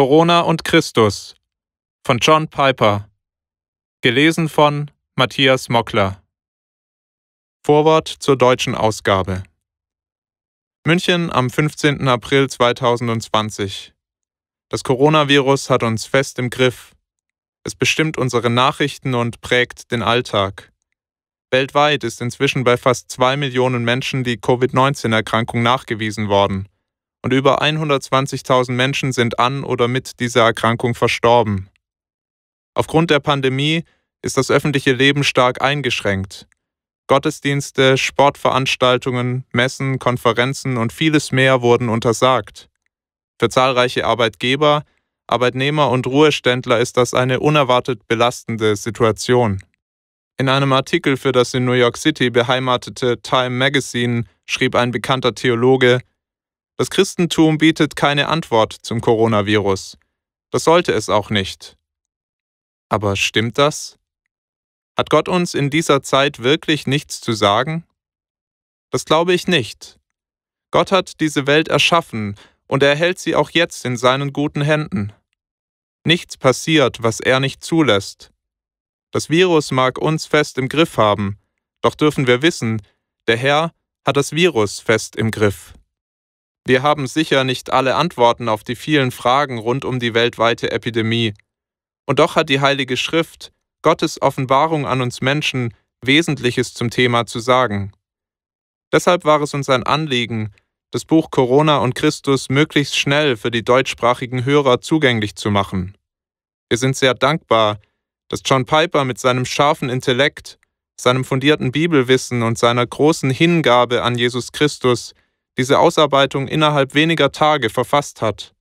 Corona und Christus von John Piper, gelesen von Matthias Mockler. Vorwort zur deutschen Ausgabe. München am 15. April 2020. Das Coronavirus hat uns fest im Griff. Es bestimmt unsere Nachrichten und prägt den Alltag. Weltweit ist inzwischen bei fast 2 Millionen Menschen die Covid-19-Erkrankung nachgewiesen worden und über 120.000 Menschen sind an oder mit dieser Erkrankung verstorben. Aufgrund der Pandemie ist das öffentliche Leben stark eingeschränkt. Gottesdienste, Sportveranstaltungen, Messen, Konferenzen und vieles mehr wurden untersagt. Für zahlreiche Arbeitgeber, Arbeitnehmer und Ruheständler ist das eine unerwartet belastende Situation. In einem Artikel für das in New York City beheimatete Time Magazine schrieb ein bekannter Theologe: Das Christentum bietet keine Antwort zum Coronavirus. Das sollte es auch nicht. Aber stimmt das? Hat Gott uns in dieser Zeit wirklich nichts zu sagen? Das glaube ich nicht. Gott hat diese Welt erschaffen und er hält sie auch jetzt in seinen guten Händen. Nichts passiert, was er nicht zulässt. Das Virus mag uns fest im Griff haben, doch dürfen wir wissen, der Herr hat das Virus fest im Griff. Wir haben sicher nicht alle Antworten auf die vielen Fragen rund um die weltweite Epidemie. Und doch hat die Heilige Schrift, Gottes Offenbarung an uns Menschen, Wesentliches zum Thema zu sagen. Deshalb war es uns ein Anliegen, das Buch Corona und Christus möglichst schnell für die deutschsprachigen Hörer zugänglich zu machen. Wir sind sehr dankbar, dass John Piper mit seinem scharfen Intellekt, seinem fundierten Bibelwissen und seiner großen Hingabe an Jesus Christus diese Ausarbeitung innerhalb weniger Tage verfasst hat.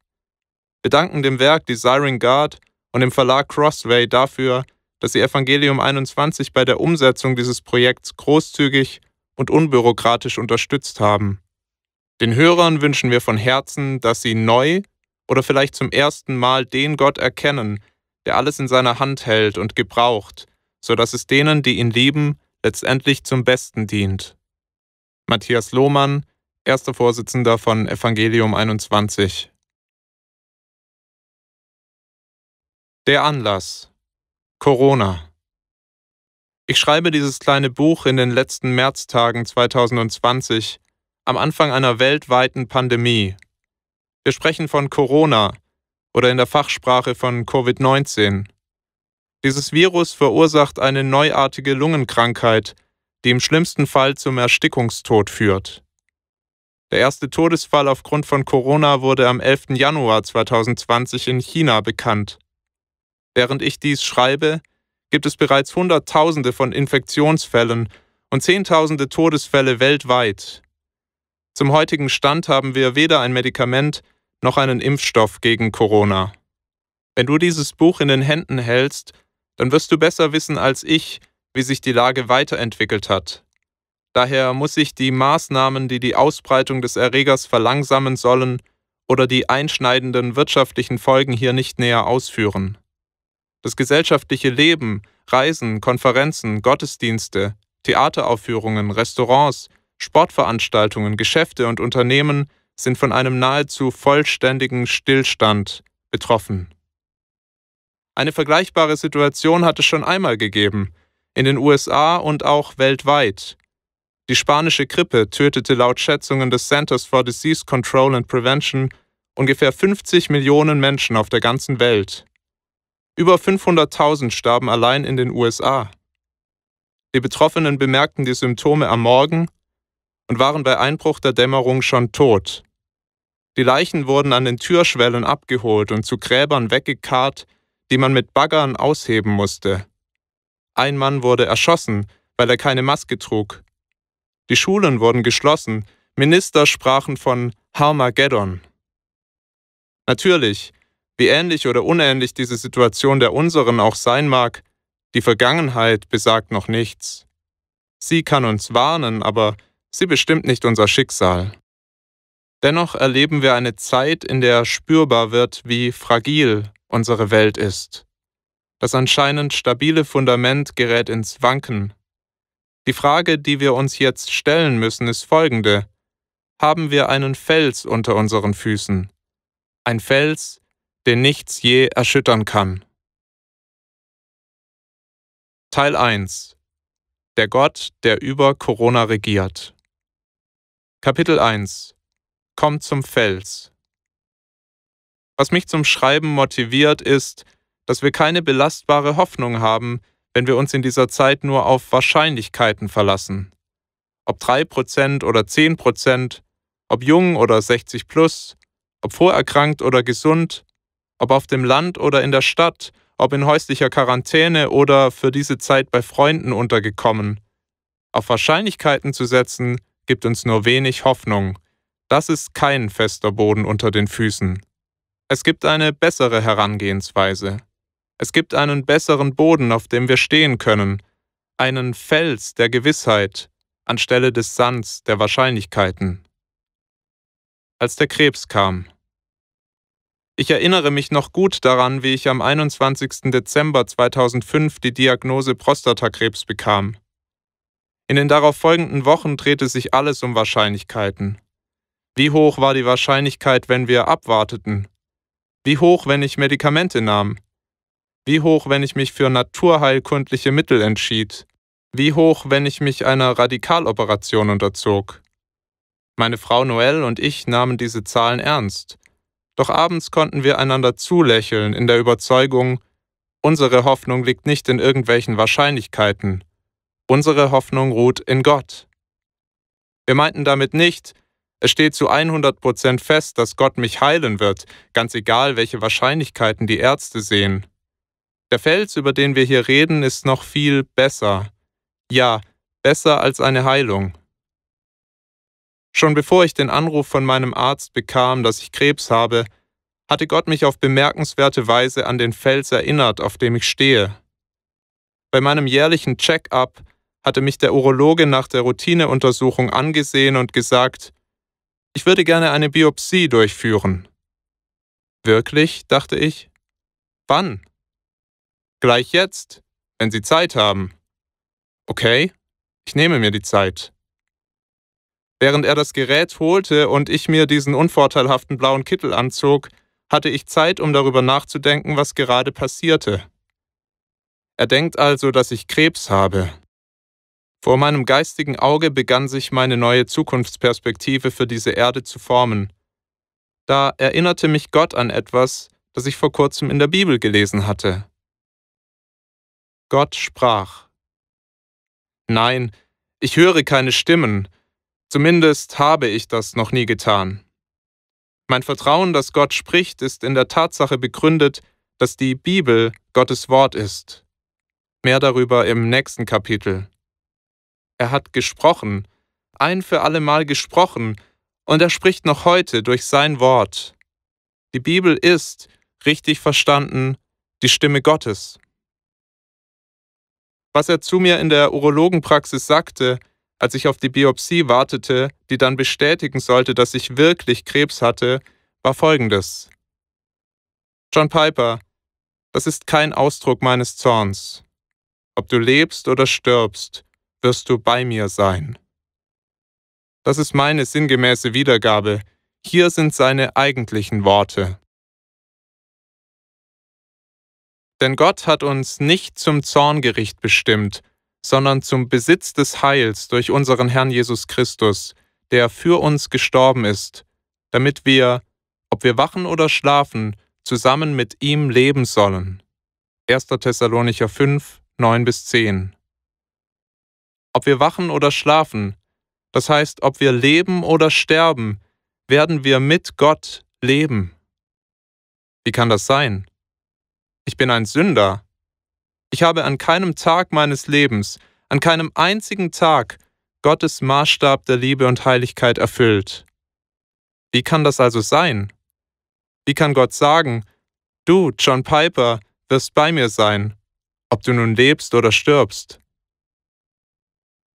Wir danken dem Werk Desiring God und im Verlag Crossway dafür, dass sie Evangelium 21 bei der Umsetzung dieses Projekts großzügig und unbürokratisch unterstützt haben. Den Hörern wünschen wir von Herzen, dass sie neu oder vielleicht zum ersten Mal den Gott erkennen, der alles in seiner Hand hält und gebraucht, sodass es denen, die ihn lieben, letztendlich zum Besten dient. Matthias Lohmann, erster Vorsitzender von Evangelium 21. Der Anlass: Corona. Ich schreibe dieses kleine Buch in den letzten Märztagen 2020, am Anfang einer weltweiten Pandemie. Wir sprechen von Corona oder in der Fachsprache von Covid-19. Dieses Virus verursacht eine neuartige Lungenkrankheit, die im schlimmsten Fall zum Erstickungstod führt. Der erste Todesfall aufgrund von Corona wurde am 11. Januar 2020 in China bekannt. Während ich dies schreibe, gibt es bereits Hunderttausende von Infektionsfällen und Zehntausende Todesfälle weltweit. Zum heutigen Stand haben wir weder ein Medikament noch einen Impfstoff gegen Corona. Wenn du dieses Buch in den Händen hältst, dann wirst du besser wissen als ich, wie sich die Lage weiterentwickelt hat. Daher muss ich die Maßnahmen, die die Ausbreitung des Erregers verlangsamen sollen, oder die einschneidenden wirtschaftlichen Folgen hier nicht näher ausführen. Das gesellschaftliche Leben, Reisen, Konferenzen, Gottesdienste, Theateraufführungen, Restaurants, Sportveranstaltungen, Geschäfte und Unternehmen sind von einem nahezu vollständigen Stillstand betroffen. Eine vergleichbare Situation hat es schon einmal gegeben, in den USA und auch weltweit. Die spanische Grippe tötete laut Schätzungen des Centers for Disease Control and Prevention ungefähr 50 Millionen Menschen auf der ganzen Welt. Über 500.000 starben allein in den USA. Die Betroffenen bemerkten die Symptome am Morgen und waren bei Einbruch der Dämmerung schon tot. Die Leichen wurden an den Türschwellen abgeholt und zu Gräbern weggekarrt, die man mit Baggern ausheben musste. Ein Mann wurde erschossen, weil er keine Maske trug. Die Schulen wurden geschlossen, Minister sprachen von Harmageddon. Natürlich, wie ähnlich oder unähnlich diese Situation der unseren auch sein mag, die Vergangenheit besagt noch nichts. Sie kann uns warnen, aber sie bestimmt nicht unser Schicksal. Dennoch erleben wir eine Zeit, in der spürbar wird, wie fragil unsere Welt ist. Das anscheinend stabile Fundament gerät ins Wanken. Die Frage, die wir uns jetzt stellen müssen, ist folgende: Haben wir einen Fels unter unseren Füßen? Ein Fels, den nichts je erschüttern kann. Teil 1 – Der Gott, der über Corona regiert. Kapitel 1 – Komm zum Fels. Was mich zum Schreiben motiviert, ist, dass wir keine belastbare Hoffnung haben, wenn wir uns in dieser Zeit nur auf Wahrscheinlichkeiten verlassen. Ob 3% oder 10%, ob jung oder 60+, ob vorerkrankt oder gesund, ob auf dem Land oder in der Stadt, ob in häuslicher Quarantäne oder für diese Zeit bei Freunden untergekommen. Auf Wahrscheinlichkeiten zu setzen, gibt uns nur wenig Hoffnung. Das ist kein fester Boden unter den Füßen. Es gibt eine bessere Herangehensweise. Es gibt einen besseren Boden, auf dem wir stehen können. Einen Fels der Gewissheit anstelle des Sands der Wahrscheinlichkeiten. Als der Krebs kam. Ich erinnere mich noch gut daran, wie ich am 21. Dezember 2005 die Diagnose Prostatakrebs bekam. In den darauf folgenden Wochen drehte sich alles um Wahrscheinlichkeiten. Wie hoch war die Wahrscheinlichkeit, wenn wir abwarteten? Wie hoch, wenn ich Medikamente nahm? Wie hoch, wenn ich mich für naturheilkundliche Mittel entschied? Wie hoch, wenn ich mich einer Radikaloperation unterzog? Meine Frau Noelle und ich nahmen diese Zahlen ernst. Doch abends konnten wir einander zulächeln in der Überzeugung, unsere Hoffnung liegt nicht in irgendwelchen Wahrscheinlichkeiten. Unsere Hoffnung ruht in Gott. Wir meinten damit nicht, es steht zu 100% fest, dass Gott mich heilen wird, ganz egal, welche Wahrscheinlichkeiten die Ärzte sehen. Der Fels, über den wir hier reden, ist noch viel besser. Ja, besser als eine Heilung. Schon bevor ich den Anruf von meinem Arzt bekam, dass ich Krebs habe, hatte Gott mich auf bemerkenswerte Weise an den Fels erinnert, auf dem ich stehe. Bei meinem jährlichen Check-up hatte mich der Urologe nach der Routineuntersuchung angesehen und gesagt, ich würde gerne eine Biopsie durchführen. Wirklich, dachte ich. Wann? Gleich jetzt, wenn Sie Zeit haben. Okay, ich nehme mir die Zeit. Während er das Gerät holte und ich mir diesen unvorteilhaften blauen Kittel anzog, hatte ich Zeit, um darüber nachzudenken, was gerade passierte. Er denkt also, dass ich Krebs habe. Vor meinem geistigen Auge begann sich meine neue Zukunftsperspektive für diese Erde zu formen. Da erinnerte mich Gott an etwas, das ich vor kurzem in der Bibel gelesen hatte. Gott sprach: Nein, ich höre keine Stimmen. Zumindest habe ich das noch nie getan. Mein Vertrauen, dass Gott spricht, ist in der Tatsache begründet, dass die Bibel Gottes Wort ist. Mehr darüber im nächsten Kapitel. Er hat gesprochen, ein für allemal gesprochen, und er spricht noch heute durch sein Wort. Die Bibel ist, richtig verstanden, die Stimme Gottes. Was er zu mir in der Urologenpraxis sagte, als ich auf die Biopsie wartete, die dann bestätigen sollte, dass ich wirklich Krebs hatte, war folgendes: John Piper, das ist kein Ausdruck meines Zorns. Ob du lebst oder stirbst, wirst du bei mir sein. Das ist meine sinngemäße Wiedergabe. Hier sind seine eigentlichen Worte. Denn Gott hat uns nicht zum Zorngericht bestimmt, sondern zum Besitz des Heils durch unseren Herrn Jesus Christus, der für uns gestorben ist, damit wir, ob wir wachen oder schlafen, zusammen mit ihm leben sollen. 1. Thessalonicher 5, 9-10. Ob wir wachen oder schlafen, das heißt, ob wir leben oder sterben, werden wir mit Gott leben. Wie kann das sein? Ich bin ein Sünder. Ich habe an keinem Tag meines Lebens, an keinem einzigen Tag, Gottes Maßstab der Liebe und Heiligkeit erfüllt. Wie kann das also sein? Wie kann Gott sagen, du, John Piper, wirst bei mir sein, ob du nun lebst oder stirbst?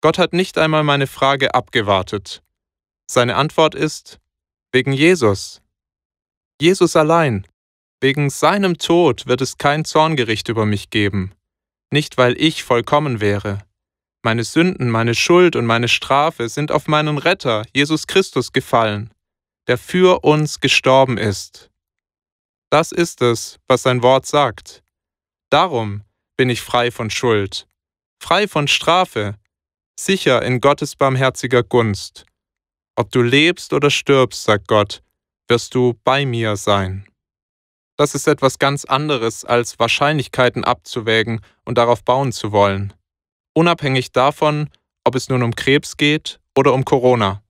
Gott hat nicht einmal meine Frage abgewartet. Seine Antwort ist, wegen Jesus. Jesus allein. Wegen seinem Tod wird es kein Zorngericht über mich geben. Nicht, weil ich vollkommen wäre. Meine Sünden, meine Schuld und meine Strafe sind auf meinen Retter, Jesus Christus, gefallen, der für uns gestorben ist. Das ist es, was sein Wort sagt. Darum bin ich frei von Schuld, frei von Strafe, sicher in Gottes barmherziger Gunst. Ob du lebst oder stirbst, sagt Gott, wirst du bei mir sein. Das ist etwas ganz anderes, als Wahrscheinlichkeiten abzuwägen und darauf bauen zu wollen. Unabhängig davon, ob es nun um Krebs geht oder um Corona.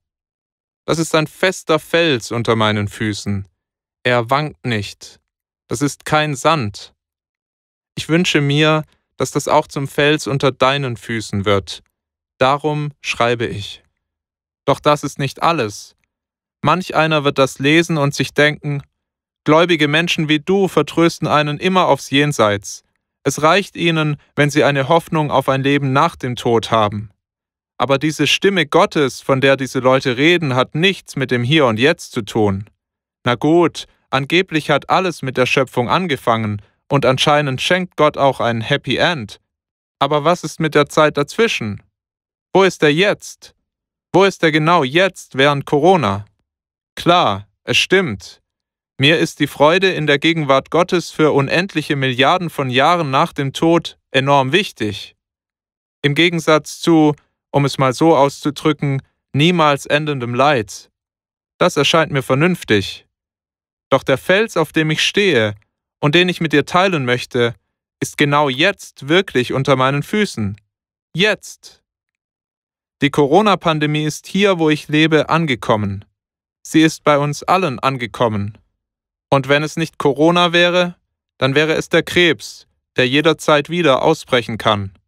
Das ist ein fester Fels unter meinen Füßen. Er wankt nicht. Das ist kein Sand. Ich wünsche mir, dass das auch zum Fels unter deinen Füßen wird. Darum schreibe ich. Doch das ist nicht alles. Manch einer wird das lesen und sich denken, gläubige Menschen wie du vertrösten einen immer aufs Jenseits. Es reicht ihnen, wenn sie eine Hoffnung auf ein Leben nach dem Tod haben. Aber diese Stimme Gottes, von der diese Leute reden, hat nichts mit dem Hier und Jetzt zu tun. Na gut, angeblich hat alles mit der Schöpfung angefangen und anscheinend schenkt Gott auch ein Happy End. Aber was ist mit der Zeit dazwischen? Wo ist er jetzt? Wo ist er genau jetzt während Corona? Klar, es stimmt. Mir ist die Freude in der Gegenwart Gottes für unendliche Milliarden von Jahren nach dem Tod enorm wichtig. Im Gegensatz zu, um es mal so auszudrücken, niemals endendem Leid. Das erscheint mir vernünftig. Doch der Fels, auf dem ich stehe und den ich mit dir teilen möchte, ist genau jetzt wirklich unter meinen Füßen. Jetzt! Die Corona-Pandemie ist hier, wo ich lebe, angekommen. Sie ist bei uns allen angekommen. Und wenn es nicht Corona wäre, dann wäre es der Krebs, der jederzeit wieder ausbrechen kann.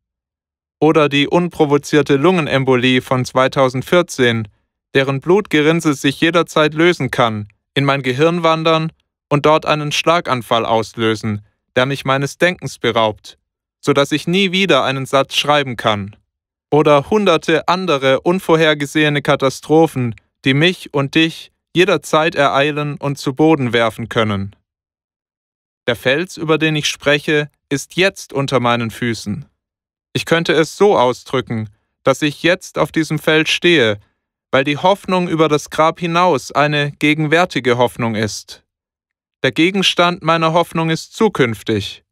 Oder die unprovozierte Lungenembolie von 2014, deren Blutgerinnsel sich jederzeit lösen kann, in mein Gehirn wandern und dort einen Schlaganfall auslösen, der mich meines Denkens beraubt, sodass ich nie wieder einen Satz schreiben kann. Oder hunderte andere unvorhergesehene Katastrophen, die mich und dich jederzeit ereilen und zu Boden werfen können. Der Fels, über den ich spreche, ist jetzt unter meinen Füßen. Ich könnte es so ausdrücken, dass ich jetzt auf diesem Feld stehe, weil die Hoffnung über das Grab hinaus eine gegenwärtige Hoffnung ist. Der Gegenstand meiner Hoffnung ist zukünftig.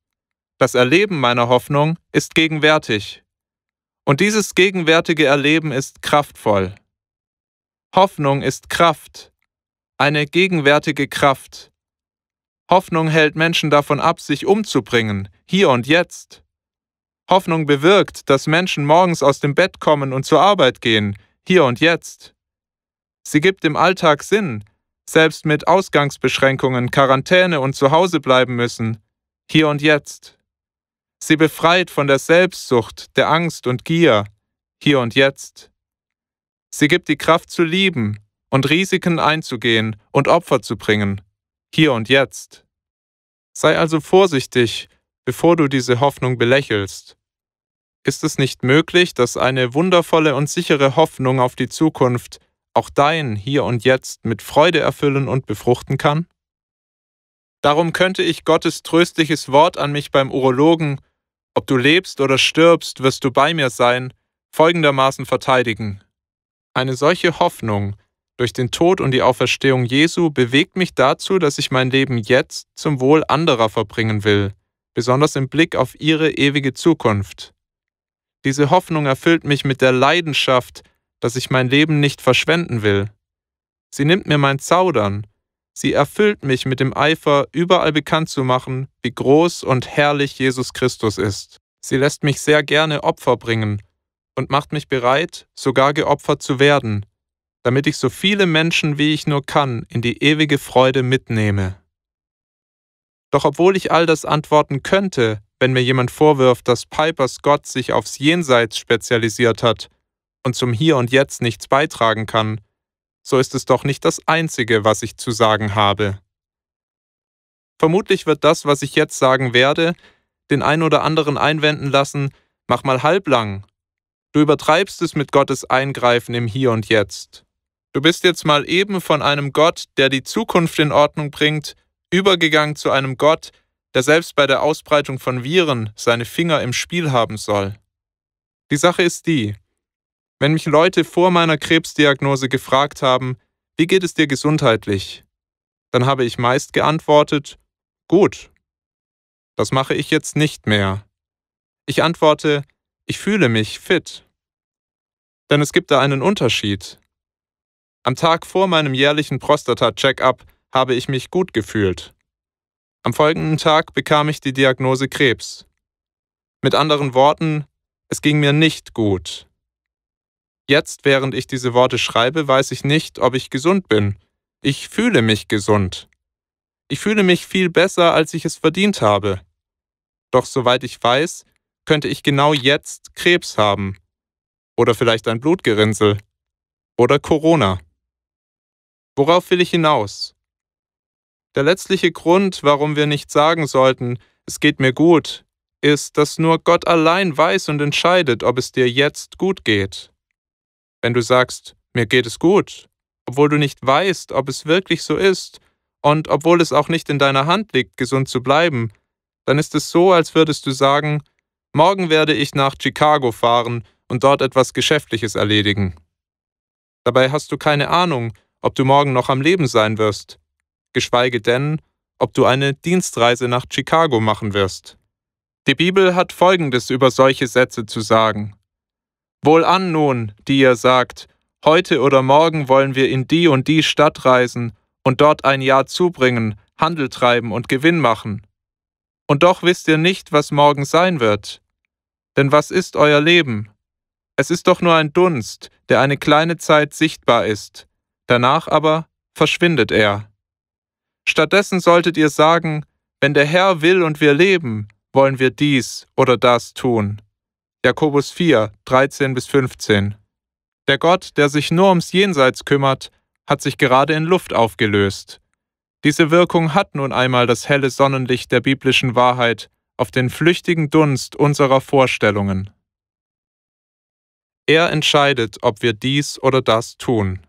Das Erleben meiner Hoffnung ist gegenwärtig. Und dieses gegenwärtige Erleben ist kraftvoll. Hoffnung ist Kraft, eine gegenwärtige Kraft. Hoffnung hält Menschen davon ab, sich umzubringen, hier und jetzt. Hoffnung bewirkt, dass Menschen morgens aus dem Bett kommen und zur Arbeit gehen, hier und jetzt. Sie gibt im Alltag Sinn, selbst mit Ausgangsbeschränkungen, Quarantäne und zu Hause bleiben müssen, hier und jetzt. Sie befreit von der Selbstsucht, der Angst und Gier, hier und jetzt. Sie gibt die Kraft zu lieben und Risiken einzugehen und Opfer zu bringen, hier und jetzt. Sei also vorsichtig, bevor du diese Hoffnung belächelst. Ist es nicht möglich, dass eine wundervolle und sichere Hoffnung auf die Zukunft auch dein Hier und Jetzt mit Freude erfüllen und befruchten kann? Darum könnte ich Gottes tröstliches Wort an mich beim Urologen, ob du lebst oder stirbst, wirst du bei mir sein, folgendermaßen verteidigen. Eine solche Hoffnung durch den Tod und die Auferstehung Jesu bewegt mich dazu, dass ich mein Leben jetzt zum Wohl anderer verbringen will, besonders im Blick auf ihre ewige Zukunft. Diese Hoffnung erfüllt mich mit der Leidenschaft, dass ich mein Leben nicht verschwenden will. Sie nimmt mir mein Zaudern. Sie erfüllt mich mit dem Eifer, überall bekannt zu machen, wie groß und herrlich Jesus Christus ist. Sie lässt mich sehr gerne Opfer bringen und macht mich bereit, sogar geopfert zu werden, damit ich so viele Menschen, wie ich nur kann, in die ewige Freude mitnehme. Doch obwohl ich all das antworten könnte, wenn mir jemand vorwirft, dass Pipers Gott sich aufs Jenseits spezialisiert hat und zum Hier und Jetzt nichts beitragen kann, so ist es doch nicht das Einzige, was ich zu sagen habe. Vermutlich wird das, was ich jetzt sagen werde, den ein oder anderen einwenden lassen, mach mal halblang. Du übertreibst es mit Gottes Eingreifen im Hier und Jetzt. Du bist jetzt mal eben von einem Gott, der die Zukunft in Ordnung bringt, übergegangen zu einem Gott, der selbst bei der Ausbreitung von Viren seine Finger im Spiel haben soll. Die Sache ist die, wenn mich Leute vor meiner Krebsdiagnose gefragt haben, wie geht es dir gesundheitlich, dann habe ich meist geantwortet, Gut, das mache ich jetzt nicht mehr. Ich antworte, ich fühle mich fit. Denn es gibt da einen Unterschied. Am Tag vor meinem jährlichen Prostata-Check-up habe ich mich gut gefühlt. Am folgenden Tag bekam ich die Diagnose Krebs. Mit anderen Worten, es ging mir nicht gut. Jetzt, während ich diese Worte schreibe, weiß ich nicht, ob ich gesund bin. Ich fühle mich gesund. Ich fühle mich viel besser, als ich es verdient habe. Doch soweit ich weiß, könnte ich genau jetzt Krebs haben. Oder vielleicht ein Blutgerinnsel. Oder Corona. Worauf will ich hinaus? Der letztliche Grund, warum wir nicht sagen sollten, es geht mir gut, ist, dass nur Gott allein weiß und entscheidet, ob es dir jetzt gut geht. Wenn du sagst, mir geht es gut, obwohl du nicht weißt, ob es wirklich so ist und obwohl es auch nicht in deiner Hand liegt, gesund zu bleiben, dann ist es so, als würdest du sagen, morgen werde ich nach Chicago fahren und dort etwas Geschäftliches erledigen. Dabei hast du keine Ahnung, ob du morgen noch am Leben sein wirst, geschweige denn, ob du eine Dienstreise nach Chicago machen wirst. Die Bibel hat Folgendes über solche Sätze zu sagen. Wohlan nun, die ihr sagt, heute oder morgen wollen wir in die und die Stadt reisen und dort ein Jahr zubringen, Handel treiben und Gewinn machen. Und doch wisst ihr nicht, was morgen sein wird. Denn was ist euer Leben? Es ist doch nur ein Dunst, der eine kleine Zeit sichtbar ist, danach aber verschwindet er. Stattdessen solltet ihr sagen, wenn der Herr will und wir leben, wollen wir dies oder das tun. Jakobus 4, 13-15. Der Gott, der sich nur ums Jenseits kümmert, hat sich gerade in Luft aufgelöst. Diese Wirkung hat nun einmal das helle Sonnenlicht der biblischen Wahrheit auf den flüchtigen Dunst unserer Vorstellungen. Er entscheidet, ob wir dies oder das tun.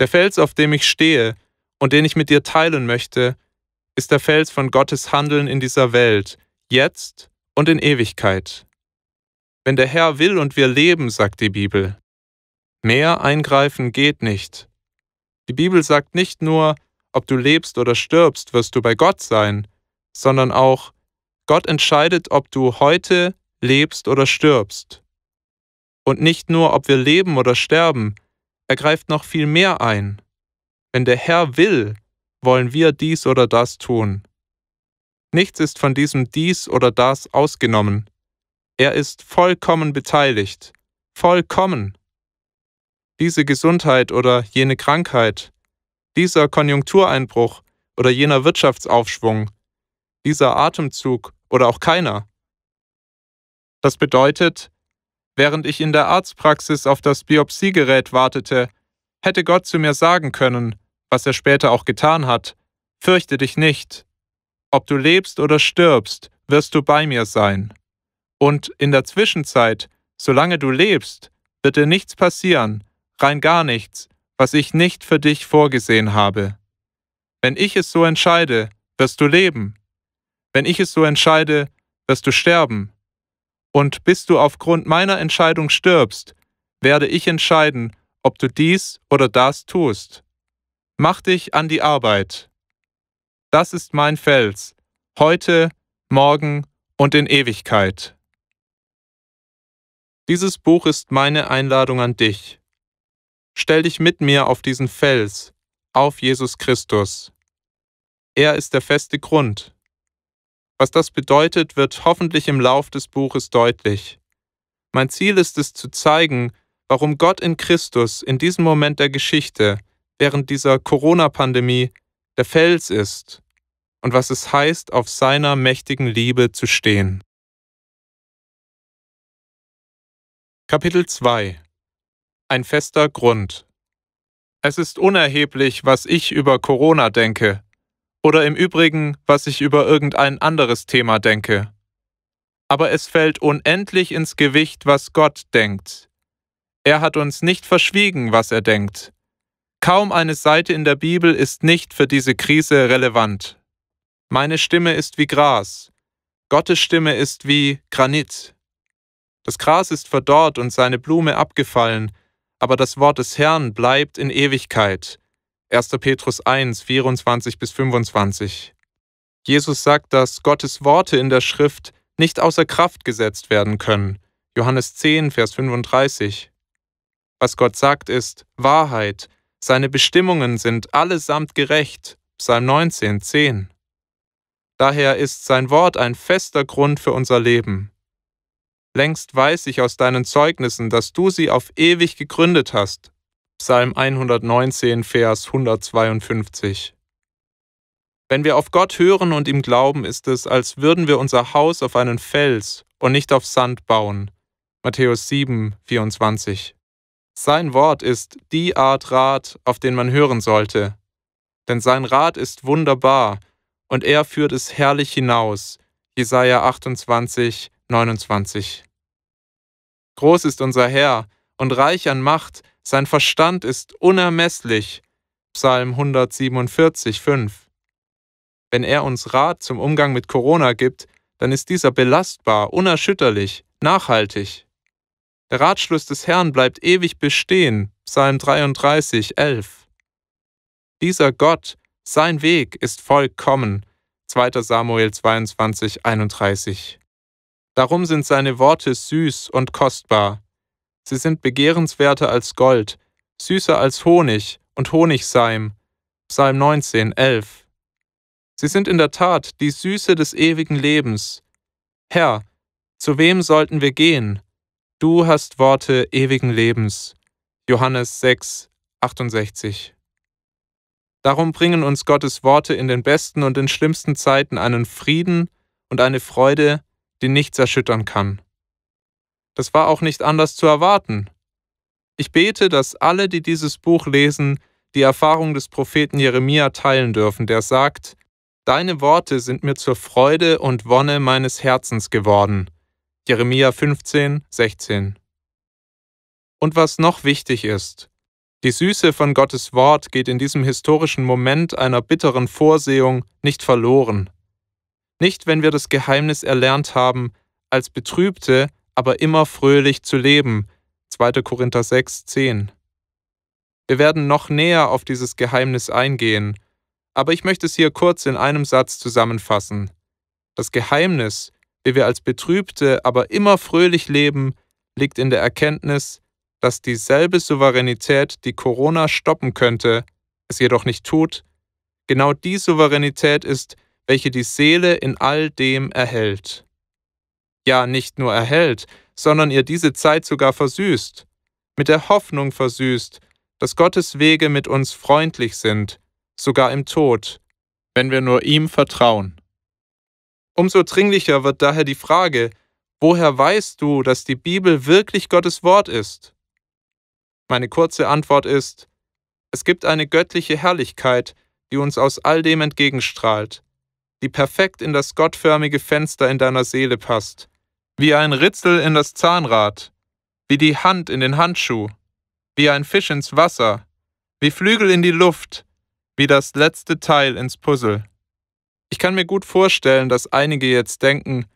Der Fels, auf dem ich stehe und den ich mit dir teilen möchte, ist der Fels von Gottes Handeln in dieser Welt, jetzt und in Ewigkeit. Wenn der Herr will und wir leben, sagt die Bibel. Mehr eingreifen geht nicht. Die Bibel sagt nicht nur, ob du lebst oder stirbst, wirst du bei Gott sein, sondern auch, Gott entscheidet, ob du heute lebst oder stirbst. Und nicht nur, ob wir leben oder sterben, er greift noch viel mehr ein. Wenn der Herr will, wollen wir dies oder das tun. Nichts ist von diesem dies oder das ausgenommen. Er ist vollkommen beteiligt. Vollkommen. Diese Gesundheit oder jene Krankheit, dieser Konjunktureinbruch oder jener Wirtschaftsaufschwung, dieser Atemzug oder auch keiner. Das bedeutet, während ich in der Arztpraxis auf das Biopsiegerät wartete, hätte Gott zu mir sagen können, was er später auch getan hat, fürchte dich nicht. Ob du lebst oder stirbst, wirst du bei mir sein. Und in der Zwischenzeit, solange du lebst, wird dir nichts passieren, rein gar nichts, was ich nicht für dich vorgesehen habe. Wenn ich es so entscheide, wirst du leben. Wenn ich es so entscheide, wirst du sterben. Und bis du aufgrund meiner Entscheidung stirbst, werde ich entscheiden, ob du dies oder das tust. Mach dich an die Arbeit. Das ist mein Fels, heute, morgen und in Ewigkeit. Dieses Buch ist meine Einladung an dich. Stell dich mit mir auf diesen Fels, auf Jesus Christus. Er ist der feste Grund. Was das bedeutet, wird hoffentlich im Lauf des Buches deutlich. Mein Ziel ist es zu zeigen, warum Gott in Christus in diesem Moment der Geschichte, während dieser Corona-Pandemie, der Fels ist und was es heißt, auf seiner mächtigen Liebe zu stehen. Kapitel 2 – Ein fester Grund. Es ist unerheblich, was ich über Corona denke. Oder im Übrigen, was ich über irgendein anderes Thema denke. Aber es fällt unendlich ins Gewicht, was Gott denkt. Er hat uns nicht verschwiegen, was er denkt. Kaum eine Seite in der Bibel ist nicht für diese Krise relevant. Meine Stimme ist wie Gras. Gottes Stimme ist wie Granit. Das Gras ist verdorrt und seine Blume abgefallen, aber das Wort des Herrn bleibt in Ewigkeit. 1. Petrus 1, 24 bis 25. Jesus sagt, dass Gottes Worte in der Schrift nicht außer Kraft gesetzt werden können. Johannes 10, Vers 35. Was Gott sagt, ist Wahrheit. Seine Bestimmungen sind allesamt gerecht. Psalm 19, 10. Daher ist sein Wort ein fester Grund für unser Leben. Längst weiß ich aus deinen Zeugnissen, dass du sie auf ewig gegründet hast. Psalm 119, Vers 152. Wenn wir auf Gott hören und ihm glauben, ist es, als würden wir unser Haus auf einen Fels und nicht auf Sand bauen. Matthäus 7, 24. Sein Wort ist die Art Rat, auf den man hören sollte. Denn sein Rat ist wunderbar und er führt es herrlich hinaus. Jesaja 28, 29. Groß ist unser Herr und reich an Macht, sein Verstand ist unermesslich. Psalm 147, 5. Wenn er uns Rat zum Umgang mit Corona gibt, dann ist dieser belastbar, unerschütterlich, nachhaltig. Der Ratschluss des Herrn bleibt ewig bestehen. Psalm 33, 11. Dieser Gott, sein Weg ist vollkommen. 2. Samuel 22, 31. Darum sind seine Worte süß und kostbar. Sie sind begehrenswerter als Gold, süßer als Honig und Honigseim. Psalm 19, 11. Sie sind in der Tat die Süße des ewigen Lebens. Herr, zu wem sollten wir gehen? Du hast Worte ewigen Lebens. Johannes 6, 68. Darum bringen uns Gottes Worte in den besten und den schlimmsten Zeiten einen Frieden und eine Freude, die nichts erschüttern kann. Das war auch nicht anders zu erwarten. Ich bete, dass alle, die dieses Buch lesen, die Erfahrung des Propheten Jeremia teilen dürfen, der sagt: Deine Worte sind mir zur Freude und Wonne meines Herzens geworden. Jeremia 15, 16. Und was noch wichtig ist: Die Süße von Gottes Wort geht in diesem historischen Moment einer bitteren Vorsehung nicht verloren. Nicht, wenn wir das Geheimnis erlernt haben, als Betrübte, aber immer fröhlich zu leben. 2. Korinther 6, 10. Wir werden noch näher auf dieses Geheimnis eingehen, aber ich möchte es hier kurz in einem Satz zusammenfassen. Das Geheimnis, wie wir als Betrübte, aber immer fröhlich leben, liegt in der Erkenntnis, dass dieselbe Souveränität, die Corona stoppen könnte, es jedoch nicht tut, genau die Souveränität ist, welche die Seele in all dem erhält. Ja, nicht nur erhält, sondern ihr diese Zeit sogar versüßt, mit der Hoffnung versüßt, dass Gottes Wege mit uns freundlich sind, sogar im Tod, wenn wir nur ihm vertrauen. Umso dringlicher wird daher die Frage: Woher weißt du, dass die Bibel wirklich Gottes Wort ist? Meine kurze Antwort ist: Es gibt eine göttliche Herrlichkeit, die uns aus all dem entgegenstrahlt, die perfekt in das gottförmige Fenster in deiner Seele passt, wie ein Ritzel in das Zahnrad, wie die Hand in den Handschuh, wie ein Fisch ins Wasser, wie Flügel in die Luft, wie das letzte Teil ins Puzzle. Ich kann mir gut vorstellen, dass einige jetzt denken: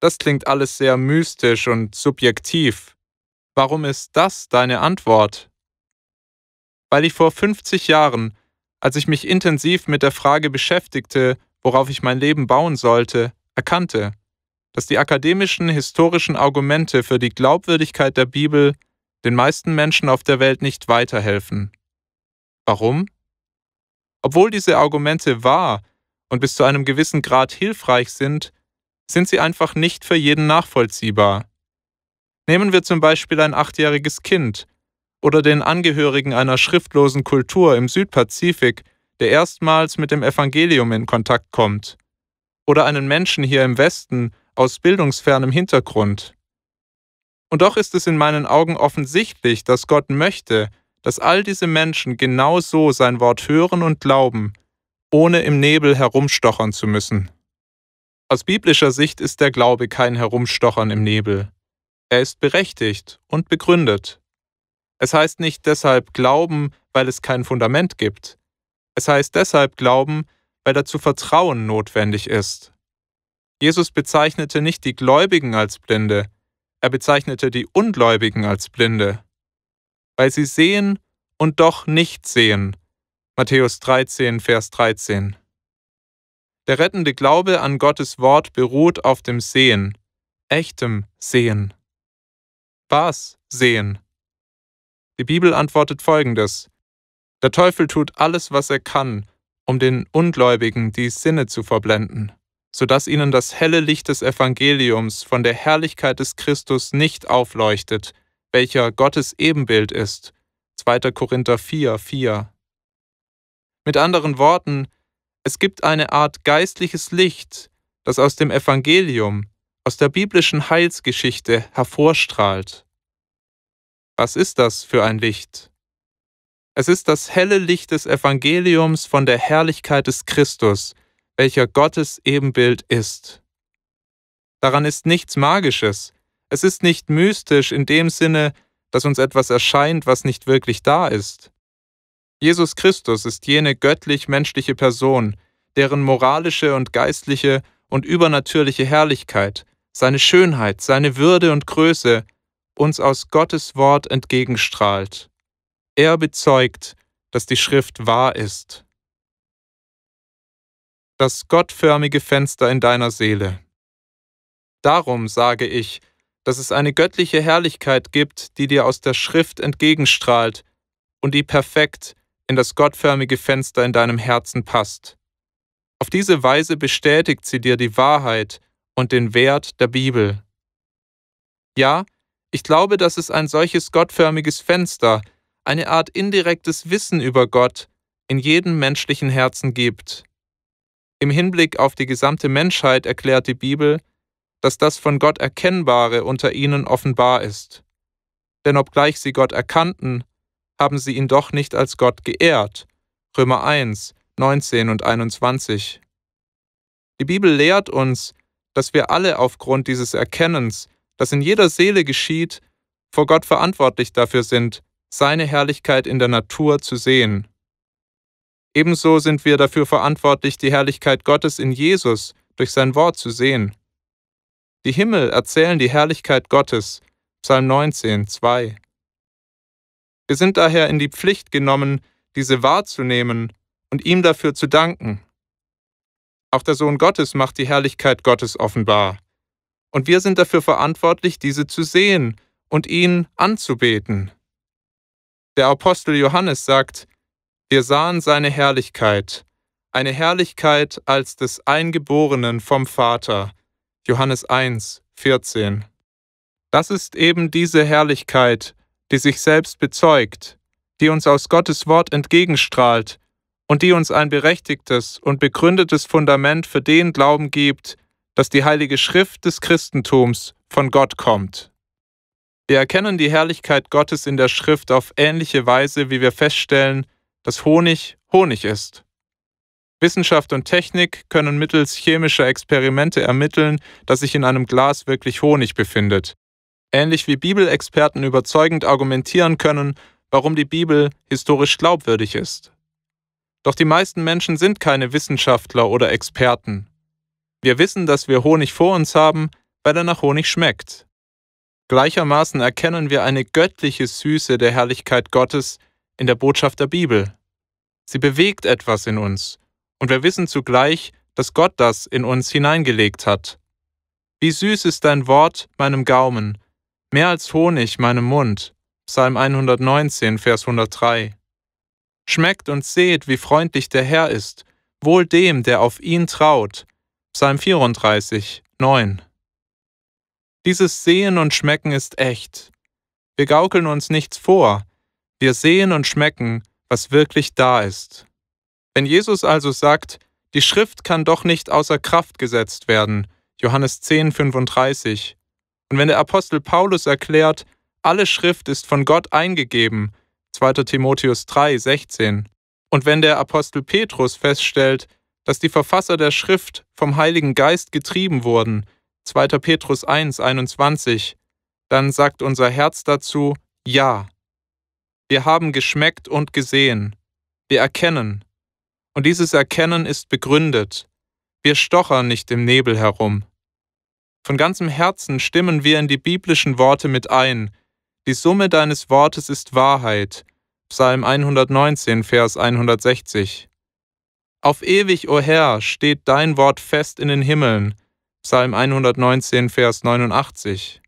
Das klingt alles sehr mystisch und subjektiv. Warum ist das deine Antwort? Weil ich vor 50 Jahren, als ich mich intensiv mit der Frage beschäftigte, worauf ich mein Leben bauen sollte, erkannte, dass die akademischen, historischen Argumente für die Glaubwürdigkeit der Bibel den meisten Menschen auf der Welt nicht weiterhelfen. Warum? Obwohl diese Argumente wahr und bis zu einem gewissen Grad hilfreich sind, sind sie einfach nicht für jeden nachvollziehbar. Nehmen wir zum Beispiel ein 8-jähriges Kind oder den Angehörigen einer schriftlosen Kultur im Südpazifik, der erstmals mit dem Evangelium in Kontakt kommt, oder einen Menschen hier im Westen aus bildungsfernem Hintergrund. Und doch ist es in meinen Augen offensichtlich, dass Gott möchte, dass all diese Menschen genau so sein Wort hören und glauben, ohne im Nebel herumstochern zu müssen. Aus biblischer Sicht ist der Glaube kein Herumstochern im Nebel. Er ist berechtigt und begründet. Es heißt nicht deshalb glauben, weil es kein Fundament gibt. Es heißt deshalb Glauben, weil dazu Vertrauen notwendig ist. Jesus bezeichnete nicht die Gläubigen als Blinde, er bezeichnete die Ungläubigen als Blinde, weil sie sehen und doch nicht sehen, Matthäus 13, Vers 13. Der rettende Glaube an Gottes Wort beruht auf dem Sehen, echtem Sehen. Was sehen? Die Bibel antwortet Folgendes: Der Teufel tut alles, was er kann, um den Ungläubigen die Sinne zu verblenden, sodass ihnen das helle Licht des Evangeliums von der Herrlichkeit des Christus nicht aufleuchtet, welcher Gottes Ebenbild ist. 2. Korinther 4, 4. Mit anderen Worten, es gibt eine Art geistliches Licht, das aus dem Evangelium, aus der biblischen Heilsgeschichte hervorstrahlt. Was ist das für ein Licht? Es ist das helle Licht des Evangeliums von der Herrlichkeit des Christus, welcher Gottes Ebenbild ist. Daran ist nichts Magisches. Es ist nicht mystisch in dem Sinne, dass uns etwas erscheint, was nicht wirklich da ist. Jesus Christus ist jene göttlich-menschliche Person, deren moralische und geistliche und übernatürliche Herrlichkeit, seine Schönheit, seine Würde und Größe uns aus Gottes Wort entgegenstrahlt. Er bezeugt, dass die Schrift wahr ist. Das gottförmige Fenster in deiner Seele. Darum sage ich, dass es eine göttliche Herrlichkeit gibt, die dir aus der Schrift entgegenstrahlt und die perfekt in das gottförmige Fenster in deinem Herzen passt. Auf diese Weise bestätigt sie dir die Wahrheit und den Wert der Bibel. Ja, ich glaube, dass es ein solches gottförmiges Fenster, eine Art indirektes Wissen über Gott, in jedem menschlichen Herzen gibt. Im Hinblick auf die gesamte Menschheit erklärt die Bibel, dass das von Gott Erkennbare unter ihnen offenbar ist. Denn obgleich sie Gott erkannten, haben sie ihn doch nicht als Gott geehrt. Römer 1, 19 und 21. Die Bibel lehrt uns, dass wir alle aufgrund dieses Erkennens, das in jeder Seele geschieht, vor Gott verantwortlich dafür sind, seine Herrlichkeit in der Natur zu sehen. Ebenso sind wir dafür verantwortlich, die Herrlichkeit Gottes in Jesus durch sein Wort zu sehen. Die Himmel erzählen die Herrlichkeit Gottes, Psalm 19, 2. Wir sind daher in die Pflicht genommen, diese wahrzunehmen und ihm dafür zu danken. Auch der Sohn Gottes macht die Herrlichkeit Gottes offenbar. Und wir sind dafür verantwortlich, diese zu sehen und ihn anzubeten. Der Apostel Johannes sagt: Wir sahen seine Herrlichkeit, eine Herrlichkeit als des Eingeborenen vom Vater. Johannes 1, 14. Das ist eben diese Herrlichkeit, die sich selbst bezeugt, die uns aus Gottes Wort entgegenstrahlt und die uns ein berechtigtes und begründetes Fundament für den Glauben gibt, dass die Heilige Schrift des Christentums von Gott kommt. Wir erkennen die Herrlichkeit Gottes in der Schrift auf ähnliche Weise, wie wir feststellen, dass Honig Honig ist. Wissenschaft und Technik können mittels chemischer Experimente ermitteln, dass sich in einem Glas wirklich Honig befindet. Ähnlich wie Bibelexperten überzeugend argumentieren können, warum die Bibel historisch glaubwürdig ist. Doch die meisten Menschen sind keine Wissenschaftler oder Experten. Wir wissen, dass wir Honig vor uns haben, weil er nach Honig schmeckt. Gleichermaßen erkennen wir eine göttliche Süße der Herrlichkeit Gottes in der Botschaft der Bibel. Sie bewegt etwas in uns. Und wir wissen zugleich, dass Gott das in uns hineingelegt hat. Wie süß ist dein Wort meinem Gaumen, mehr als Honig meinem Mund. Psalm 119, Vers 103. Schmeckt und seht, wie freundlich der Herr ist, wohl dem, der auf ihn traut. Psalm 34, 9. Dieses Sehen und Schmecken ist echt. Wir gaukeln uns nichts vor. Wir sehen und schmecken, was wirklich da ist. Wenn Jesus also sagt, die Schrift kann doch nicht außer Kraft gesetzt werden, Johannes 10, 35, und wenn der Apostel Paulus erklärt, alle Schrift ist von Gott eingegeben, 2. Timotheus 3, 16, und wenn der Apostel Petrus feststellt, dass die Verfasser der Schrift vom Heiligen Geist getrieben wurden, 2. Petrus 1, 21, dann sagt unser Herz dazu, ja. Wir haben geschmeckt und gesehen. Wir erkennen. Und dieses Erkennen ist begründet. Wir stochern nicht im Nebel herum. Von ganzem Herzen stimmen wir in die biblischen Worte mit ein. Die Summe deines Wortes ist Wahrheit. Psalm 119, Vers 160. Auf ewig, o Herr, steht dein Wort fest in den Himmeln. Psalm 119, Vers 89.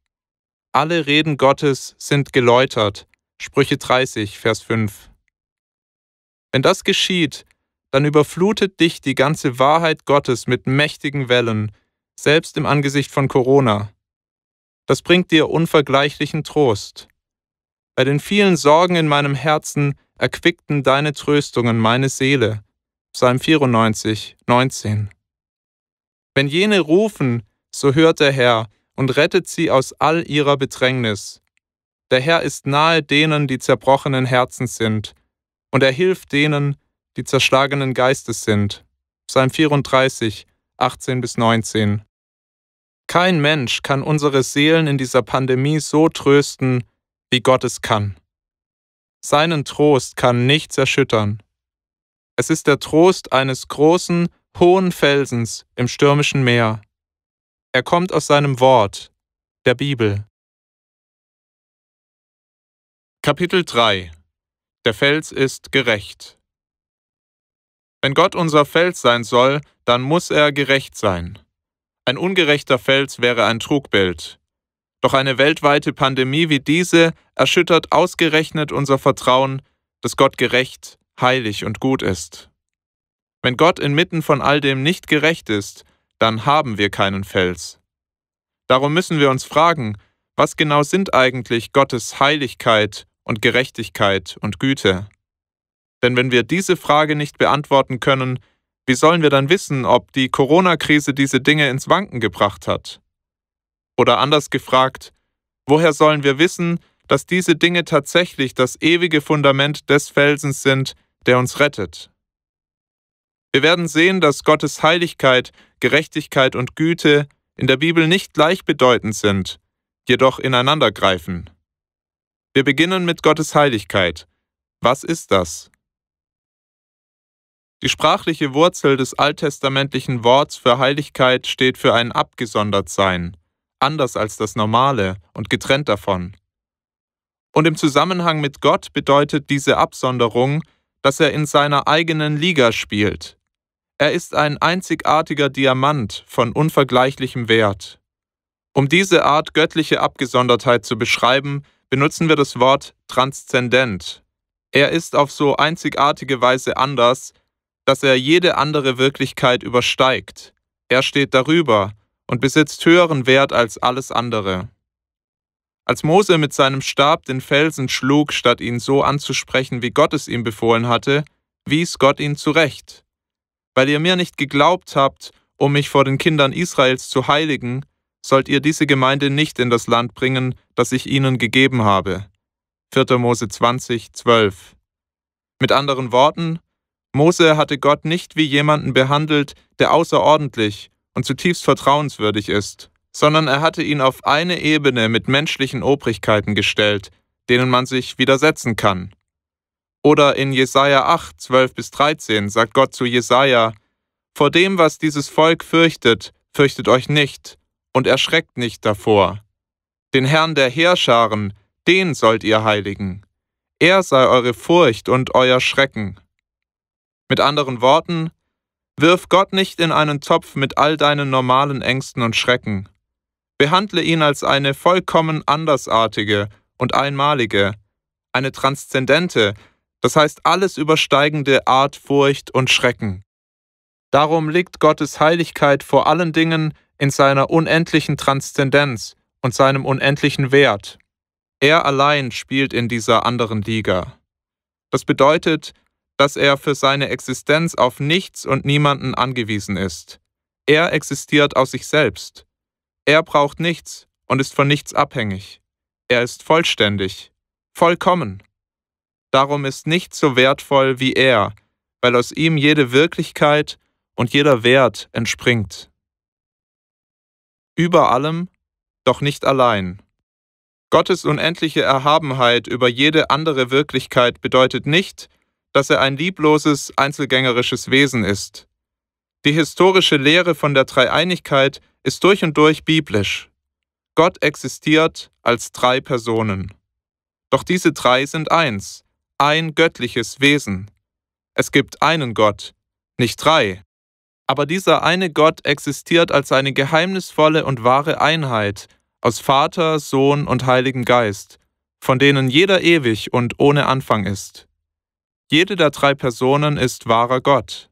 Alle Reden Gottes sind geläutert. Sprüche 30, Vers 5. Wenn das geschieht, dann überflutet dich die ganze Wahrheit Gottes mit mächtigen Wellen, selbst im Angesicht von Corona. Das bringt dir unvergleichlichen Trost. Bei den vielen Sorgen in meinem Herzen erquickten deine Tröstungen meine Seele. Psalm 94, 19. Wenn jene rufen, so hört der Herr und rettet sie aus all ihrer Bedrängnis. Der Herr ist nahe denen, die zerbrochenen Herzens sind, und er hilft denen, die zerschlagenen Geistes sind. Psalm 34, 18 bis 19. Kein Mensch kann unsere Seelen in dieser Pandemie so trösten, wie Gott es kann. Seinen Trost kann nichts erschüttern. Es ist der Trost eines großen, hohen Felsens im stürmischen Meer. Er kommt aus seinem Wort, der Bibel. Kapitel 3: Der Fels ist gerecht. Wenn Gott unser Fels sein soll, dann muss er gerecht sein. Ein ungerechter Fels wäre ein Trugbild. Doch eine weltweite Pandemie wie diese erschüttert ausgerechnet unser Vertrauen, dass Gott gerecht, heilig und gut ist. Wenn Gott inmitten von all dem nicht gerecht ist, dann haben wir keinen Fels. Darum müssen wir uns fragen, was genau sind eigentlich Gottes Heiligkeit und Gerechtigkeit und Güte? Denn wenn wir diese Frage nicht beantworten können, wie sollen wir dann wissen, ob die Corona-Krise diese Dinge ins Wanken gebracht hat? Oder anders gefragt, woher sollen wir wissen, dass diese Dinge tatsächlich das ewige Fundament des Felsens sind, der uns rettet? Wir werden sehen, dass Gottes Heiligkeit, Gerechtigkeit und Güte in der Bibel nicht gleichbedeutend sind, jedoch ineinandergreifen. Wir beginnen mit Gottes Heiligkeit. Was ist das? Die sprachliche Wurzel des alttestamentlichen Worts für Heiligkeit steht für ein Abgesondertsein, anders als das Normale und getrennt davon. Und im Zusammenhang mit Gott bedeutet diese Absonderung, dass er in seiner eigenen Liga spielt. Er ist ein einzigartiger Diamant von unvergleichlichem Wert. Um diese Art göttliche Abgesondertheit zu beschreiben, benutzen wir das Wort transzendent. Er ist auf so einzigartige Weise anders, dass er jede andere Wirklichkeit übersteigt. Er steht darüber und besitzt höheren Wert als alles andere. Als Mose mit seinem Stab den Felsen schlug, statt ihn so anzusprechen, wie Gott es ihm befohlen hatte, wies Gott ihn zurecht. Weil ihr mir nicht geglaubt habt, um mich vor den Kindern Israels zu heiligen, sollt ihr diese Gemeinde nicht in das Land bringen, das ich ihnen gegeben habe. 4. Mose 20, 12. Mit anderen Worten, Mose hatte Gott nicht wie jemanden behandelt, der außerordentlich und zutiefst vertrauenswürdig ist, sondern er hatte ihn auf eine Ebene mit menschlichen Obrigkeiten gestellt, denen man sich widersetzen kann. Oder in Jesaja 8, 12 bis 13 sagt Gott zu Jesaja: Vor dem, was dieses Volk fürchtet, fürchtet euch nicht und erschreckt nicht davor. Den Herrn der Heerscharen, den sollt ihr heiligen. Er sei eure Furcht und euer Schrecken. Mit anderen Worten, wirf Gott nicht in einen Topf mit all deinen normalen Ängsten und Schrecken. Behandle ihn als eine vollkommen andersartige und einmalige, eine transzendente, das heißt alles übersteigende Art Furcht und Schrecken. Darum liegt Gottes Heiligkeit vor allen Dingen in seiner unendlichen Transzendenz und seinem unendlichen Wert. Er allein spielt in dieser anderen Liga. Das bedeutet, dass er für seine Existenz auf nichts und niemanden angewiesen ist. Er existiert aus sich selbst. Er braucht nichts und ist von nichts abhängig. Er ist vollständig, vollkommen. Darum ist nichts so wertvoll wie er, weil aus ihm jede Wirklichkeit und jeder Wert entspringt. Über allem, doch nicht allein. Gottes unendliche Erhabenheit über jede andere Wirklichkeit bedeutet nicht, dass er ein liebloses, einzelgängerisches Wesen ist. Die historische Lehre von der Dreieinigkeit ist durch und durch biblisch. Gott existiert als drei Personen. Doch diese drei sind eins, ein göttliches Wesen. Es gibt einen Gott, nicht drei. Aber dieser eine Gott existiert als eine geheimnisvolle und wahre Einheit aus Vater, Sohn und Heiligem Geist, von denen jeder ewig und ohne Anfang ist. Jede der drei Personen ist wahrer Gott.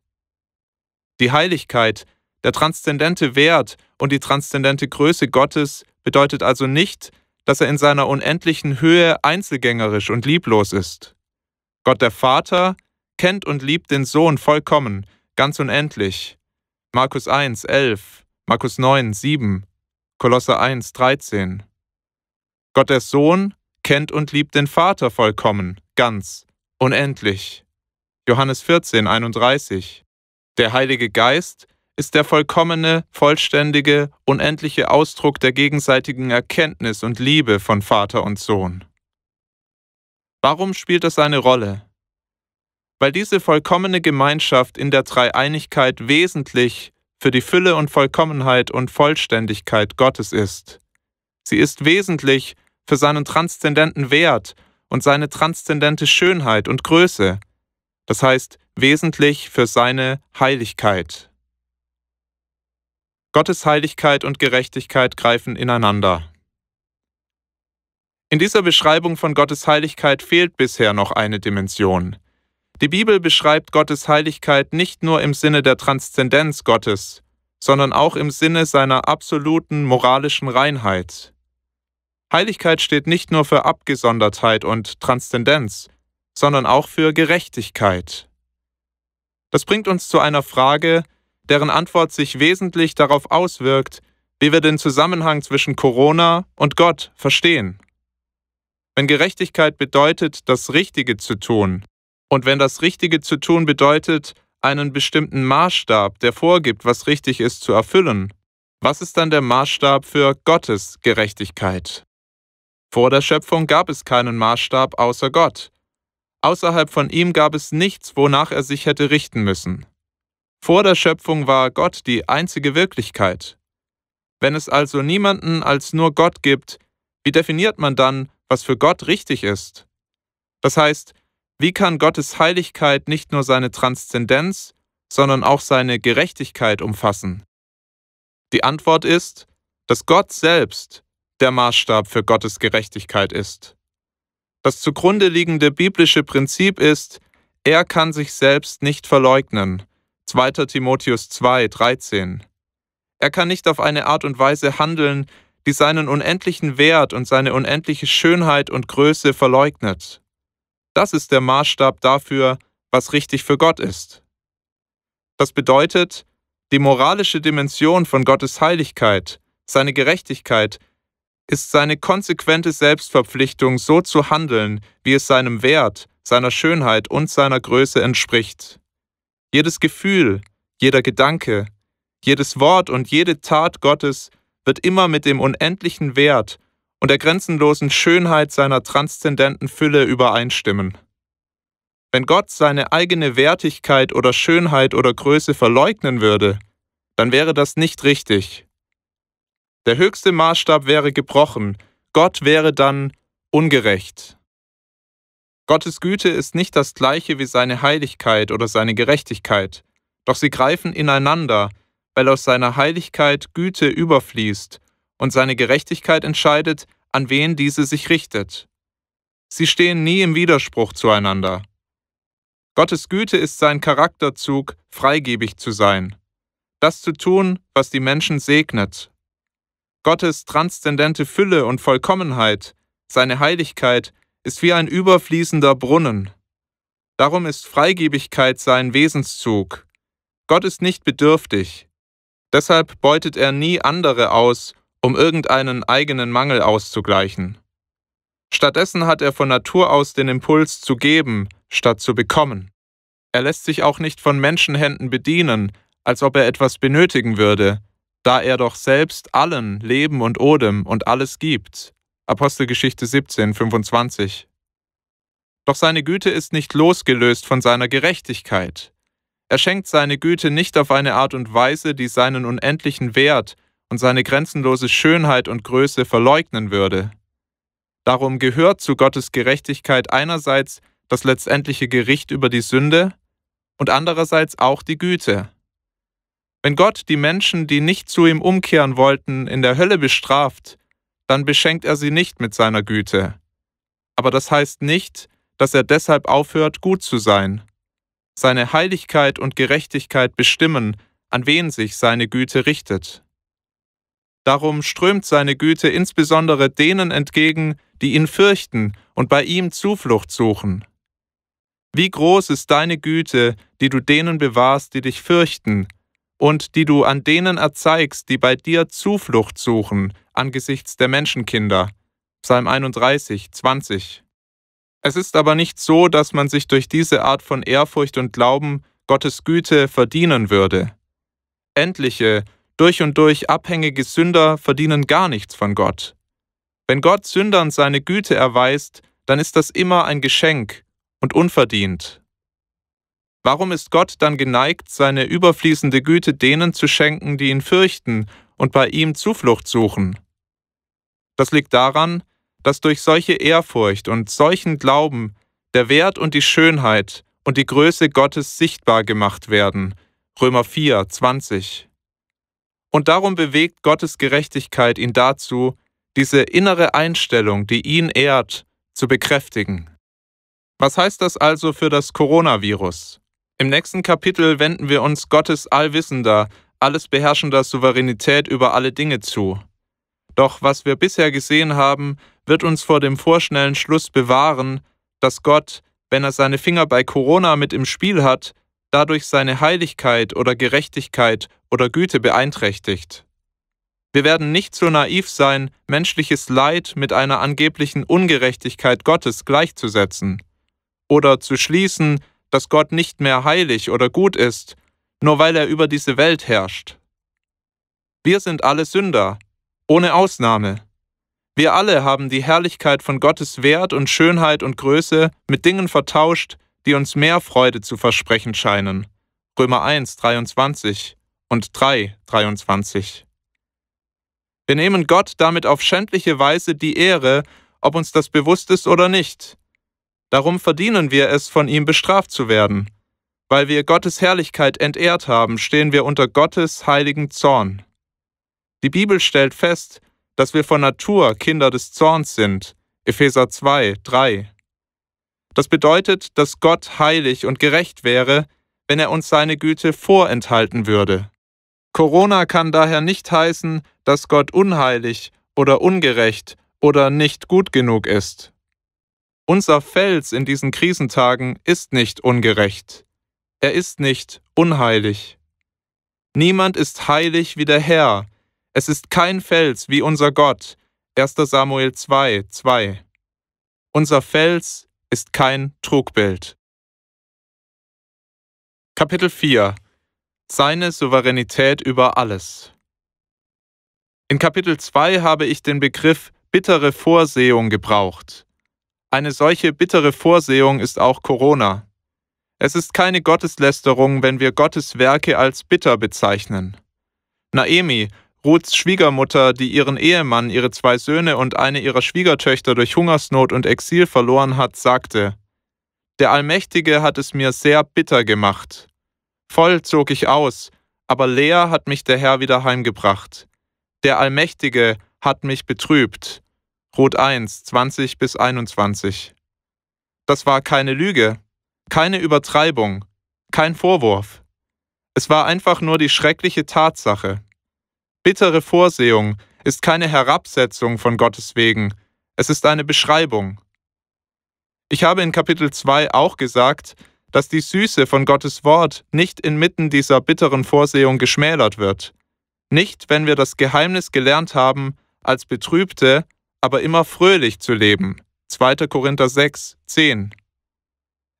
Die Heiligkeit, der transzendente Wert und die transzendente Größe Gottes bedeutet also nicht, dass er in seiner unendlichen Höhe einzelgängerisch und lieblos ist. Gott der Vater kennt und liebt den Sohn vollkommen, ganz unendlich. Markus 1, 11, Markus 9, 7, Kolosser 1, 13. Gott der Sohn kennt und liebt den Vater vollkommen, ganz, unendlich. Johannes 14, 31. Der Heilige Geist ist der vollkommene, vollständige, unendliche Ausdruck der gegenseitigen Erkenntnis und Liebe von Vater und Sohn. Warum spielt das eine Rolle? Weil diese vollkommene Gemeinschaft in der Dreieinigkeit wesentlich für die Fülle und Vollkommenheit und Vollständigkeit Gottes ist. Sie ist wesentlich für seinen transzendenten Wert und seine transzendente Schönheit und Größe, das heißt wesentlich für seine Heiligkeit. Gottes Heiligkeit und Gerechtigkeit greifen ineinander. In dieser Beschreibung von Gottes Heiligkeit fehlt bisher noch eine Dimension. Die Bibel beschreibt Gottes Heiligkeit nicht nur im Sinne der Transzendenz Gottes, sondern auch im Sinne seiner absoluten moralischen Reinheit. Heiligkeit steht nicht nur für Abgesondertheit und Transzendenz, sondern auch für Gerechtigkeit. Das bringt uns zu einer Frage, deren Antwort sich wesentlich darauf auswirkt, wie wir den Zusammenhang zwischen Corona und Gott verstehen. Wenn Gerechtigkeit bedeutet, das Richtige zu tun, und wenn das Richtige zu tun bedeutet, einen bestimmten Maßstab, der vorgibt, was richtig ist, zu erfüllen, was ist dann der Maßstab für Gottes Gerechtigkeit? Vor der Schöpfung gab es keinen Maßstab außer Gott. Außerhalb von ihm gab es nichts, wonach er sich hätte richten müssen. Vor der Schöpfung war Gott die einzige Wirklichkeit. Wenn es also niemanden als nur Gott gibt, wie definiert man dann, was für Gott richtig ist? Das heißt, wie kann Gottes Heiligkeit nicht nur seine Transzendenz, sondern auch seine Gerechtigkeit umfassen? Die Antwort ist, dass Gott selbst der Maßstab für Gottes Gerechtigkeit ist. Das zugrunde liegende biblische Prinzip ist, er kann sich selbst nicht verleugnen. 2. Timotheus 2, 13. Er kann nicht auf eine Art und Weise handeln, die seinen unendlichen Wert und seine unendliche Schönheit und Größe verleugnet. Das ist der Maßstab dafür, was richtig für Gott ist. Das bedeutet, die moralische Dimension von Gottes Heiligkeit, seine Gerechtigkeit, ist seine konsequente Selbstverpflichtung, so zu handeln, wie es seinem Wert, seiner Schönheit und seiner Größe entspricht. Jedes Gefühl, jeder Gedanke, jedes Wort und jede Tat Gottes wird immer mit dem unendlichen Wert und der grenzenlosen Schönheit seiner transzendenten Fülle übereinstimmen. Wenn Gott seine eigene Wertigkeit oder Schönheit oder Größe verleugnen würde, dann wäre das nicht richtig. Der höchste Maßstab wäre gebrochen, Gott wäre dann ungerecht. Gottes Güte ist nicht das Gleiche wie seine Heiligkeit oder seine Gerechtigkeit, doch sie greifen ineinander, weil aus seiner Heiligkeit Güte überfließt und seine Gerechtigkeit entscheidet, an wen diese sich richtet. Sie stehen nie im Widerspruch zueinander. Gottes Güte ist sein Charakterzug, freigebig zu sein, das zu tun, was die Menschen segnet. Gottes transzendente Fülle und Vollkommenheit, seine Heiligkeit, ist wie ein überfließender Brunnen. Darum ist Freigebigkeit sein Wesenszug. Gott ist nicht bedürftig. Deshalb beutet er nie andere aus, um irgendeinen eigenen Mangel auszugleichen. Stattdessen hat er von Natur aus den Impuls zu geben, statt zu bekommen. Er lässt sich auch nicht von Menschenhänden bedienen, als ob er etwas benötigen würde, da er doch selbst allen Leben und Odem und alles gibt. Apostelgeschichte 17, 25. Doch seine Güte ist nicht losgelöst von seiner Gerechtigkeit. Er schenkt seine Güte nicht auf eine Art und Weise, die seinen unendlichen Wert und seine grenzenlose Schönheit und Größe verleugnen würde. Darum gehört zu Gottes Gerechtigkeit einerseits das letztendliche Gericht über die Sünde und andererseits auch die Güte. Wenn Gott die Menschen, die nicht zu ihm umkehren wollten, in der Hölle bestraft, dann beschenkt er sie nicht mit seiner Güte. Aber das heißt nicht, dass er deshalb aufhört, gut zu sein. Seine Heiligkeit und Gerechtigkeit bestimmen, an wen sich seine Güte richtet. Darum strömt seine Güte insbesondere denen entgegen, die ihn fürchten und bei ihm Zuflucht suchen. Wie groß ist deine Güte, die du denen bewahrst, die dich fürchten, und die du an denen erzeigst, die bei dir Zuflucht suchen, angesichts der Menschenkinder. Psalm 31, 20. Es ist aber nicht so, dass man sich durch diese Art von Ehrfurcht und Glauben Gottes Güte verdienen würde. Endliche, durch und durch abhängige Sünder verdienen gar nichts von Gott. Wenn Gott Sündern seine Güte erweist, dann ist das immer ein Geschenk und unverdient. Warum ist Gott dann geneigt, seine überfließende Güte denen zu schenken, die ihn fürchten und bei ihm Zuflucht suchen? Das liegt daran, dass durch solche Ehrfurcht und solchen Glauben der Wert und die Schönheit und die Größe Gottes sichtbar gemacht werden. Römer 4, 20. Und darum bewegt Gottes Gerechtigkeit ihn dazu, diese innere Einstellung, die ihn ehrt, zu bekräftigen. Was heißt das also für das Coronavirus? Im nächsten Kapitel wenden wir uns Gottes allwissender, alles beherrschender Souveränität über alle Dinge zu. Doch was wir bisher gesehen haben, wird uns vor dem vorschnellen Schluss bewahren, dass Gott, wenn er seine Finger bei Corona mit im Spiel hat, dadurch seine Heiligkeit oder Gerechtigkeit oder Güte beeinträchtigt. Wir werden nicht so naiv sein, menschliches Leid mit einer angeblichen Ungerechtigkeit Gottes gleichzusetzen oder zu schließen, dass Gott nicht mehr heilig oder gut ist, nur weil er über diese Welt herrscht. Wir sind alle Sünder, ohne Ausnahme. Wir alle haben die Herrlichkeit von Gottes Wert und Schönheit und Größe mit Dingen vertauscht, die uns mehr Freude zu versprechen scheinen. Römer 1, 23 und 3, 23. Wir nehmen Gott damit auf schändliche Weise die Ehre, ob uns das bewusst ist oder nicht. Darum verdienen wir es, von ihm bestraft zu werden. Weil wir Gottes Herrlichkeit entehrt haben, stehen wir unter Gottes heiligen Zorn. Die Bibel stellt fest, dass wir von Natur Kinder des Zorns sind. Epheser 2, 3. Das bedeutet, dass Gott heilig und gerecht wäre, wenn er uns seine Güte vorenthalten würde. Corona kann daher nicht heißen, dass Gott unheilig oder ungerecht oder nicht gut genug ist. Unser Fels in diesen Krisentagen ist nicht ungerecht. Er ist nicht unheilig. Niemand ist heilig wie der Herr. Es ist kein Fels wie unser Gott. 1. Samuel 2, 2. Unser Fels ist kein Trugbild. Kapitel 4. Seine Souveränität über alles. In Kapitel 2 habe ich den Begriff bittere Vorsehung gebraucht. Eine solche bittere Vorsehung ist auch Corona. Es ist keine Gotteslästerung, wenn wir Gottes Werke als bitter bezeichnen. Naemi, Ruths Schwiegermutter, die ihren Ehemann, ihre 2 Söhne und eine ihrer Schwiegertöchter durch Hungersnot und Exil verloren hat, sagte: Der Allmächtige hat es mir sehr bitter gemacht. Voll zog ich aus, aber leer hat mich der Herr wieder heimgebracht. Der Allmächtige hat mich betrübt. Ruth 1, 20 bis 21. Das war keine Lüge, keine Übertreibung, kein Vorwurf. Es war einfach nur die schreckliche Tatsache. Bittere Vorsehung ist keine Herabsetzung von Gottes wegen, es ist eine Beschreibung. Ich habe in Kapitel 2 auch gesagt, dass die Süße von Gottes Wort nicht inmitten dieser bitteren Vorsehung geschmälert wird. Nicht, wenn wir das Geheimnis gelernt haben, als Betrübte, aber immer fröhlich zu leben. 2. Korinther 6, 10.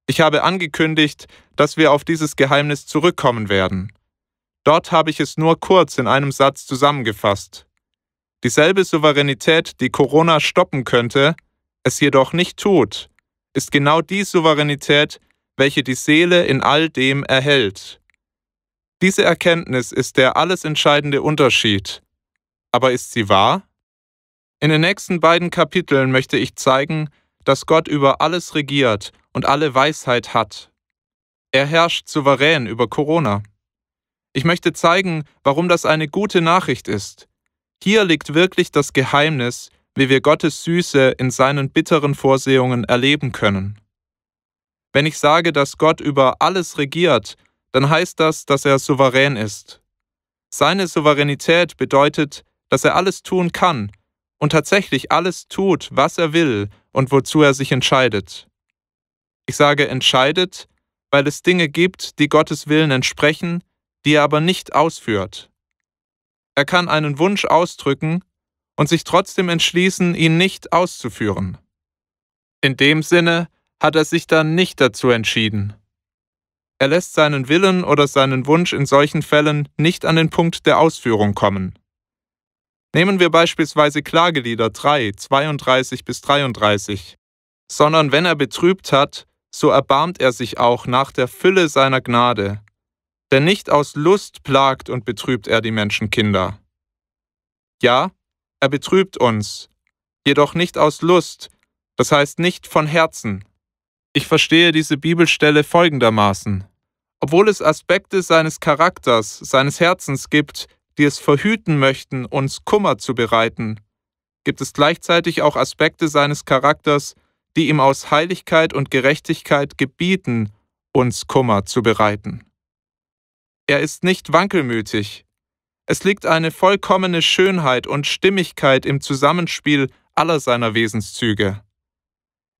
Ich habe angekündigt, dass wir auf dieses Geheimnis zurückkommen werden. Dort habe ich es nur kurz in einem Satz zusammengefasst. Dieselbe Souveränität, die Corona stoppen könnte, es jedoch nicht tut, ist genau die Souveränität, welche die Seele in all dem erhält. Diese Erkenntnis ist der alles entscheidende Unterschied. Aber ist sie wahr? In den nächsten beiden Kapiteln möchte ich zeigen, dass Gott über alles regiert und alle Weisheit hat. Er herrscht souverän über Corona. Ich möchte zeigen, warum das eine gute Nachricht ist. Hier liegt wirklich das Geheimnis, wie wir Gottes Süße in seinen bitteren Vorsehungen erleben können. Wenn ich sage, dass Gott über alles regiert, dann heißt das, dass er souverän ist. Seine Souveränität bedeutet, dass er alles tun kann und tatsächlich alles tut, was er will und wozu er sich entscheidet. Ich sage entscheidet, weil es Dinge gibt, die Gottes Willen entsprechen, die er aber nicht ausführt. Er kann einen Wunsch ausdrücken und sich trotzdem entschließen, ihn nicht auszuführen. In dem Sinne hat er sich dann nicht dazu entschieden. Er lässt seinen Willen oder seinen Wunsch in solchen Fällen nicht an den Punkt der Ausführung kommen. Nehmen wir beispielsweise Klagelieder 3, 32 bis 33. Sondern wenn er betrübt hat, so erbarmt er sich auch nach der Fülle seiner Gnade. Denn nicht aus Lust plagt und betrübt er die Menschenkinder. Ja, er betrübt uns, jedoch nicht aus Lust, das heißt nicht von Herzen. Ich verstehe diese Bibelstelle folgendermaßen. Obwohl es Aspekte seines Charakters, seines Herzens gibt, die es verhüten möchten, uns Kummer zu bereiten, gibt es gleichzeitig auch Aspekte seines Charakters, die ihm aus Heiligkeit und Gerechtigkeit gebieten, uns Kummer zu bereiten. Er ist nicht wankelmütig. Es liegt eine vollkommene Schönheit und Stimmigkeit im Zusammenspiel aller seiner Wesenszüge.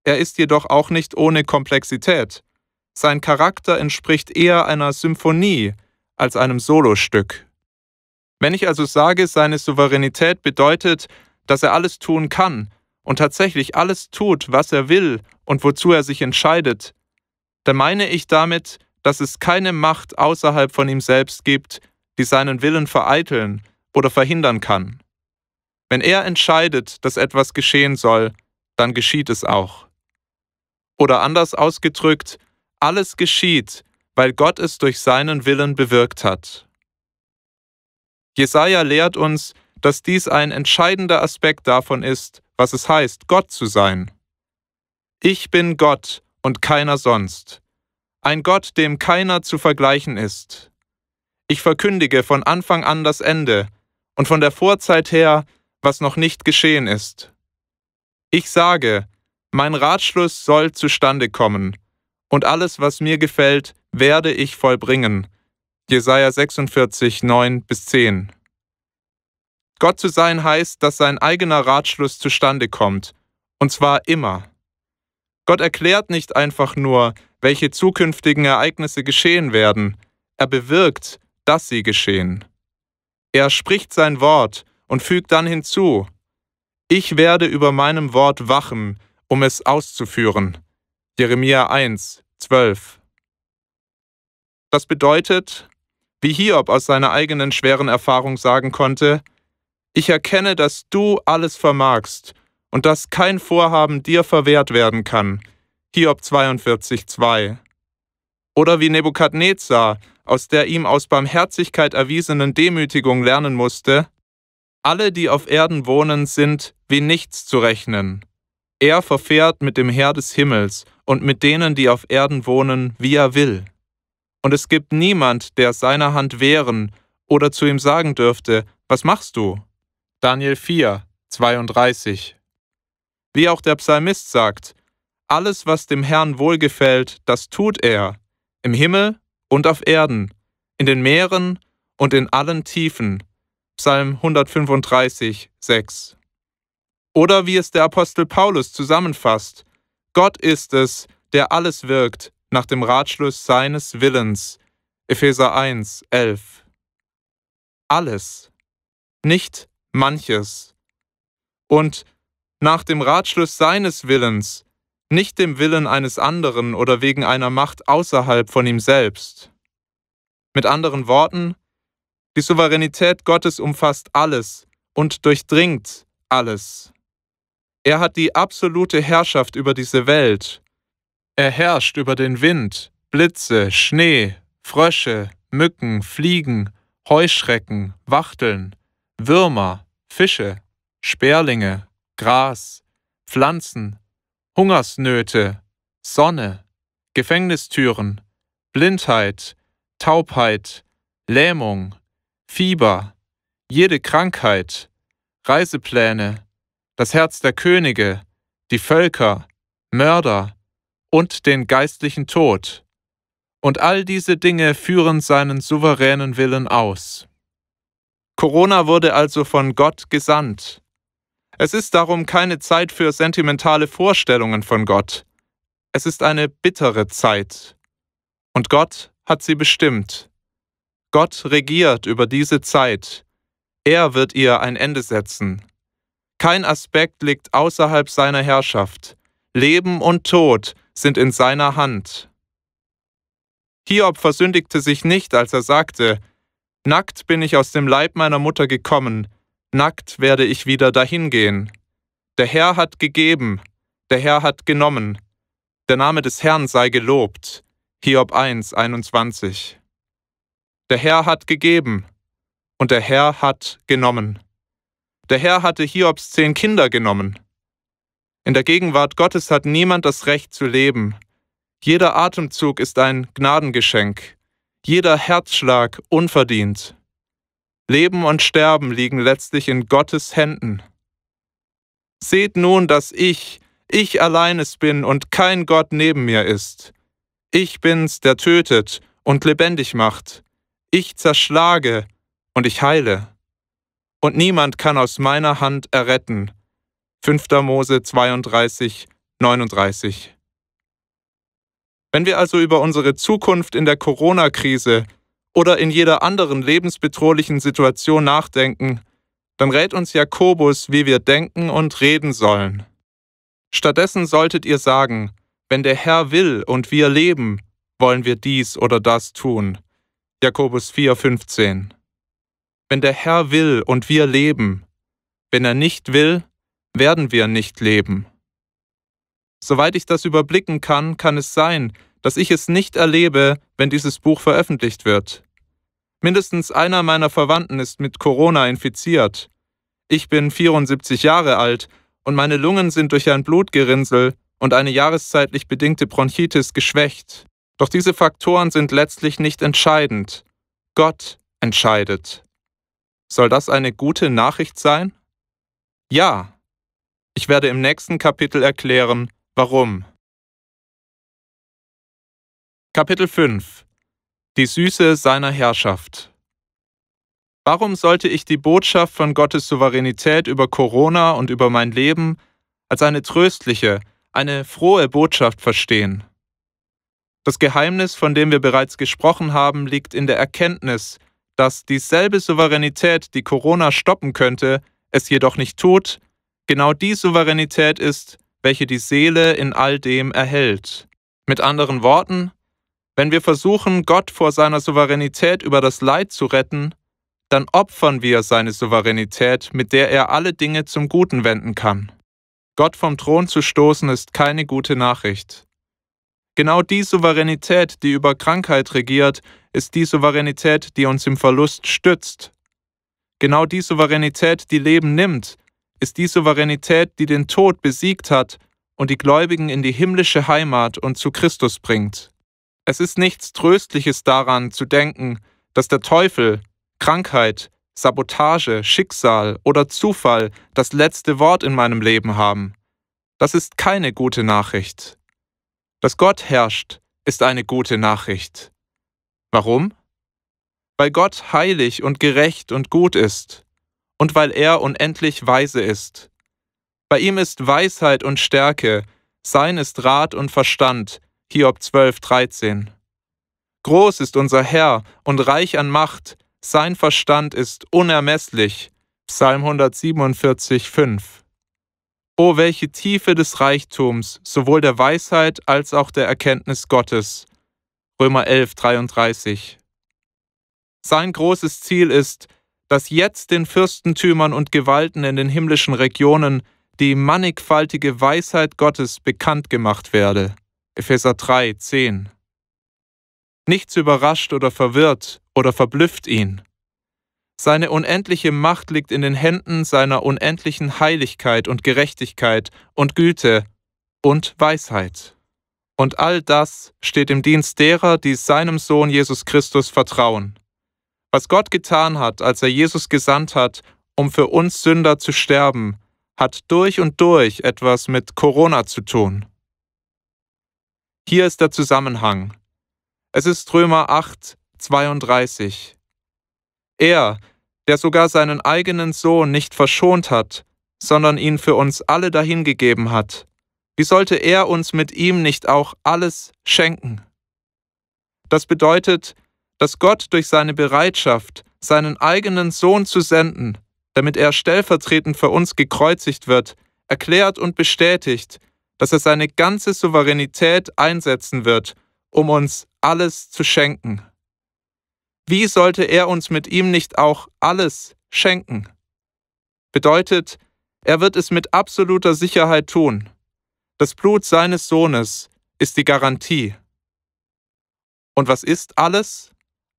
Er ist jedoch auch nicht ohne Komplexität. Sein Charakter entspricht eher einer Symphonie als einem Solostück. Wenn ich also sage, seine Souveränität bedeutet, dass er alles tun kann und tatsächlich alles tut, was er will und wozu er sich entscheidet, dann meine ich damit, dass es keine Macht außerhalb von ihm selbst gibt, die seinen Willen vereiteln oder verhindern kann. Wenn er entscheidet, dass etwas geschehen soll, dann geschieht es auch. Oder anders ausgedrückt, alles geschieht, weil Gott es durch seinen Willen bewirkt hat. Jesaja lehrt uns, dass dies ein entscheidender Aspekt davon ist, was es heißt, Gott zu sein. Ich bin Gott und keiner sonst. Ein Gott, dem keiner zu vergleichen ist. Ich verkündige von Anfang an das Ende und von der Vorzeit her, was noch nicht geschehen ist. Ich sage, mein Ratschluss soll zustande kommen, und alles, was mir gefällt, werde ich vollbringen. Jesaja 46, 9 bis 10. Gott zu sein heißt, dass sein eigener Ratschluss zustande kommt, und zwar immer. Gott erklärt nicht einfach nur, welche zukünftigen Ereignisse geschehen werden, er bewirkt, dass sie geschehen. Er spricht sein Wort und fügt dann hinzu, ich werde über meinem Wort wachen, um es auszuführen. Jeremia 1, 12. Das bedeutet, wie Hiob aus seiner eigenen schweren Erfahrung sagen konnte, ich erkenne, dass du alles vermagst und dass kein Vorhaben dir verwehrt werden kann. Hiob 42, 2. Oder wie Nebukadnezar aus der ihm aus Barmherzigkeit erwiesenen Demütigung lernen musste, alle, die auf Erden wohnen, sind wie nichts zu rechnen. Er verfährt mit dem Herr des Himmels und mit denen, die auf Erden wohnen, wie er will. Und es gibt niemand, der seiner Hand wehren oder zu ihm sagen dürfte, was machst du? Daniel 4, 32. Wie auch der Psalmist sagt, alles, was dem Herrn wohlgefällt, das tut er, im Himmel und auf Erden, in den Meeren und in allen Tiefen. Psalm 135, 6. Oder wie es der Apostel Paulus zusammenfasst, Gott ist es, der alles wirkt nach dem Ratschluss seines Willens. Epheser 1, 11. Alles, nicht manches. Und nach dem Ratschluss seines Willens, nicht dem Willen eines anderen oder wegen einer Macht außerhalb von ihm selbst. Mit anderen Worten, die Souveränität Gottes umfasst alles und durchdringt alles. Er hat die absolute Herrschaft über diese Welt. Er herrscht über den Wind, Blitze, Schnee, Frösche, Mücken, Fliegen, Heuschrecken, Wachteln, Würmer, Fische, Sperlinge, Gras, Pflanzen, Hungersnöte, Sonne, Gefängnistüren, Blindheit, Taubheit, Lähmung, Fieber, jede Krankheit, Reisepläne, das Herz der Könige, die Völker, Mörder und den geistlichen Tod. Und all diese Dinge führen seinen souveränen Willen aus. Corona wurde also von Gott gesandt. Es ist darum keine Zeit für sentimentale Vorstellungen von Gott. Es ist eine bittere Zeit. Und Gott hat sie bestimmt. Gott regiert über diese Zeit. Er wird ihr ein Ende setzen. Kein Aspekt liegt außerhalb seiner Herrschaft. Leben und Tod sind in seiner Hand. Hiob versündigte sich nicht, als er sagte, »Nackt bin ich aus dem Leib meiner Mutter gekommen, nackt werde ich wieder dahingehen. Der Herr hat gegeben, der Herr hat genommen. Der Name des Herrn sei gelobt.« Hiob 1, 21. Der Herr hat gegeben und der Herr hat genommen. Der Herr hatte Hiobs 10 Kinder genommen. In der Gegenwart Gottes hat niemand das Recht zu leben. Jeder Atemzug ist ein Gnadengeschenk, jeder Herzschlag unverdient. Leben und Sterben liegen letztlich in Gottes Händen. Seht nun, dass ich allein es bin und kein Gott neben mir ist. Ich bin's, der tötet und lebendig macht. Ich zerschlage und ich heile. Und niemand kann aus meiner Hand erretten. 5. Mose 32, 39. Wenn wir also über unsere Zukunft in der Corona-Krise oder in jeder anderen lebensbedrohlichen Situation nachdenken, dann rät uns Jakobus, wie wir denken und reden sollen. Stattdessen solltet ihr sagen, wenn der Herr will und wir leben, wollen wir dies oder das tun. Jakobus 4,15. Wenn der Herr will und wir leben, wenn er nicht will, werden wir nicht leben. Soweit ich das überblicken kann, kann es sein, dass ich es nicht erlebe, wenn dieses Buch veröffentlicht wird. Mindestens einer meiner Verwandten ist mit Corona infiziert. Ich bin 74 Jahre alt und meine Lungen sind durch ein Blutgerinnsel und eine jahreszeitlich bedingte Bronchitis geschwächt. Doch diese Faktoren sind letztlich nicht entscheidend. Gott entscheidet. Soll das eine gute Nachricht sein? Ja. Ich werde im nächsten Kapitel erklären, warum. Kapitel 5: Die Süße seiner Herrschaft. Warum sollte ich die Botschaft von Gottes Souveränität über Corona und über mein Leben als eine tröstliche, eine frohe Botschaft verstehen? Das Geheimnis, von dem wir bereits gesprochen haben, liegt in der Erkenntnis, dass dieselbe Souveränität, die Corona stoppen könnte, es jedoch nicht tut, genau die Souveränität ist, welche die Seele in all dem erhält. Mit anderen Worten, wenn wir versuchen, Gott vor seiner Souveränität über das Leid zu retten, dann opfern wir seine Souveränität, mit der er alle Dinge zum Guten wenden kann. Gott vom Thron zu stoßen ist keine gute Nachricht. Genau die Souveränität, die über Krankheit regiert, ist die Souveränität, die uns im Verlust stützt. Genau die Souveränität, die Leben nimmt, ist die Souveränität, die den Tod besiegt hat und die Gläubigen in die himmlische Heimat und zu Christus bringt. Es ist nichts Tröstliches daran zu denken, dass der Teufel, Krankheit, Sabotage, Schicksal oder Zufall das letzte Wort in meinem Leben haben. Das ist keine gute Nachricht. Dass Gott herrscht, ist eine gute Nachricht. Warum? Weil Gott heilig und gerecht und gut ist. Und weil er unendlich weise ist. Bei ihm ist Weisheit und Stärke, sein ist Rat und Verstand, Hiob 12, 13. Groß ist unser Herr und reich an Macht, sein Verstand ist unermesslich, Psalm 147, 5. O welche Tiefe des Reichtums, sowohl der Weisheit als auch der Erkenntnis Gottes, Römer 11, 33. Sein großes Ziel ist, dass jetzt den Fürstentümern und Gewalten in den himmlischen Regionen die mannigfaltige Weisheit Gottes bekannt gemacht werde. Epheser 3, 10. Nichts überrascht oder verwirrt oder verblüfft ihn. Seine unendliche Macht liegt in den Händen seiner unendlichen Heiligkeit und Gerechtigkeit und Güte und Weisheit. Und all das steht im Dienst derer, die seinem Sohn Jesus Christus vertrauen. Was Gott getan hat, als er Jesus gesandt hat, um für uns Sünder zu sterben, hat durch und durch etwas mit Corona zu tun. Hier ist der Zusammenhang. Es ist Römer 8, 32. Er, der sogar seinen eigenen Sohn nicht verschont hat, sondern ihn für uns alle dahingegeben hat, wie sollte er uns mit ihm nicht auch alles schenken? Das bedeutet, dass Gott durch seine Bereitschaft, seinen eigenen Sohn zu senden, damit er stellvertretend für uns gekreuzigt wird, erklärt und bestätigt, dass er seine ganze Souveränität einsetzen wird, um uns alles zu schenken. Wie sollte er uns mit ihm nicht auch alles schenken? Bedeutet, er wird es mit absoluter Sicherheit tun. Das Blut seines Sohnes ist die Garantie. Und was ist alles?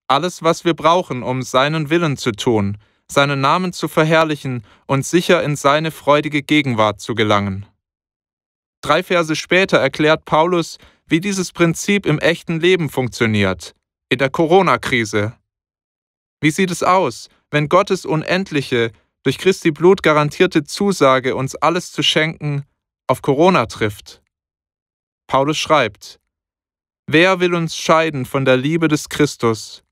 Alles, was wir brauchen, um seinen Willen zu tun, seinen Namen zu verherrlichen und sicher in seine freudige Gegenwart zu gelangen. 3 Verse später erklärt Paulus, wie dieses Prinzip im echten Leben funktioniert, in der Corona-Krise. Wie sieht es aus, wenn Gottes unendliche, durch Christi Blut garantierte Zusage, uns alles zu schenken, auf Corona trifft? Paulus schreibt: Wer will uns scheiden von der Liebe des Christus?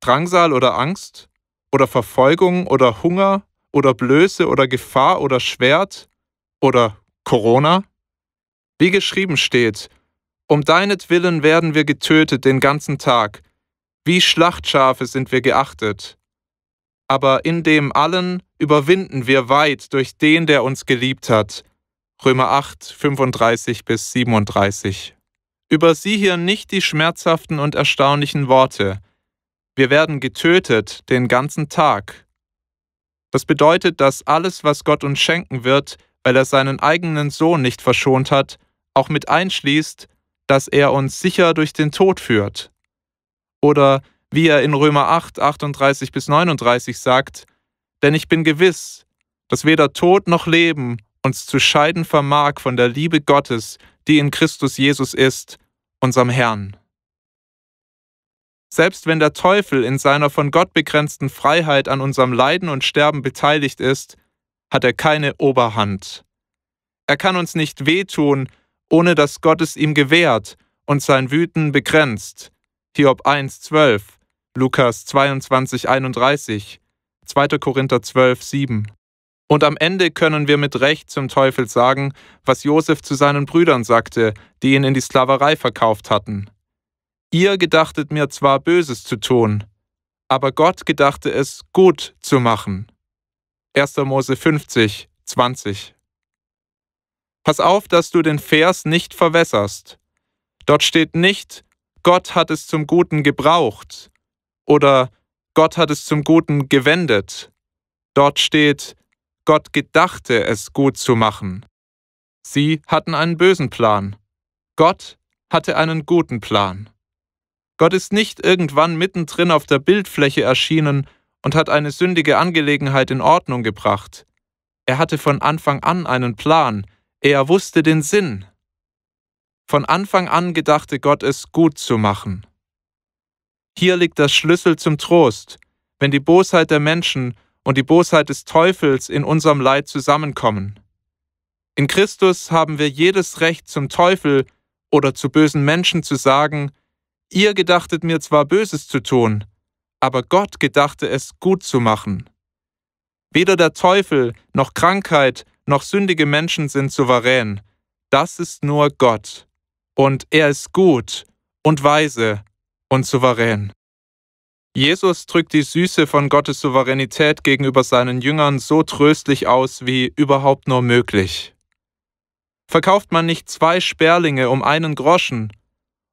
Drangsal oder Angst? Oder Verfolgung oder Hunger? Oder Blöße oder Gefahr oder Schwert? Oder Corona? Wie geschrieben steht: Um deinetwillen werden wir getötet den ganzen Tag. Wie Schlachtschafe sind wir geachtet. Aber in dem allen überwinden wir weit durch den, der uns geliebt hat. Römer 8, 35 bis 37. Über sie hier nicht die schmerzhaften und erstaunlichen Worte. Wir werden getötet den ganzen Tag. Das bedeutet, dass alles, was Gott uns schenken wird, weil er seinen eigenen Sohn nicht verschont hat, auch mit einschließt, dass er uns sicher durch den Tod führt. Oder wie er in Römer 8, 38 bis 39 sagt: Denn ich bin gewiss, dass weder Tod noch Leben uns zu scheiden vermag von der Liebe Gottes, die in Christus Jesus ist, unserem Herrn. Selbst wenn der Teufel in seiner von Gott begrenzten Freiheit an unserem Leiden und Sterben beteiligt ist, hat er keine Oberhand. Er kann uns nicht wehtun, ohne dass Gott es ihm gewährt und sein Wüten begrenzt. Hiob 1,12, Lukas 22,31, 2. Korinther 12,7. Und am Ende können wir mit Recht zum Teufel sagen, was Josef zu seinen Brüdern sagte, die ihn in die Sklaverei verkauft hatten: Ihr gedachtet mir zwar Böses zu tun, aber Gott gedachte es gut zu machen. 1. Mose 50, 20. Pass auf, dass du den Vers nicht verwässerst. Dort steht nicht, Gott hat es zum Guten gebraucht oder Gott hat es zum Guten gewendet. Dort steht: Gott gedachte es gut zu machen. Sie hatten einen bösen Plan. Gott hatte einen guten Plan. Gott ist nicht irgendwann mittendrin auf der Bildfläche erschienen und hat eine sündige Angelegenheit in Ordnung gebracht. Er hatte von Anfang an einen Plan. Er wusste den Sinn. Von Anfang an gedachte Gott es gut zu machen. Hier liegt der Schlüssel zum Trost, wenn die Bosheit der Menschen und die Bosheit des Teufels in unserem Leid zusammenkommen. In Christus haben wir jedes Recht, zum Teufel oder zu bösen Menschen zu sagen: Ihr gedachtet mir zwar Böses zu tun, aber Gott gedachte es gut zu machen. Weder der Teufel, noch Krankheit, noch sündige Menschen sind souverän. Das ist nur Gott. Und er ist gut und weise und souverän. Jesus drückt die Süße von Gottes Souveränität gegenüber seinen Jüngern so tröstlich aus, wie überhaupt nur möglich. Verkauft man nicht 2 Sperlinge um 1 Groschen,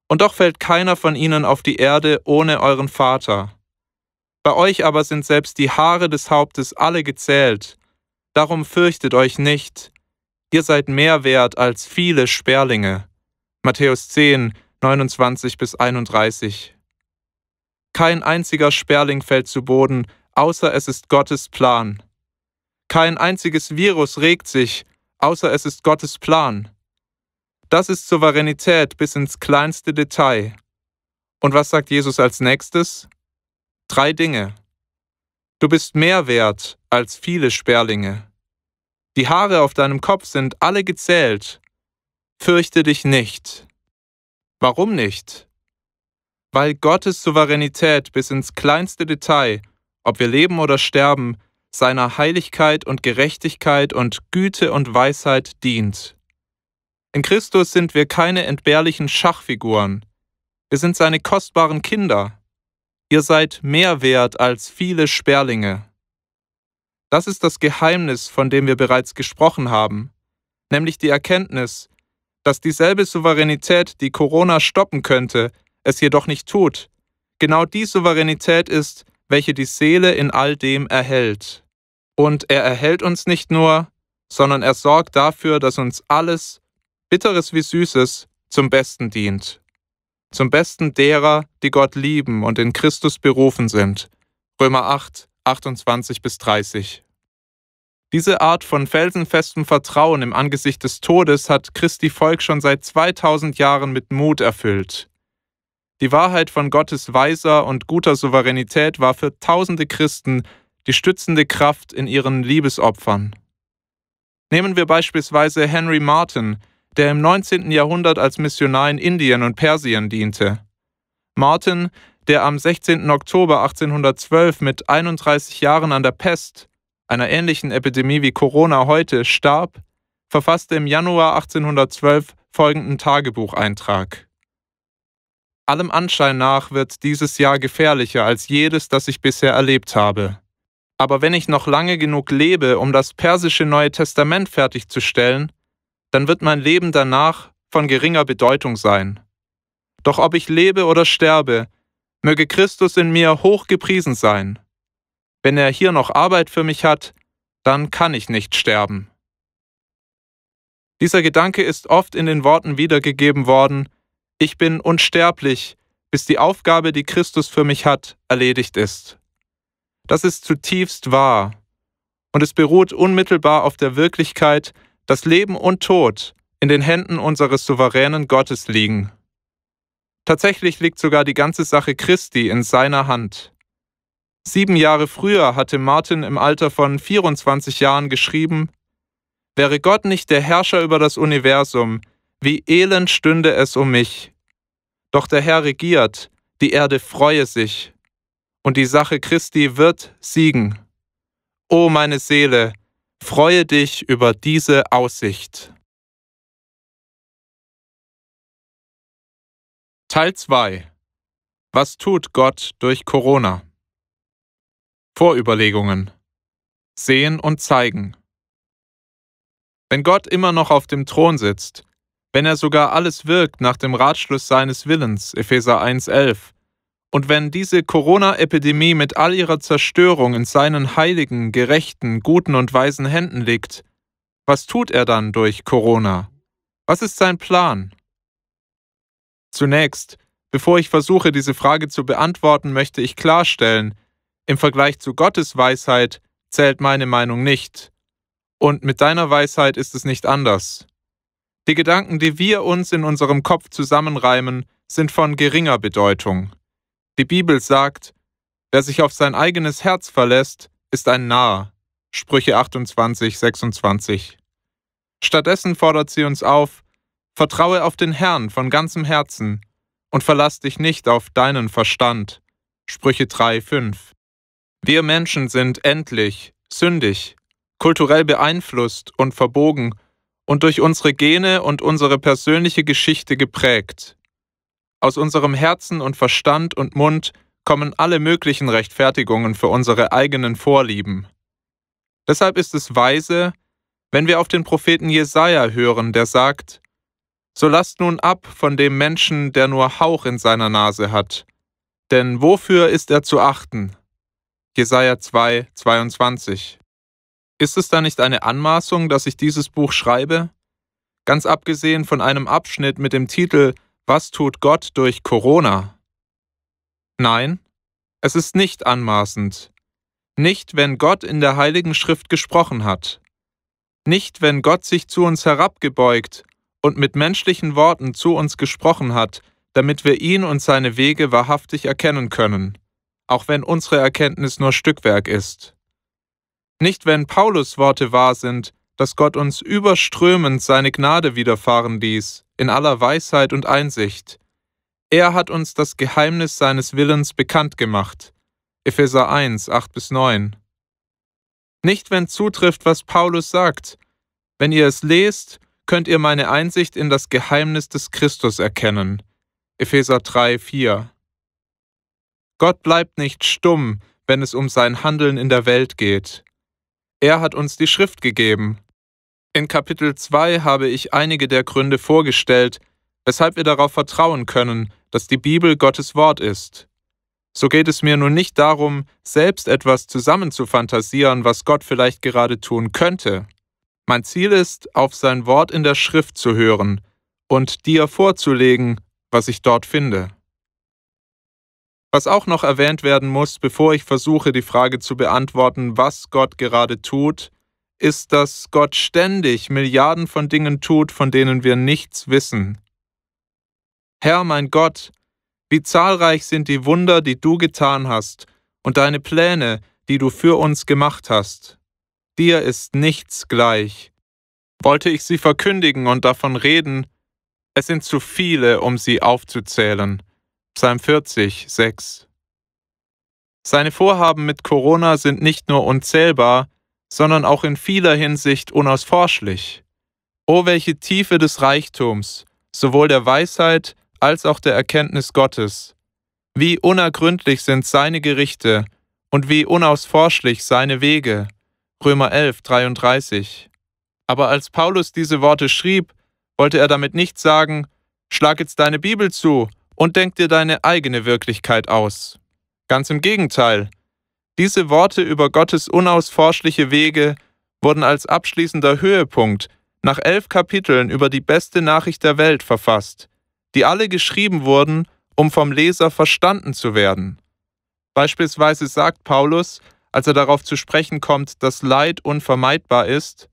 und doch fällt keiner von ihnen auf die Erde ohne euren Vater. Bei euch aber sind selbst die Haare des Hauptes alle gezählt, darum fürchtet euch nicht, ihr seid mehr wert als viele Sperlinge. Matthäus 10, 29 bis 31. Kein einziger Sperling fällt zu Boden, außer es ist Gottes Plan. Kein einziges Virus regt sich, außer es ist Gottes Plan. Das ist Souveränität bis ins kleinste Detail. Und was sagt Jesus als nächstes? 3 Dinge. Du bist mehr wert als viele Sperlinge. Die Haare auf deinem Kopf sind alle gezählt. Fürchte dich nicht. Warum nicht? Weil Gottes Souveränität bis ins kleinste Detail, ob wir leben oder sterben, seiner Heiligkeit und Gerechtigkeit und Güte und Weisheit dient. In Christus sind wir keine entbehrlichen Schachfiguren. Wir sind seine kostbaren Kinder. Ihr seid mehr wert als viele Sperlinge. Das ist das Geheimnis, von dem wir bereits gesprochen haben, nämlich die Erkenntnis, dass dieselbe Souveränität, die Corona stoppen könnte, es jedoch nicht tut, genau die Souveränität ist, welche die Seele in all dem erhält. Und er erhält uns nicht nur, sondern er sorgt dafür, dass uns alles, Bitteres wie Süßes, zum Besten dient. Zum Besten derer, die Gott lieben und in Christus berufen sind. Römer 8, 28-30. Diese Art von felsenfestem Vertrauen im Angesicht des Todes hat Christi Volk schon seit 2000 Jahren mit Mut erfüllt. Die Wahrheit von Gottes weiser und guter Souveränität war für tausende Christen die stützende Kraft in ihren Liebesopfern. Nehmen wir beispielsweise Henry Martyn, der im 19. Jahrhundert als Missionar in Indien und Persien diente. Martyn, der am 16. Oktober 1812 mit 31 Jahren an der Pest, einer ähnlichen Epidemie wie Corona heute, starb, verfasste im Januar 1812 folgenden Tagebucheintrag. Allem Anschein nach wird dieses Jahr gefährlicher als jedes, das ich bisher erlebt habe. Aber wenn ich noch lange genug lebe, um das persische Neue Testament fertigzustellen, dann wird mein Leben danach von geringer Bedeutung sein. Doch ob ich lebe oder sterbe, möge Christus in mir hochgepriesen sein. Wenn er hier noch Arbeit für mich hat, dann kann ich nicht sterben. Dieser Gedanke ist oft in den Worten wiedergegeben worden: Ich bin unsterblich, bis die Aufgabe, die Christus für mich hat, erledigt ist. Das ist zutiefst wahr. Und es beruht unmittelbar auf der Wirklichkeit, dass Leben und Tod in den Händen unseres souveränen Gottes liegen. Tatsächlich liegt sogar die ganze Sache Christi in seiner Hand. 7 Jahre früher hatte Martyn im Alter von 24 Jahren geschrieben: Wäre Gott nicht der Herrscher über das Universum, wie elend stünde es um mich. Doch der Herr regiert, die Erde freue sich, und die Sache Christi wird siegen. O meine Seele, freue dich über diese Aussicht. Teil 2. Was tut Gott durch Corona? Vorüberlegungen. Sehen und zeigen. Wenn Gott immer noch auf dem Thron sitzt, wenn er sogar alles wirkt nach dem Ratschluss seines Willens, Epheser 1,11, und wenn diese Corona-Epidemie mit all ihrer Zerstörung in seinen heiligen, gerechten, guten und weisen Händen liegt, was tut er dann durch Corona? Was ist sein Plan? Zunächst, bevor ich versuche, diese Frage zu beantworten, möchte ich klarstellen: Im Vergleich zu Gottes Weisheit zählt meine Meinung nicht. Und mit deiner Weisheit ist es nicht anders. Die Gedanken, die wir uns in unserem Kopf zusammenreimen, sind von geringer Bedeutung. Die Bibel sagt, wer sich auf sein eigenes Herz verlässt, ist ein Narr. Sprüche 28, 26. Stattdessen fordert sie uns auf: Vertraue auf den Herrn von ganzem Herzen und verlass dich nicht auf deinen Verstand. Sprüche 3, 5. Wir Menschen sind endlich, sündig, kulturell beeinflusst und verbogen und durch unsere Gene und unsere persönliche Geschichte geprägt. Aus unserem Herzen und Verstand und Mund kommen alle möglichen Rechtfertigungen für unsere eigenen Vorlieben. Deshalb ist es weise, wenn wir auf den Propheten Jesaja hören, der sagt: So lasst nun ab von dem Menschen, der nur Hauch in seiner Nase hat, denn wofür ist er zu achten? Jesaja 2, 22. Ist es da nicht eine Anmaßung, dass ich dieses Buch schreibe? Ganz abgesehen von einem Abschnitt mit dem Titel „Was tut Gott durch Corona?“ Nein, es ist nicht anmaßend. Nicht, wenn Gott in der Heiligen Schrift gesprochen hat. Nicht, wenn Gott sich zu uns herabgebeugt und mit menschlichen Worten zu uns gesprochen hat, damit wir ihn und seine Wege wahrhaftig erkennen können, auch wenn unsere Erkenntnis nur Stückwerk ist. Nicht wenn Paulus Worte wahr sind, dass Gott uns überströmend seine Gnade widerfahren ließ, in aller Weisheit und Einsicht. Er hat uns das Geheimnis seines Willens bekannt gemacht. Epheser 1, 8-9. Nicht, wenn zutrifft, was Paulus sagt. Wenn ihr es lest, könnt ihr meine Einsicht in das Geheimnis des Christus erkennen. Epheser 3, 4. Gott bleibt nicht stumm, wenn es um sein Handeln in der Welt geht. Er hat uns die Schrift gegeben. In Kapitel 2 habe ich einige der Gründe vorgestellt, weshalb wir darauf vertrauen können, dass die Bibel Gottes Wort ist. So geht es mir nun nicht darum, selbst etwas zusammenzufantasieren, was Gott vielleicht gerade tun könnte. Mein Ziel ist, auf sein Wort in der Schrift zu hören und dir vorzulegen, was ich dort finde. Was auch noch erwähnt werden muss, bevor ich versuche, die Frage zu beantworten, was Gott gerade tut, ist, dass Gott ständig Milliarden von Dingen tut, von denen wir nichts wissen. Herr, mein Gott, wie zahlreich sind die Wunder, die du getan hast, und deine Pläne, die du für uns gemacht hast. Dir ist nichts gleich. Wollte ich sie verkündigen und davon reden, es sind zu viele, um sie aufzuzählen. Psalm 40, 6. Seine Vorhaben mit Corona sind nicht nur unzählbar, sondern auch in vieler Hinsicht unausforschlich. O, welche Tiefe des Reichtums, sowohl der Weisheit als auch der Erkenntnis Gottes! Wie unergründlich sind seine Gerichte und wie unausforschlich seine Wege! Römer 11, 33. Aber als Paulus diese Worte schrieb, wollte er damit nicht sagen, schlag jetzt deine Bibel zu und denk dir deine eigene Wirklichkeit aus. Ganz im Gegenteil. Diese Worte über Gottes unausforschliche Wege wurden als abschließender Höhepunkt nach 11 Kapiteln über die beste Nachricht der Welt verfasst, die alle geschrieben wurden, um vom Leser verstanden zu werden. Beispielsweise sagt Paulus, als er darauf zu sprechen kommt, dass Leid unvermeidbar ist: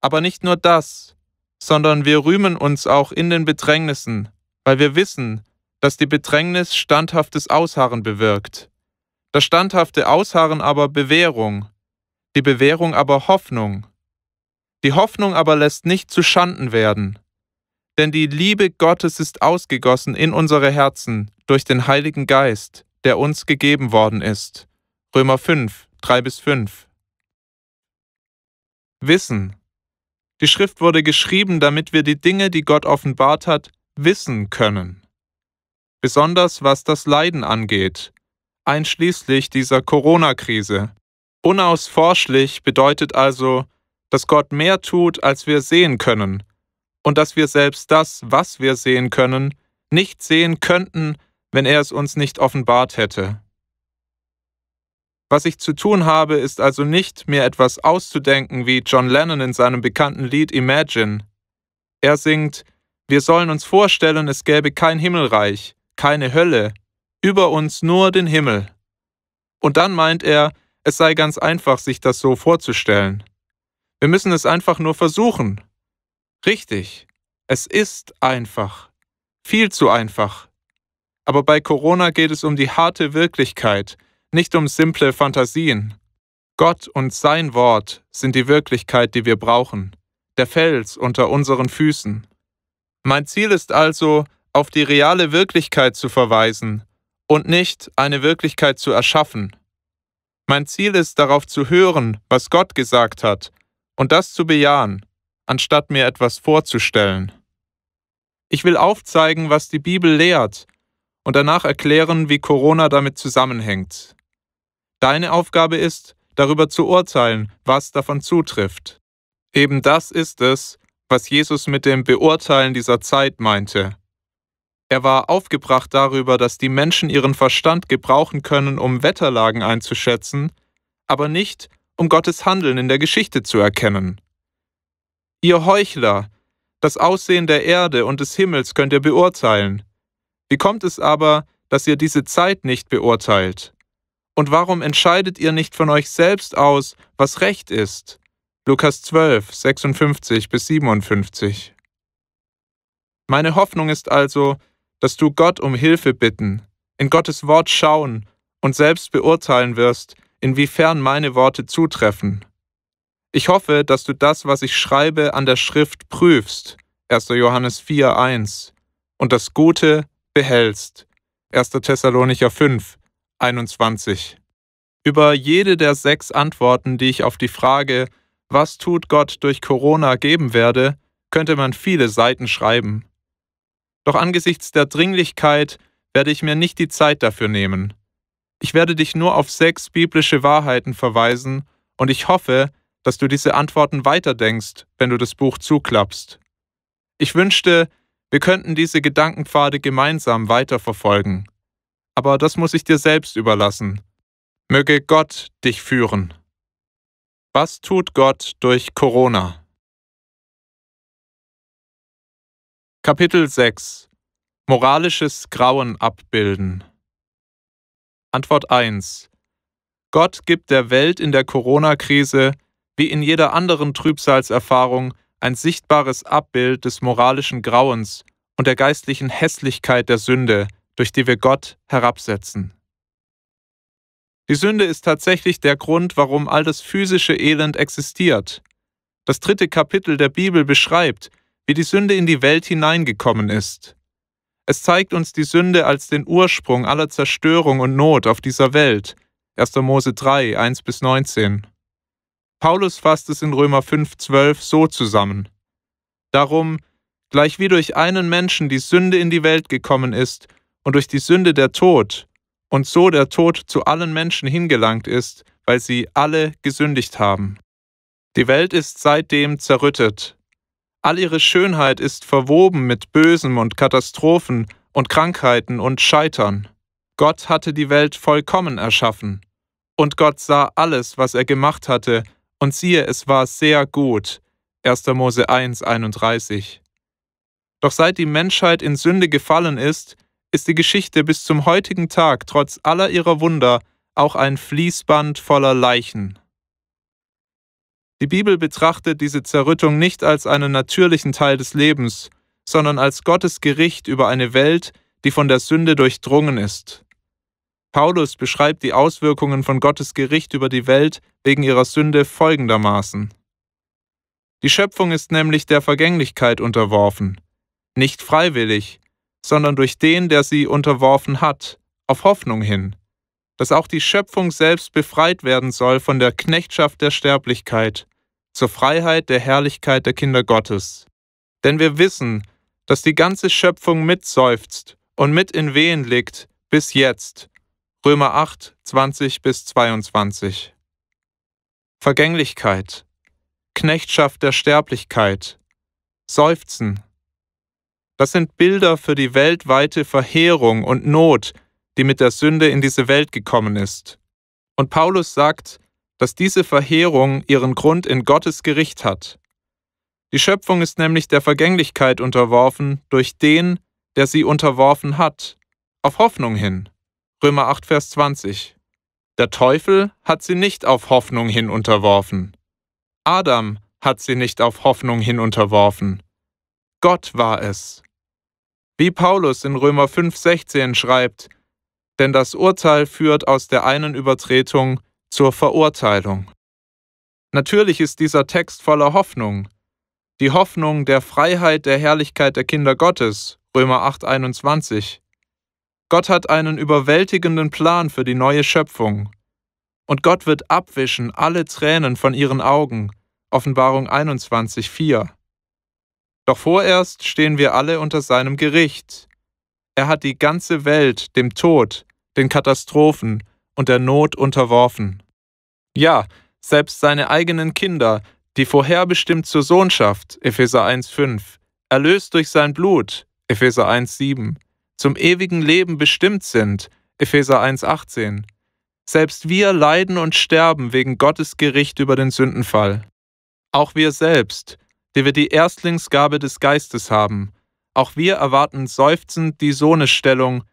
Aber nicht nur das, sondern wir rühmen uns auch in den Bedrängnissen, weil wir wissen, dass die Bedrängnis standhaftes Ausharren bewirkt. Das standhafte Ausharren aber Bewährung, die Bewährung aber Hoffnung. Die Hoffnung aber lässt nicht zu Schanden werden, denn die Liebe Gottes ist ausgegossen in unsere Herzen durch den Heiligen Geist, der uns gegeben worden ist. Römer 5, 3-5. Wissen. Die Schrift wurde geschrieben, damit wir die Dinge, die Gott offenbart hat, wissen können. Besonders was das Leiden angeht, einschließlich dieser Corona-Krise. Unausforschlich bedeutet also, dass Gott mehr tut, als wir sehen können, und dass wir selbst das, was wir sehen können, nicht sehen könnten, wenn er es uns nicht offenbart hätte. Was ich zu tun habe, ist also nicht, mir etwas auszudenken, wie John Lennon in seinem bekannten Lied Imagine. Er singt: Wir sollen uns vorstellen, es gäbe kein Himmelreich, keine Hölle, über uns nur den Himmel. Und dann meint er, es sei ganz einfach, sich das so vorzustellen. Wir müssen es einfach nur versuchen. Richtig, es ist einfach. Viel zu einfach. Aber bei Corona geht es um die harte Wirklichkeit, nicht um simple Fantasien. Gott und sein Wort sind die Wirklichkeit, die wir brauchen, der Fels unter unseren Füßen. Mein Ziel ist also, auf die reale Wirklichkeit zu verweisen und nicht eine Wirklichkeit zu erschaffen. Mein Ziel ist, darauf zu hören, was Gott gesagt hat, und das zu bejahen, anstatt mir etwas vorzustellen. Ich will aufzeigen, was die Bibel lehrt, und danach erklären, wie Corona damit zusammenhängt. Deine Aufgabe ist, darüber zu urteilen, was davon zutrifft. Eben das ist es, was Jesus mit dem Beurteilen dieser Zeit meinte. Er war aufgebracht darüber, dass die Menschen ihren Verstand gebrauchen können, um Wetterlagen einzuschätzen, aber nicht, um Gottes Handeln in der Geschichte zu erkennen. Ihr Heuchler, das Aussehen der Erde und des Himmels könnt ihr beurteilen. Wie kommt es aber, dass ihr diese Zeit nicht beurteilt? Und warum entscheidet ihr nicht von euch selbst aus, was recht ist? Lukas 12, 56-57. Meine Hoffnung ist also, dass du Gott um Hilfe bitten, in Gottes Wort schauen und selbst beurteilen wirst, inwiefern meine Worte zutreffen. Ich hoffe, dass du das, was ich schreibe, an der Schrift prüfst, 1. Johannes 4,1, und das Gute behältst, 1. Thessalonicher 5, 21. Über jede der 6 Antworten, die ich auf die Frage, was tut Gott durch Corona, geben werde, könnte man viele Seiten schreiben. Doch angesichts der Dringlichkeit werde ich mir nicht die Zeit dafür nehmen. Ich werde dich nur auf 6 biblische Wahrheiten verweisen und ich hoffe, dass du diese Antworten weiterdenkst, wenn du das Buch zuklappst. Ich wünschte, wir könnten diese Gedankenpfade gemeinsam weiterverfolgen. Aber das muss ich dir selbst überlassen. Möge Gott dich führen. Was tut Gott durch Corona? Kapitel 6 – Moralisches Grauen abbilden. Antwort 1 – Gott gibt der Welt in der Corona-Krise, wie in jeder anderen Trübsalserfahrung, ein sichtbares Abbild des moralischen Grauens und der geistlichen Hässlichkeit der Sünde, durch die wir Gott herabsetzen. Die Sünde ist tatsächlich der Grund, warum all das physische Elend existiert. Das 3. Kapitel der Bibel beschreibt, wie die Sünde in die Welt hineingekommen ist. Es zeigt uns die Sünde als den Ursprung aller Zerstörung und Not auf dieser Welt. 1. Mose 3, 1-19. Paulus fasst es in Römer 5, 12 so zusammen. Darum, gleichwie durch einen Menschen die Sünde in die Welt gekommen ist und durch die Sünde der Tod, und so der Tod zu allen Menschen hingelangt ist, weil sie alle gesündigt haben. Die Welt ist seitdem zerrüttet. All ihre Schönheit ist verwoben mit Bösem und Katastrophen und Krankheiten und Scheitern. Gott hatte die Welt vollkommen erschaffen. Und Gott sah alles, was er gemacht hatte, und siehe, es war sehr gut. 1. Mose 1, 31. Doch seit die Menschheit in Sünde gefallen ist, ist die Geschichte bis zum heutigen Tag trotz aller ihrer Wunder auch ein Fließband voller Leichen. Die Bibel betrachtet diese Zerrüttung nicht als einen natürlichen Teil des Lebens, sondern als Gottes Gericht über eine Welt, die von der Sünde durchdrungen ist. Paulus beschreibt die Auswirkungen von Gottes Gericht über die Welt wegen ihrer Sünde folgendermaßen. Die Schöpfung ist nämlich der Vergänglichkeit unterworfen, nicht freiwillig, sondern durch den, der sie unterworfen hat, auf Hoffnung hin, dass auch die Schöpfung selbst befreit werden soll von der Knechtschaft der Sterblichkeit, zur Freiheit der Herrlichkeit der Kinder Gottes. Denn wir wissen, dass die ganze Schöpfung mitseufzt und mit in Wehen liegt bis jetzt. Römer 8, 20-22. Vergänglichkeit, Knechtschaft der Sterblichkeit, Seufzen. Das sind Bilder für die weltweite Verheerung und Not, die mit der Sünde in diese Welt gekommen ist. Und Paulus sagt, dass diese Verheerung ihren Grund in Gottes Gericht hat. Die Schöpfung ist nämlich der Vergänglichkeit unterworfen durch den, der sie unterworfen hat, auf Hoffnung hin. Römer 8, Vers 20. Der Teufel hat sie nicht auf Hoffnung hin unterworfen. Adam hat sie nicht auf Hoffnung hin unterworfen. Gott war es. Wie Paulus in Römer 5, 16 schreibt, denn das Urteil führt aus der einen Übertretung zur Verurteilung. Natürlich ist dieser Text voller Hoffnung. Die Hoffnung der Freiheit der Herrlichkeit der Kinder Gottes, Römer 8, 21. Gott hat einen überwältigenden Plan für die neue Schöpfung. Und Gott wird abwischen alle Tränen von ihren Augen, Offenbarung 21, 4. Doch vorerst stehen wir alle unter seinem Gericht. Er hat die ganze Welt dem Tod, den Katastrophen und der Not unterworfen. Ja, selbst seine eigenen Kinder, die vorherbestimmt zur Sohnschaft, Epheser 1,5, erlöst durch sein Blut, Epheser 1,7, zum ewigen Leben bestimmt sind, Epheser 1,18. Selbst wir leiden und sterben wegen Gottes Gericht über den Sündenfall. Auch wir selbst, die wir die Erstlingsgabe des Geistes haben, auch wir erwarten seufzend die Sohnesstellung,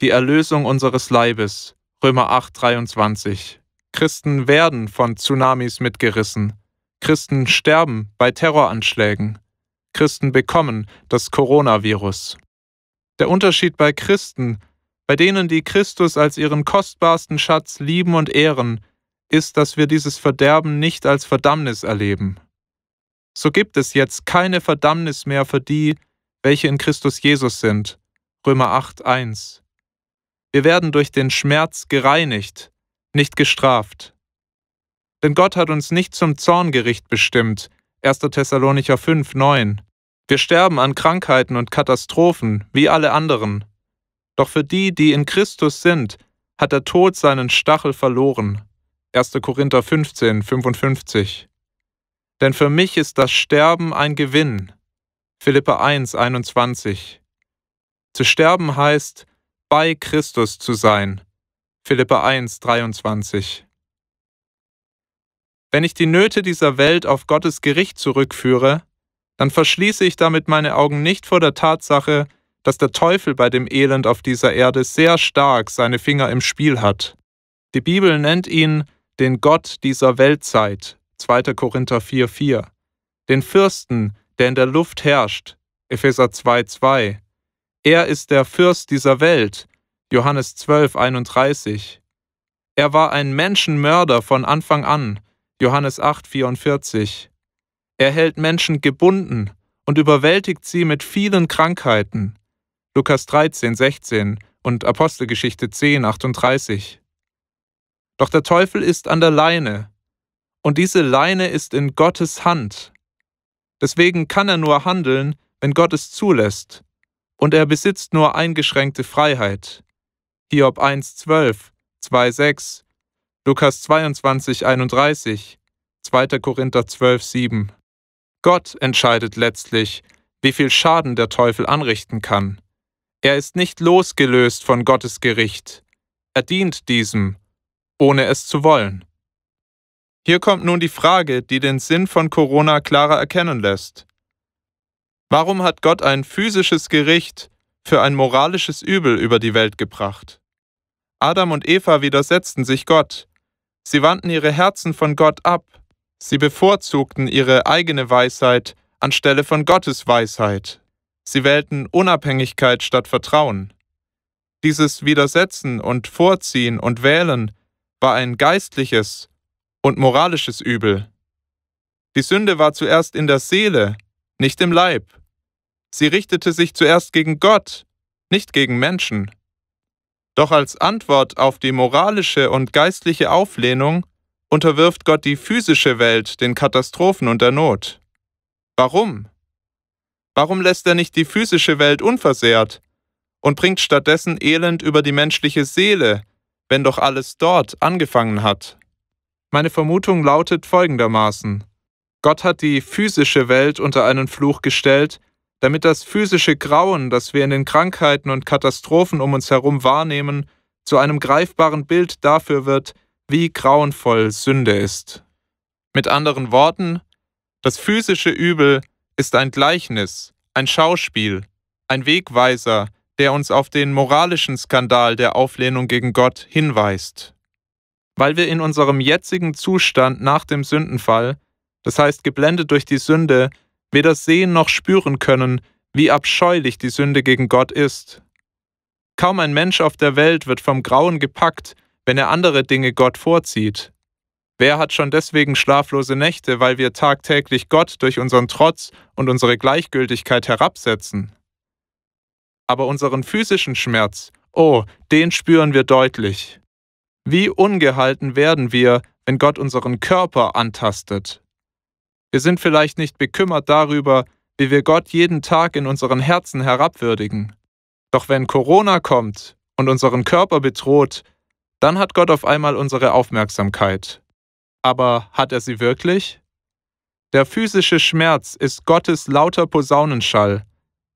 die Erlösung unseres Leibes, Römer 8, 23. Christen werden von Tsunamis mitgerissen. Christen sterben bei Terroranschlägen. Christen bekommen, das Coronavirus. Der Unterschied bei Christen, bei denen, die Christus als ihren kostbarsten Schatz lieben und ehren, ist, dass wir dieses Verderben nicht als Verdammnis erleben. So gibt es jetzt keine Verdammnis mehr für die, welche in Christus Jesus sind. Römer 8,1. Wir werden durch den Schmerz gereinigt, nicht gestraft. Denn Gott hat uns nicht zum Zorngericht bestimmt, 1. Thessalonicher 5,9. Wir sterben an Krankheiten und Katastrophen, wie alle anderen. Doch für die, die in Christus sind, hat der Tod seinen Stachel verloren. 1. Korinther 15, 55. Denn für mich ist das Sterben ein Gewinn. Philipper 1, 21. Zu sterben heißt, bei Christus zu sein. Philipper 1, 23. Wenn ich die Nöte dieser Welt auf Gottes Gericht zurückführe, dann verschließe ich damit meine Augen nicht vor der Tatsache, dass der Teufel bei dem Elend auf dieser Erde sehr stark seine Finger im Spiel hat. Die Bibel nennt ihn den Gott dieser Weltzeit, 2. Korinther 4,4, den Fürsten, der in der Luft herrscht, Epheser 2,2. Er ist der Fürst dieser Welt, Johannes 12,31. Er war ein Menschenmörder von Anfang an, Johannes 8,44. Er hält Menschen gebunden und überwältigt sie mit vielen Krankheiten, Lukas 13, 16 und Apostelgeschichte 10, 38. Doch der Teufel ist an der Leine, und diese Leine ist in Gottes Hand. Deswegen kann er nur handeln, wenn Gott es zulässt, und er besitzt nur eingeschränkte Freiheit. Hiob 1,12, 2,6, Lukas 22, 31, 2. Korinther 12, 7. Gott entscheidet letztlich, wie viel Schaden der Teufel anrichten kann. Er ist nicht losgelöst von Gottes Gericht. Er dient diesem, ohne es zu wollen. Hier kommt nun die Frage, die den Sinn von Corona klarer erkennen lässt. Warum hat Gott ein physisches Gericht für ein moralisches Übel über die Welt gebracht? Adam und Eva widersetzten sich Gott. Sie wandten ihre Herzen von Gott ab. Sie bevorzugten ihre eigene Weisheit anstelle von Gottes Weisheit. Sie wählten Unabhängigkeit statt Vertrauen. Dieses Widersetzen und Vorziehen und Wählen war ein geistliches und moralisches Übel. Die Sünde war zuerst in der Seele, nicht im Leib. Sie richtete sich zuerst gegen Gott, nicht gegen Menschen. Doch als Antwort auf die moralische und geistliche Auflehnung unterwirft Gott die physische Welt den Katastrophen und der Not. Warum? Warum lässt er nicht die physische Welt unversehrt und bringt stattdessen Elend über die menschliche Seele, wenn doch alles dort angefangen hat? Meine Vermutung lautet folgendermaßen: Gott hat die physische Welt unter einen Fluch gestellt, damit das physische Grauen, das wir in den Krankheiten und Katastrophen um uns herum wahrnehmen, zu einem greifbaren Bild dafür wird, wie grauenvoll Sünde ist. Mit anderen Worten, das physische Übel ist ein Gleichnis, ein Schauspiel, ein Wegweiser, der uns auf den moralischen Skandal der Auflehnung gegen Gott hinweist. Weil wir in unserem jetzigen Zustand nach dem Sündenfall, das heißt geblendet durch die Sünde, weder sehen noch spüren können, wie abscheulich die Sünde gegen Gott ist. Kaum ein Mensch auf der Welt wird vom Grauen gepackt, wenn er andere Dinge Gott vorzieht. Wer hat schon deswegen schlaflose Nächte, weil wir tagtäglich Gott durch unseren Trotz und unsere Gleichgültigkeit herabsetzen? Aber unseren physischen Schmerz, oh, den spüren wir deutlich. Wie ungehalten werden wir, wenn Gott unseren Körper antastet? Wir sind vielleicht nicht bekümmert darüber, wie wir Gott jeden Tag in unseren Herzen herabwürdigen. Doch wenn Corona kommt und unseren Körper bedroht, dann hat Gott auf einmal unsere Aufmerksamkeit. Aber hat er sie wirklich? Der physische Schmerz ist Gottes lauter Posaunenschall,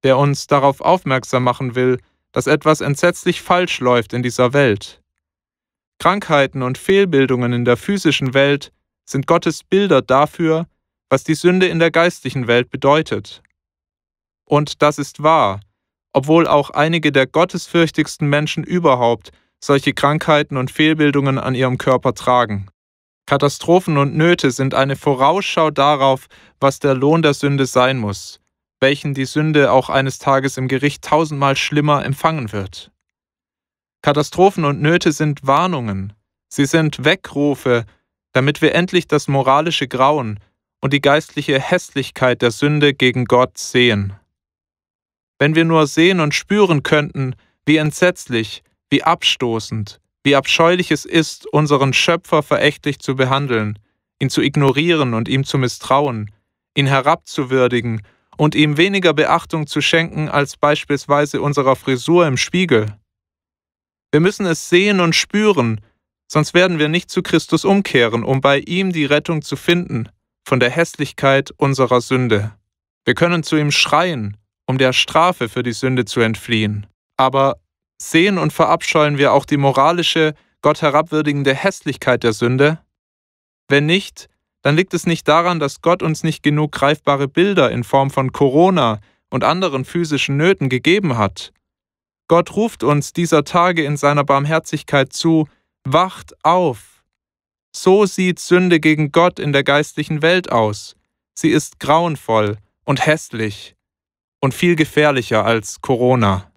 der uns darauf aufmerksam machen will, dass etwas entsetzlich falsch läuft in dieser Welt. Krankheiten und Fehlbildungen in der physischen Welt sind Gottes Bilder dafür, was die Sünde in der geistlichen Welt bedeutet. Und das ist wahr, obwohl auch einige der gottesfürchtigsten Menschen überhaupt solche Krankheiten und Fehlbildungen an ihrem Körper tragen. Katastrophen und Nöte sind eine Vorausschau darauf, was der Lohn der Sünde sein muss. welchen die Sünde auch eines Tages im Gericht 1000-mal schlimmer empfangen wird. Katastrophen und Nöte sind Warnungen, sie sind Weckrufe, damit wir endlich das moralische Grauen und die geistliche Hässlichkeit der Sünde gegen Gott sehen. Wenn wir nur sehen und spüren könnten, wie entsetzlich, wie abstoßend, wie abscheulich es ist, unseren Schöpfer verächtlich zu behandeln, ihn zu ignorieren und ihm zu misstrauen, ihn herabzuwürdigen und ihm weniger Beachtung zu schenken als beispielsweise unserer Frisur im Spiegel. Wir müssen es sehen und spüren, sonst werden wir nicht zu Christus umkehren, um bei ihm die Rettung zu finden von der Hässlichkeit unserer Sünde. Wir können zu ihm schreien, um der Strafe für die Sünde zu entfliehen. Aber sehen und verabscheuen wir auch die moralische, Gott herabwürdigende Hässlichkeit der Sünde? Wenn nicht, dann liegt es nicht daran, dass Gott uns nicht genug greifbare Bilder in Form von Corona und anderen physischen Nöten gegeben hat. Gott ruft uns dieser Tage in seiner Barmherzigkeit zu, wacht auf! So sieht Sünde gegen Gott in der geistlichen Welt aus. Sie ist grauenvoll und hässlich und viel gefährlicher als Corona.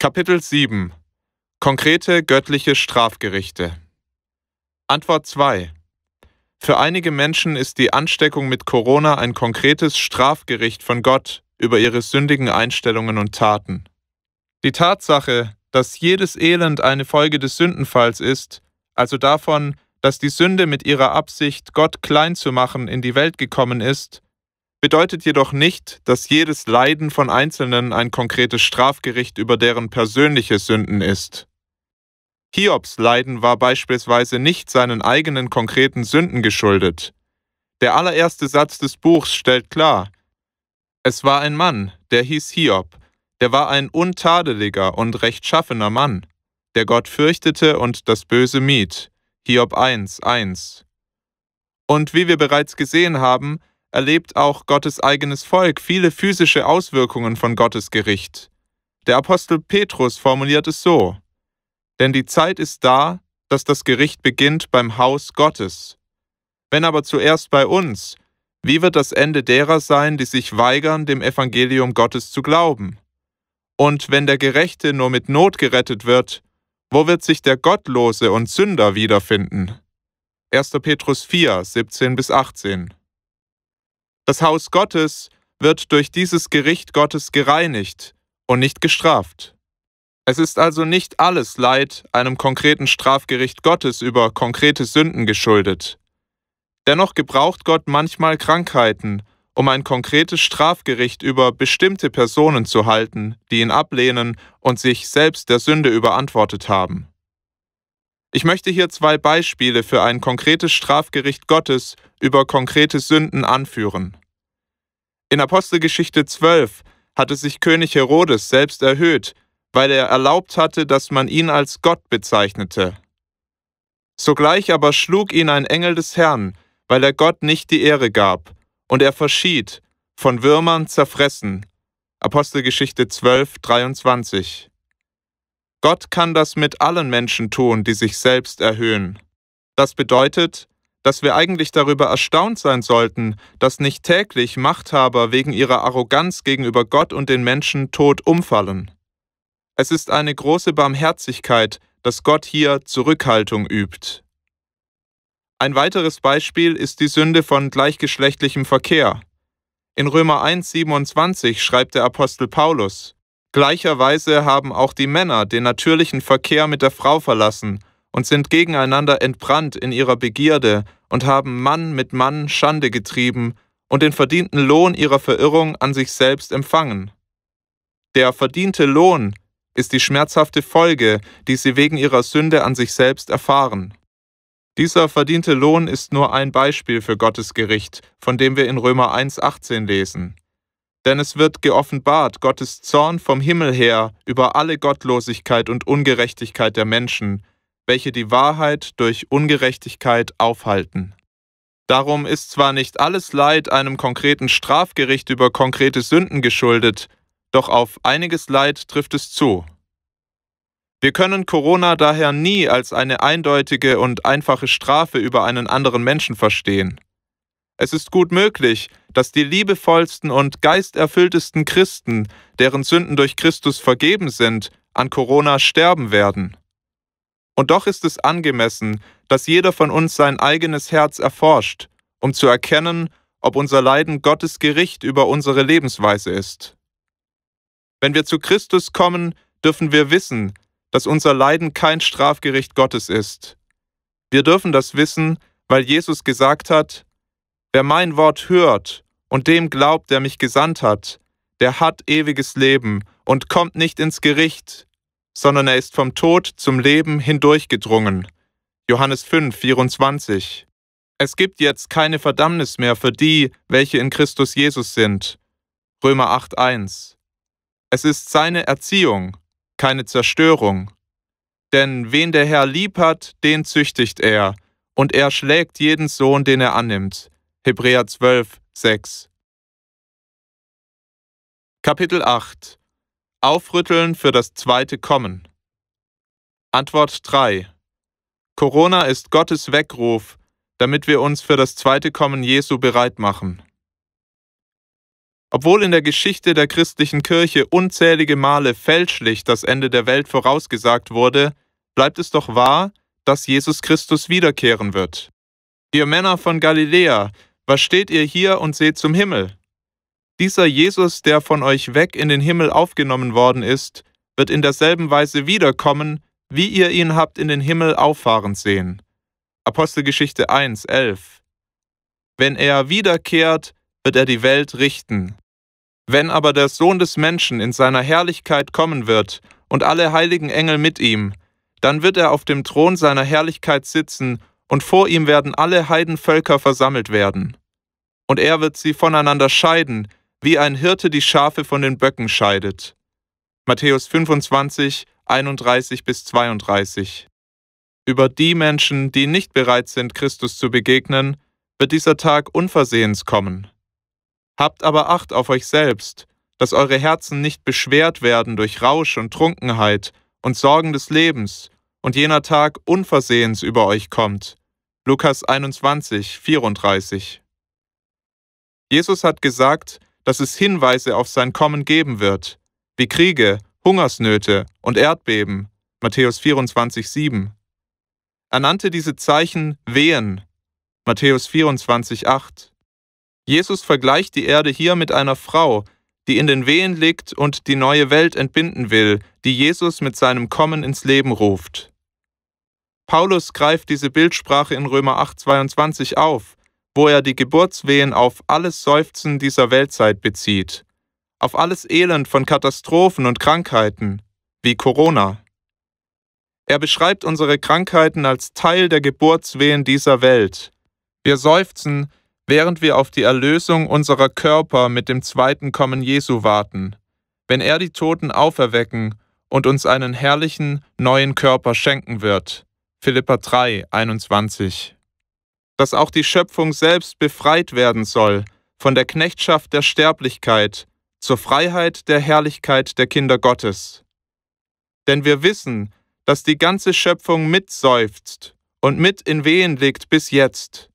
Kapitel 7 – Konkrete göttliche Strafgerichte. Antwort 2: Für einige Menschen ist die Ansteckung mit Corona ein konkretes Strafgericht von Gott über ihre sündigen Einstellungen und Taten. Die Tatsache, dass jedes Elend eine Folge des Sündenfalls ist, also davon, dass die Sünde mit ihrer Absicht, Gott klein zu machen, in die Welt gekommen ist, bedeutet jedoch nicht, dass jedes Leiden von Einzelnen ein konkretes Strafgericht über deren persönliche Sünden ist. Hiobs Leiden war beispielsweise nicht seinen eigenen konkreten Sünden geschuldet. Der allererste Satz des Buchs stellt klar: Es war ein Mann, der hieß Hiob, der war ein untadeliger und rechtschaffener Mann, der Gott fürchtete und das Böse mied. Hiob 1,1. Und wie wir bereits gesehen haben, erlebt auch Gottes eigenes Volk viele physische Auswirkungen von Gottes Gericht. Der Apostel Petrus formuliert es so: Denn die Zeit ist da, dass das Gericht beginnt beim Haus Gottes. Wenn aber zuerst bei uns, wie wird das Ende derer sein, die sich weigern, dem Evangelium Gottes zu glauben? Und wenn der Gerechte nur mit Not gerettet wird, wo wird sich der Gottlose und Sünder wiederfinden? 1. Petrus 4, 17-18. Das Haus Gottes wird durch dieses Gericht Gottes gereinigt und nicht gestraft. Es ist also nicht alles Leid einem konkreten Strafgericht Gottes über konkrete Sünden geschuldet. Dennoch gebraucht Gott manchmal Krankheiten, um ein konkretes Strafgericht über bestimmte Personen zu halten, die ihn ablehnen und sich selbst der Sünde überantwortet haben. Ich möchte hier zwei Beispiele für ein konkretes Strafgericht Gottes über konkrete Sünden anführen. In Apostelgeschichte 12 hatte sich König Herodes selbst erhöht, weil er erlaubt hatte, dass man ihn als Gott bezeichnete. Sogleich aber schlug ihn ein Engel des Herrn, weil er Gott nicht die Ehre gab, und er verschied, von Würmern zerfressen. Apostelgeschichte 12, 23. Gott kann das mit allen Menschen tun, die sich selbst erhöhen. Das bedeutet, dass wir eigentlich darüber erstaunt sein sollten, dass nicht täglich Machthaber wegen ihrer Arroganz gegenüber Gott und den Menschen tot umfallen. Es ist eine große Barmherzigkeit, dass Gott hier Zurückhaltung übt. Ein weiteres Beispiel ist die Sünde von gleichgeschlechtlichem Verkehr. In Römer 1,27 schreibt der Apostel Paulus: Gleicherweise haben auch die Männer den natürlichen Verkehr mit der Frau verlassen und sind gegeneinander entbrannt in ihrer Begierde und haben Mann mit Mann Schande getrieben und den verdienten Lohn ihrer Verirrung an sich selbst empfangen. Der verdiente Lohn ist die schmerzhafte Folge, die sie wegen ihrer Sünde an sich selbst erfahren. Dieser verdiente Lohn ist nur ein Beispiel für Gottes Gericht, von dem wir in Römer 1,18 lesen. Denn es wird geoffenbart, Gottes Zorn vom Himmel her über alle Gottlosigkeit und Ungerechtigkeit der Menschen, welche die Wahrheit durch Ungerechtigkeit aufhalten. Darum ist zwar nicht alles Leid einem konkreten Strafgericht über konkrete Sünden geschuldet, doch auf einiges Leid trifft es zu. Wir können Corona daher nie als eine eindeutige und einfache Strafe über einen anderen Menschen verstehen. Es ist gut möglich, dass die liebevollsten und geisterfülltesten Christen, deren Sünden durch Christus vergeben sind, an Corona sterben werden. Und doch ist es angemessen, dass jeder von uns sein eigenes Herz erforscht, um zu erkennen, ob unser Leiden Gottes Gericht über unsere Lebensweise ist. Wenn wir zu Christus kommen, dürfen wir wissen, dass unser Leiden kein Strafgericht Gottes ist. Wir dürfen das wissen, weil Jesus gesagt hat, wer mein Wort hört und dem glaubt, der mich gesandt hat, der hat ewiges Leben und kommt nicht ins Gericht, sondern er ist vom Tod zum Leben hindurchgedrungen. Johannes 5, 24. Es gibt jetzt keine Verdammnis mehr für die, welche in Christus Jesus sind. Römer 8, 1. Es ist seine Erziehung, keine Zerstörung. Denn wen der Herr lieb hat, den züchtigt er, und er schlägt jeden Sohn, den er annimmt. Hebräer 12, 6. Kapitel 8. Aufrütteln für das zweite Kommen. Antwort 3. Corona ist Gottes Weckruf, damit wir uns für das zweite Kommen Jesu bereit machen. Obwohl in der Geschichte der christlichen Kirche unzählige Male fälschlich das Ende der Welt vorausgesagt wurde, bleibt es doch wahr, dass Jesus Christus wiederkehren wird. Ihr Männer von Galiläa, was steht ihr hier und seht zum Himmel? Dieser Jesus, der von euch weg in den Himmel aufgenommen worden ist, wird in derselben Weise wiederkommen, wie ihr ihn habt in den Himmel auffahren sehen. Apostelgeschichte 1, 11. Wenn er wiederkehrt, wird er die Welt richten. Wenn aber der Sohn des Menschen in seiner Herrlichkeit kommen wird und alle heiligen Engel mit ihm, dann wird er auf dem Thron seiner Herrlichkeit sitzen und vor ihm werden alle Heidenvölker versammelt werden. Und er wird sie voneinander scheiden, wie ein Hirte die Schafe von den Böcken scheidet. Matthäus 25, 31-32. Über die Menschen, die nicht bereit sind, Christus zu begegnen, wird dieser Tag unversehens kommen. Habt aber Acht auf euch selbst, dass eure Herzen nicht beschwert werden durch Rausch und Trunkenheit und Sorgen des Lebens und jener Tag unversehens über euch kommt. Lukas 21, 34. Jesus hat gesagt, dass es Hinweise auf sein Kommen geben wird, wie Kriege, Hungersnöte und Erdbeben, Matthäus 24, 7. Er nannte diese Zeichen Wehen, Matthäus 24, 8. Jesus vergleicht die Erde hier mit einer Frau, die in den Wehen liegt und die neue Welt entbinden will, die Jesus mit seinem Kommen ins Leben ruft. Paulus greift diese Bildsprache in Römer 8, 22 auf, wo er die Geburtswehen auf alles Seufzen dieser Weltzeit bezieht, auf alles Elend von Katastrophen und Krankheiten, wie Corona. Er beschreibt unsere Krankheiten als Teil der Geburtswehen dieser Welt. Wir seufzen, während wir auf die Erlösung unserer Körper mit dem zweiten Kommen Jesu warten, wenn er die Toten auferwecken und uns einen herrlichen, neuen Körper schenken wird. Philipper 3, 21. Dass auch die Schöpfung selbst befreit werden soll von der Knechtschaft der Sterblichkeit zur Freiheit der Herrlichkeit der Kinder Gottes. Denn wir wissen, dass die ganze Schöpfung mitseufzt und mit in Wehen liegt bis jetzt.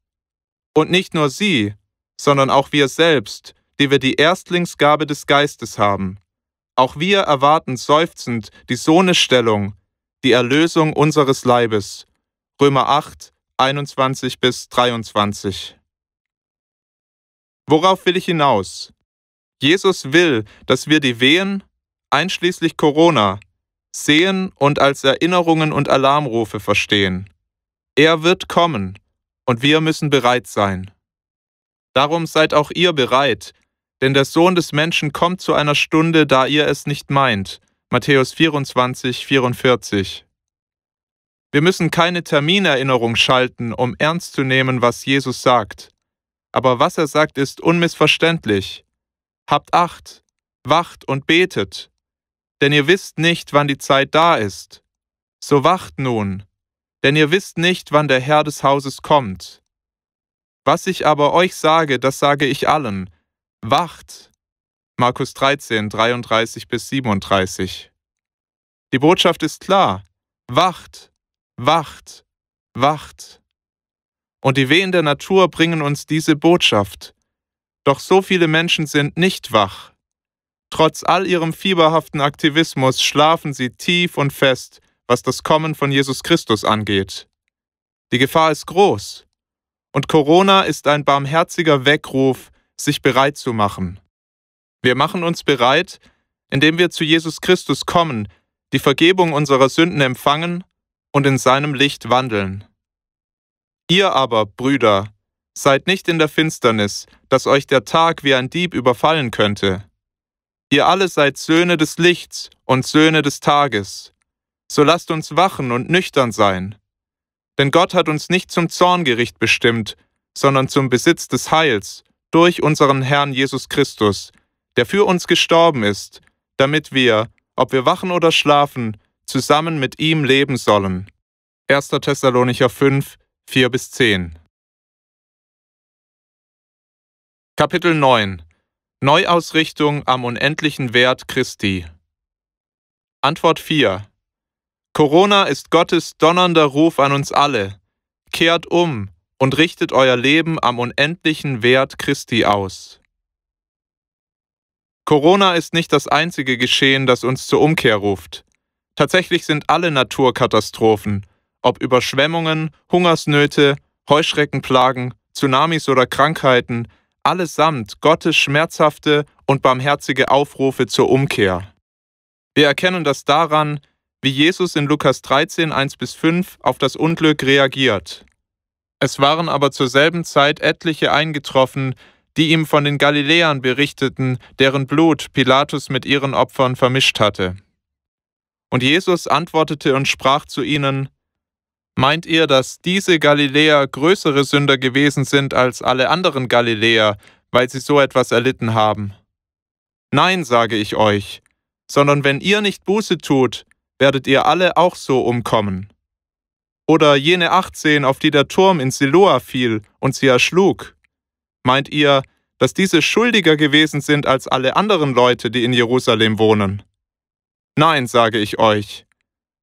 Und nicht nur sie, sondern auch wir selbst, die wir die Erstlingsgabe des Geistes haben. Auch wir erwarten seufzend die Sohnesstellung, die Erlösung unseres Leibes. Römer 8, 21-23. Worauf will ich hinaus? Jesus will, dass wir die Wehen, einschließlich Corona, sehen und als Erinnerungen und Alarmrufe verstehen. Er wird kommen, und wir müssen bereit sein. Darum seid auch ihr bereit, denn der Sohn des Menschen kommt zu einer Stunde, da ihr es nicht meint. Matthäus 24, 44. Wir müssen keine Terminerinnerung schalten, um ernst zu nehmen, was Jesus sagt. Aber was er sagt, ist unmissverständlich. Habt Acht, wacht und betet, denn ihr wisst nicht, wann die Zeit da ist. So wacht nun, denn ihr wisst nicht, wann der Herr des Hauses kommt. Was ich aber euch sage, das sage ich allen. Wacht! Markus 13, 33-37. Die Botschaft ist klar. Wacht! Wacht! Wacht! und die Wehen der Natur bringen uns diese Botschaft. Doch so viele Menschen sind nicht wach. Trotz all ihrem fieberhaften Aktivismus schlafen sie tief und fest, was das Kommen von Jesus Christus angeht. Die Gefahr ist groß. Und Corona ist ein barmherziger Weckruf, sich bereit zu machen. Wir machen uns bereit, indem wir zu Jesus Christus kommen, die Vergebung unserer Sünden empfangen und in seinem Licht wandeln. Ihr aber, Brüder, seid nicht in der Finsternis, dass euch der Tag wie ein Dieb überfallen könnte. Ihr alle seid Söhne des Lichts und Söhne des Tages. So lasst uns wachen und nüchtern sein. Denn Gott hat uns nicht zum Zorngericht bestimmt, sondern zum Besitz des Heils durch unseren Herrn Jesus Christus, der für uns gestorben ist, damit wir, ob wir wachen oder schlafen, zusammen mit ihm leben sollen. 1. Thessalonicher 5, 4-10. Kapitel 9. Neuausrichtung am unendlichen Wert Christi. Antwort 4. Corona ist Gottes donnernder Ruf an uns alle. Kehrt um und richtet euer Leben am unendlichen Wert Christi aus. Corona ist nicht das einzige Geschehen, das uns zur Umkehr ruft. Tatsächlich sind alle Naturkatastrophen, ob Überschwemmungen, Hungersnöte, Heuschreckenplagen, Tsunamis oder Krankheiten, allesamt Gottes schmerzhafte und barmherzige Aufrufe zur Umkehr. Wir erkennen das daran, wie Jesus in Lukas 13, 1-5 auf das Unglück reagiert. Es waren aber zur selben Zeit etliche eingetroffen, die ihm von den Galiläern berichteten, deren Blut Pilatus mit ihren Opfern vermischt hatte. Und Jesus antwortete und sprach zu ihnen: Meint ihr, dass diese Galiläer größere Sünder gewesen sind als alle anderen Galiläer, weil sie so etwas erlitten haben? Nein, sage ich euch, sondern wenn ihr nicht Buße tut, werdet ihr alle auch so umkommen. Oder jene 18, auf die der Turm in Siloa fiel und sie erschlug. Meint ihr, dass diese schuldiger gewesen sind als alle anderen Leute, die in Jerusalem wohnen? Nein, sage ich euch,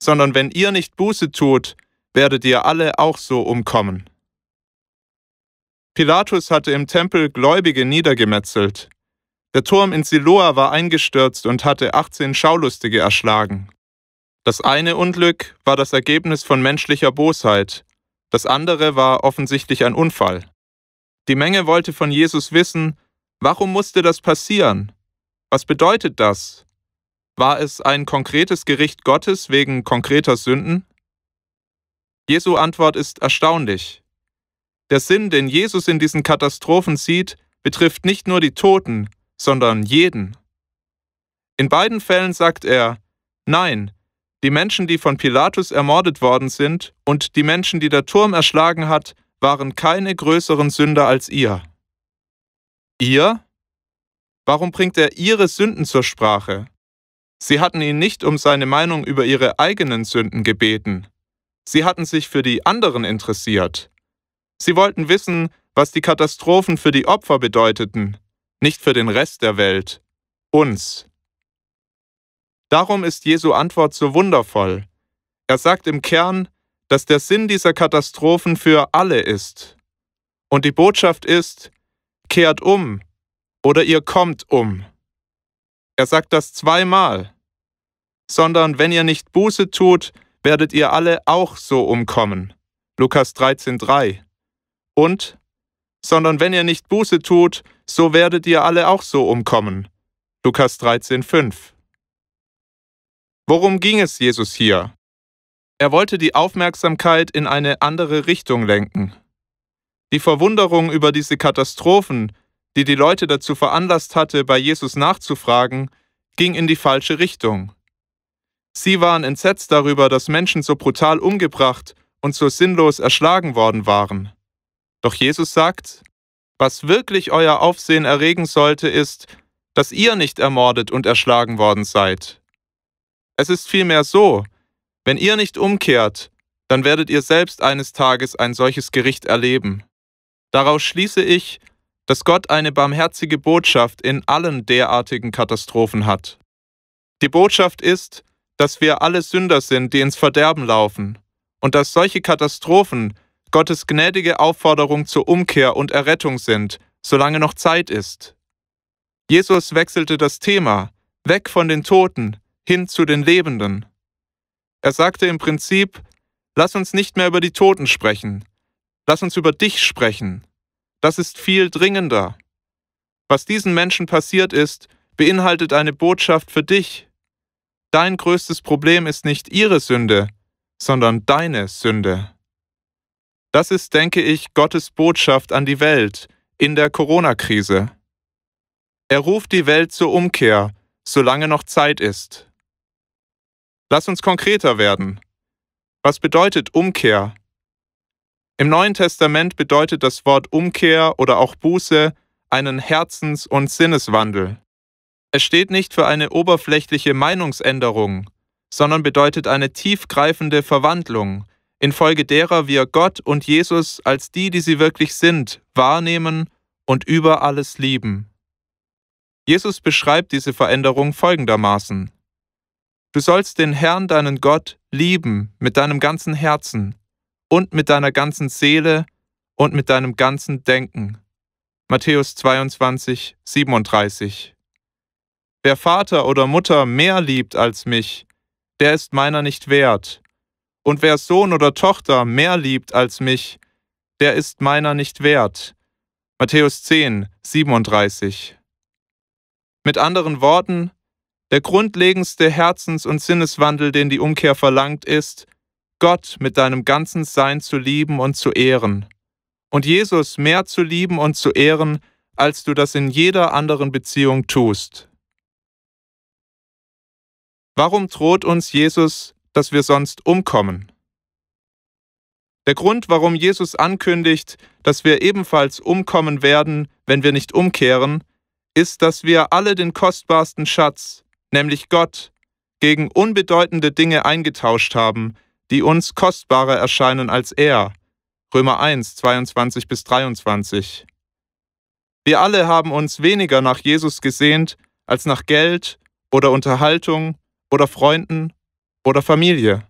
sondern wenn ihr nicht Buße tut, werdet ihr alle auch so umkommen. Pilatus hatte im Tempel Gläubige niedergemetzelt. Der Turm in Siloa war eingestürzt und hatte 18 Schaulustige erschlagen. Das eine Unglück war das Ergebnis von menschlicher Bosheit, das andere war offensichtlich ein Unfall. Die Menge wollte von Jesus wissen, warum musste das passieren? Was bedeutet das? War es ein konkretes Gericht Gottes wegen konkreter Sünden? Jesu Antwort ist erstaunlich. Der Sinn, den Jesus in diesen Katastrophen sieht, betrifft nicht nur die Toten, sondern jeden. In beiden Fällen sagt er: Nein, die Menschen, die von Pilatus ermordet worden sind, und die Menschen, die der Turm erschlagen hat, waren keine größeren Sünder als ihr. Ihr? Warum bringt er ihre Sünden zur Sprache? Sie hatten ihn nicht um seine Meinung über ihre eigenen Sünden gebeten. Sie hatten sich für die anderen interessiert. Sie wollten wissen, was die Katastrophen für die Opfer bedeuteten, nicht für den Rest der Welt, uns. Darum ist Jesu Antwort so wundervoll. Er sagt im Kern, dass der Sinn dieser Katastrophen für alle ist. Und die Botschaft ist: Kehrt um oder ihr kommt um. Er sagt das zweimal. Sondern wenn ihr nicht Buße tut, werdet ihr alle auch so umkommen. Lukas 13,3. Und: Sondern wenn ihr nicht Buße tut, so werdet ihr alle auch so umkommen. Lukas 13,5. Worum ging es Jesus hier? Er wollte die Aufmerksamkeit in eine andere Richtung lenken. Die Verwunderung über diese Katastrophen, die die Leute dazu veranlasst hatte, bei Jesus nachzufragen, ging in die falsche Richtung. Sie waren entsetzt darüber, dass Menschen so brutal umgebracht und so sinnlos erschlagen worden waren. Doch Jesus sagt: Was wirklich euer Aufsehen erregen sollte, ist, dass ihr nicht ermordet und erschlagen worden seid. Es ist vielmehr so: Wenn ihr nicht umkehrt, dann werdet ihr selbst eines Tages ein solches Gericht erleben. Daraus schließe ich, dass Gott eine barmherzige Botschaft in allen derartigen Katastrophen hat. Die Botschaft ist, dass wir alle Sünder sind, die ins Verderben laufen, und dass solche Katastrophen Gottes gnädige Aufforderung zur Umkehr und Errettung sind, solange noch Zeit ist. Jesus wechselte das Thema, weg von den Toten, hin zu den Lebenden. Er sagte im Prinzip, lass uns nicht mehr über die Toten sprechen, lass uns über dich sprechen. Das ist viel dringender. Was diesen Menschen passiert ist, beinhaltet eine Botschaft für dich. Dein größtes Problem ist nicht ihre Sünde, sondern deine Sünde. Das ist, denke ich, Gottes Botschaft an die Welt in der Corona-Krise. Er ruft die Welt zur Umkehr, solange noch Zeit ist. Lass uns konkreter werden. Was bedeutet Umkehr? Im Neuen Testament bedeutet das Wort Umkehr oder auch Buße einen Herzens- und Sinneswandel. Es steht nicht für eine oberflächliche Meinungsänderung, sondern bedeutet eine tiefgreifende Verwandlung, infolge derer wir Gott und Jesus als die, die sie wirklich sind, wahrnehmen und über alles lieben. Jesus beschreibt diese Veränderung folgendermaßen: Du sollst den Herrn, deinen Gott, lieben mit deinem ganzen Herzen und mit deiner ganzen Seele und mit deinem ganzen Denken. Matthäus 22, 37. Wer Vater oder Mutter mehr liebt als mich, der ist meiner nicht wert. Und wer Sohn oder Tochter mehr liebt als mich, der ist meiner nicht wert. Matthäus 10, 37. Mit anderen Worten, der grundlegendste Herzens- und Sinneswandel, den die Umkehr verlangt, ist, Gott mit deinem ganzen Sein zu lieben und zu ehren. Und Jesus mehr zu lieben und zu ehren, als du das in jeder anderen Beziehung tust. Warum droht uns Jesus, dass wir sonst umkommen? Der Grund, warum Jesus ankündigt, dass wir ebenfalls umkommen werden, wenn wir nicht umkehren, ist, dass wir alle den kostbarsten Schatz, nämlich Gott, gegen unbedeutende Dinge eingetauscht haben, die uns kostbarer erscheinen als er. Römer 1, 22 bis 23. Wir alle haben uns weniger nach Jesus gesehnt, als nach Geld oder Unterhaltung, oder Freunden oder Familie.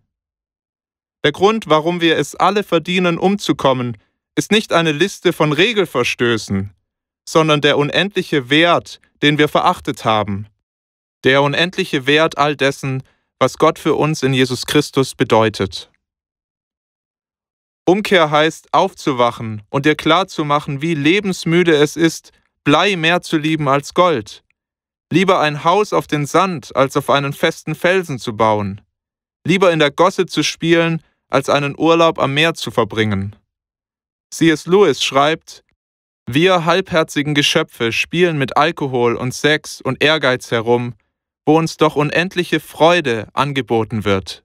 Der Grund, warum wir es alle verdienen, umzukommen, ist nicht eine Liste von Regelverstößen, sondern der unendliche Wert, den wir verachtet haben. Der unendliche Wert all dessen, was Gott für uns in Jesus Christus bedeutet. Umkehr heißt, aufzuwachen und dir klarzumachen, wie lebensmüde es ist, Blei mehr zu lieben als Gold. Lieber ein Haus auf den Sand, als auf einen festen Felsen zu bauen. Lieber in der Gosse zu spielen, als einen Urlaub am Meer zu verbringen. C.S. Lewis schreibt, wir halbherzigen Geschöpfe spielen mit Alkohol und Sex und Ehrgeiz herum, wo uns doch unendliche Freude angeboten wird.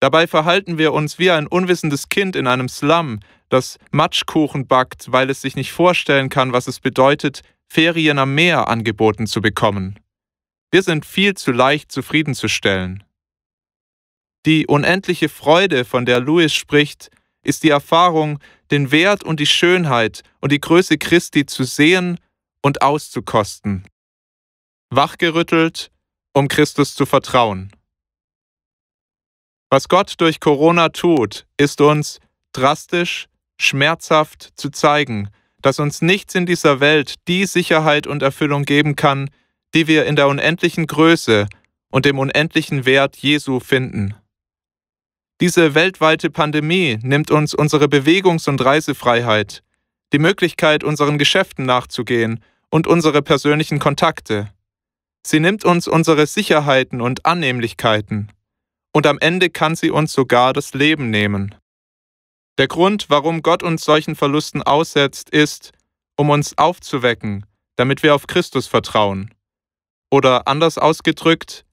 Dabei verhalten wir uns wie ein unwissendes Kind in einem Slum, das Matschkuchen backt, weil es sich nicht vorstellen kann, was es bedeutet, Ferien am Meer angeboten zu bekommen. Wir sind viel zu leicht zufriedenzustellen. Die unendliche Freude, von der Lewis spricht, ist die Erfahrung, den Wert und die Schönheit und die Größe Christi zu sehen und auszukosten. Wachgerüttelt, um Christus zu vertrauen. Was Gott durch Corona tut, ist uns drastisch, schmerzhaft zu zeigen, dass uns nichts in dieser Welt die Sicherheit und Erfüllung geben kann, die wir in der unendlichen Größe und dem unendlichen Wert Jesu finden. Diese weltweite Pandemie nimmt uns unsere Bewegungs- und Reisefreiheit, die Möglichkeit, unseren Geschäften nachzugehen und unsere persönlichen Kontakte. Sie nimmt uns unsere Sicherheiten und Annehmlichkeiten. Und am Ende kann sie uns sogar das Leben nehmen. Der Grund, warum Gott uns solchen Verlusten aussetzt, ist, um uns aufzuwecken, damit wir auf Christus vertrauen. Oder anders ausgedrückt,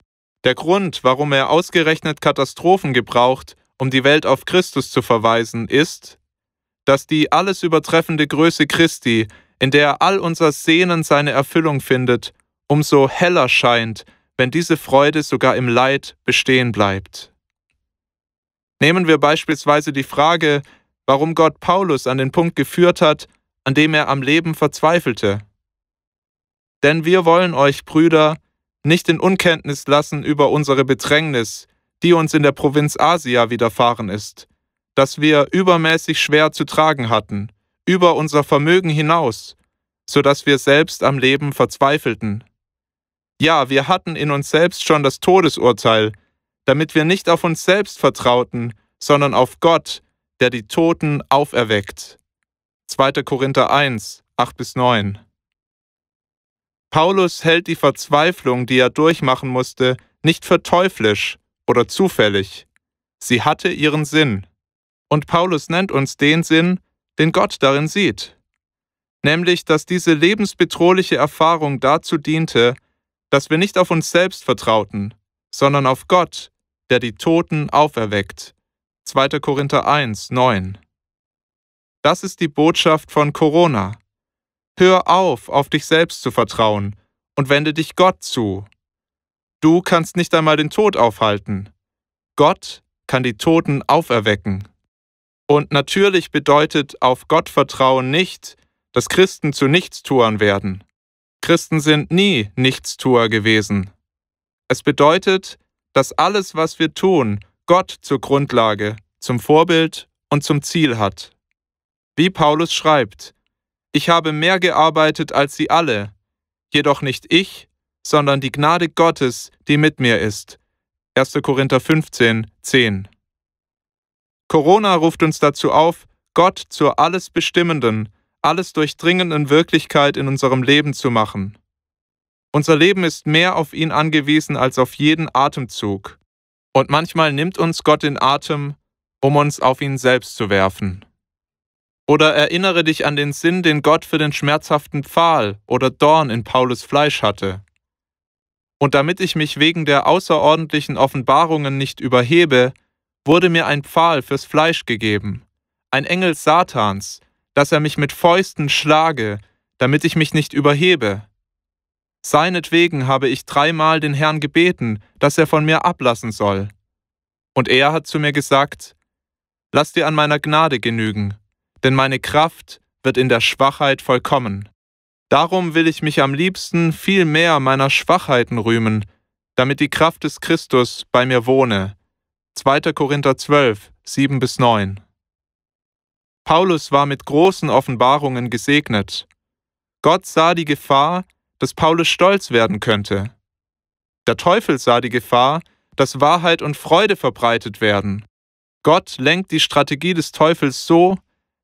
der Grund, warum er ausgerechnet Katastrophen gebraucht, um die Welt auf Christus zu verweisen, ist, dass die alles übertreffende Größe Christi, in der all unser Sehnen seine Erfüllung findet, umso heller scheint, wenn diese Freude sogar im Leid bestehen bleibt. Nehmen wir beispielsweise die Frage, warum Gott Paulus an den Punkt geführt hat, an dem er am Leben verzweifelte. Denn wir wollen euch, Brüder, nicht in Unkenntnis lassen über unsere Bedrängnis, die uns in der Provinz Asia widerfahren ist, das wir übermäßig schwer zu tragen hatten, über unser Vermögen hinaus, so dass wir selbst am Leben verzweifelten. Ja, wir hatten in uns selbst schon das Todesurteil, damit wir nicht auf uns selbst vertrauten, sondern auf Gott, der die Toten auferweckt. 2. Korinther 1, 8-9. Paulus hält die Verzweiflung, die er durchmachen musste, nicht für teuflisch oder zufällig. Sie hatte ihren Sinn. Und Paulus nennt uns den Sinn, den Gott darin sieht. Nämlich, dass diese lebensbedrohliche Erfahrung dazu diente, dass wir nicht auf uns selbst vertrauten, sondern auf Gott, der die Toten auferweckt. 2. Korinther 1, 9. Das ist die Botschaft von Corona. Hör auf dich selbst zu vertrauen und wende dich Gott zu. Du kannst nicht einmal den Tod aufhalten. Gott kann die Toten auferwecken. Und natürlich bedeutet auf Gott vertrauen nicht, dass Christen zu Nichtstuern werden. Christen sind nie Nichtstuer gewesen. Es bedeutet, dass alles, was wir tun, Gott zur Grundlage, zum Vorbild und zum Ziel hat. Wie Paulus schreibt: Ich habe mehr gearbeitet als sie alle, jedoch nicht ich, sondern die Gnade Gottes, die mit mir ist. 1. Korinther 15, 10. Corona ruft uns dazu auf, Gott zur alles bestimmenden, alles durchdringenden Wirklichkeit in unserem Leben zu machen. Unser Leben ist mehr auf ihn angewiesen als auf jeden Atemzug. Und manchmal nimmt uns Gott den Atem, um uns auf ihn selbst zu werfen. Oder erinnere dich an den Sinn, den Gott für den schmerzhaften Pfahl oder Dorn in Paulus Fleisch hatte. Und damit ich mich wegen der außerordentlichen Offenbarungen nicht überhebe, wurde mir ein Pfahl fürs Fleisch gegeben, ein Engel Satans, dass er mich mit Fäusten schlage, damit ich mich nicht überhebe. Seinetwegen habe ich 3-mal den Herrn gebeten, dass er von mir ablassen soll. Und er hat zu mir gesagt: Lass dir an meiner Gnade genügen, denn meine Kraft wird in der Schwachheit vollkommen. Darum will ich mich am liebsten viel mehr meiner Schwachheiten rühmen, damit die Kraft des Christus bei mir wohne. 2. Korinther 12, 7-9. Paulus war mit großen Offenbarungen gesegnet. Gott sah die Gefahr, dass Paulus stolz werden könnte. Der Teufel sah die Gefahr, dass Wahrheit und Freude verbreitet werden. Gott lenkt die Strategie des Teufels so,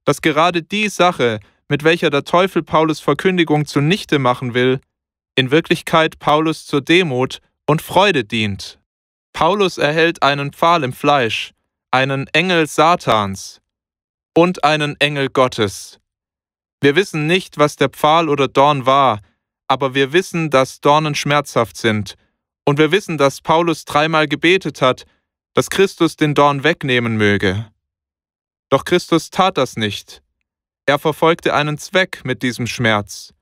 dass gerade die Sache, mit welcher der Teufel Paulus Verkündigung zunichte machen will, in Wirklichkeit Paulus zur Demut und Freude dient. Paulus erhält einen Pfahl im Fleisch, einen Engel Satans und einen Engel Gottes. Wir wissen nicht, was der Pfahl oder Dorn war, aber wir wissen, dass Dornen schmerzhaft sind. Und wir wissen, dass Paulus 3-mal gebetet hat, dass Christus den Dorn wegnehmen möge. Doch Christus tat das nicht. Er verfolgte einen Zweck mit diesem Schmerz.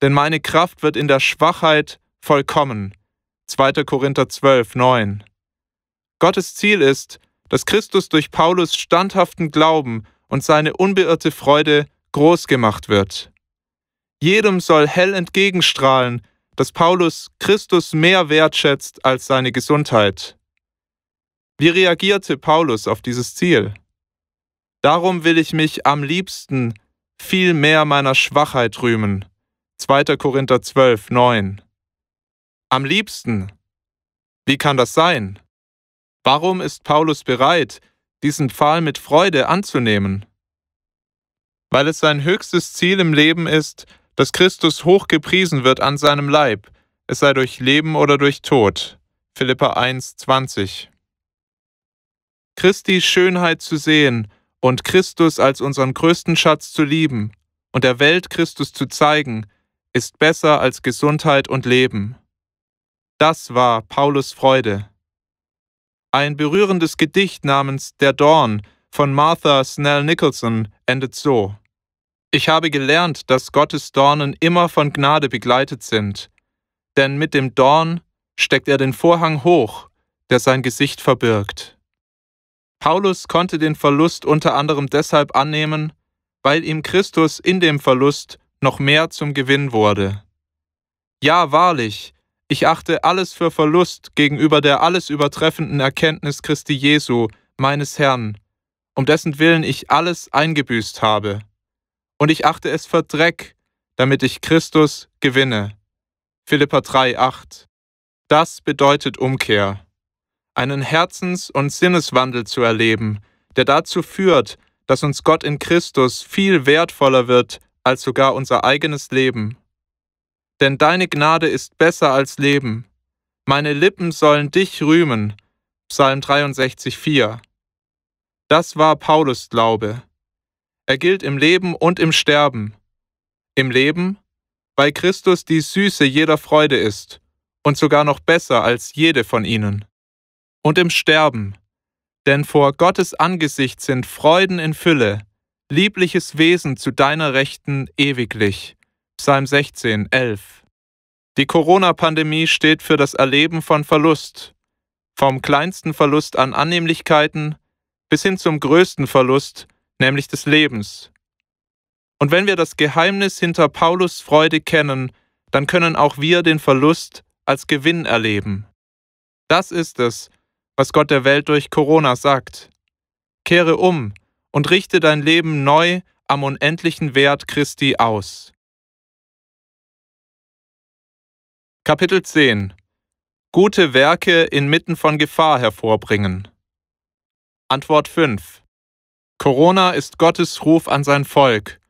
Denn meine Kraft wird in der Schwachheit vollkommen. 2. Korinther 12, 9. Gottes Ziel ist, dass Christus durch Paulus standhaften Glauben und seine unbeirrte Freude groß gemacht wird. Jedem soll hell entgegenstrahlen, dass Paulus Christus mehr wertschätzt als seine Gesundheit. Wie reagierte Paulus auf dieses Ziel? Darum will ich mich am liebsten viel mehr meiner Schwachheit rühmen. 2. Korinther 12, 9. Am liebsten. Wie kann das sein? Warum ist Paulus bereit, diesen Pfahl mit Freude anzunehmen? Weil es sein höchstes Ziel im Leben ist, dass Christus hochgepriesen wird an seinem Leib, es sei durch Leben oder durch Tod. Philipper 1, 20. Christi Schönheit zu sehen und Christus als unseren größten Schatz zu lieben und der Welt Christus zu zeigen, ist besser als Gesundheit und Leben. Das war Paulus Freude. Ein berührendes Gedicht namens Der Dorn von Martha Snell Nicholson endet so: Ich habe gelernt, dass Gottes Dornen immer von Gnade begleitet sind, denn mit dem Dorn steckt er den Vorhang hoch, der sein Gesicht verbirgt. Paulus konnte den Verlust unter anderem deshalb annehmen, weil ihm Christus in dem Verlust noch mehr zum Gewinn wurde. Ja, wahrlich, ich achte alles für Verlust gegenüber der alles übertreffenden Erkenntnis Christi Jesu, meines Herrn, um dessen Willen ich alles eingebüßt habe. Und ich achte es für Dreck, damit ich Christus gewinne. Philipper 3,8. Das bedeutet Umkehr. Einen Herzens- und Sinneswandel zu erleben, der dazu führt, dass uns Gott in Christus viel wertvoller wird als sogar unser eigenes Leben. Denn deine Gnade ist besser als Leben. Meine Lippen sollen dich rühmen. Psalm 63,4. Das war Paulus Glaube. Er gilt im Leben und im Sterben. Im Leben, weil Christus die Süße jeder Freude ist und sogar noch besser als jede von ihnen. Und im Sterben, denn vor Gottes Angesicht sind Freuden in Fülle, liebliches Wesen zu deiner Rechten ewiglich. Psalm 16, 11. Die Corona-Pandemie steht für das Erleben von Verlust, vom kleinsten Verlust an Annehmlichkeiten bis hin zum größten Verlust, nämlich des Lebens. Und wenn wir das Geheimnis hinter Paulus Freude kennen, dann können auch wir den Verlust als Gewinn erleben. Das ist es, was Gott der Welt durch Corona sagt. Kehre um und richte dein Leben neu am unendlichen Wert Christi aus. Kapitel 10. Gute Werke inmitten von Gefahr hervorbringen. Antwort 5. Corona ist Gottes Ruf an sein Volk.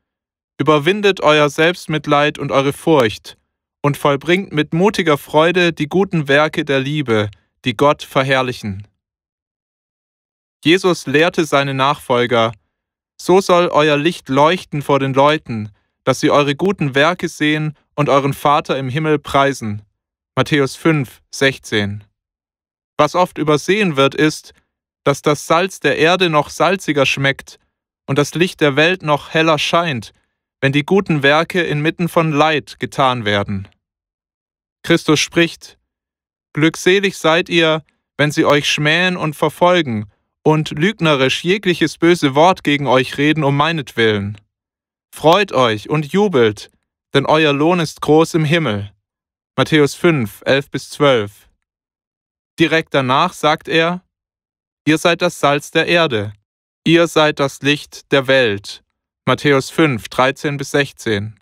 Überwindet euer Selbstmitleid und eure Furcht und vollbringt mit mutiger Freude die guten Werke der Liebe, die Gott verherrlichen. Jesus lehrte seine Nachfolger: So soll euer Licht leuchten vor den Leuten, dass sie eure guten Werke sehen und euren Vater im Himmel preisen. Matthäus 5, 16. Was oft übersehen wird, ist, dass das Salz der Erde noch salziger schmeckt und das Licht der Welt noch heller scheint, wenn die guten Werke inmitten von Leid getan werden. Christus spricht: Glückselig seid ihr, wenn sie euch schmähen und verfolgen und lügnerisch jegliches böse Wort gegen euch reden um meinetwillen. Freut euch und jubelt, denn euer Lohn ist groß im Himmel. Matthäus 5, 11-12. Direkt danach sagt er: Ihr seid das Salz der Erde, ihr seid das Licht der Welt. Matthäus 5, 13-16.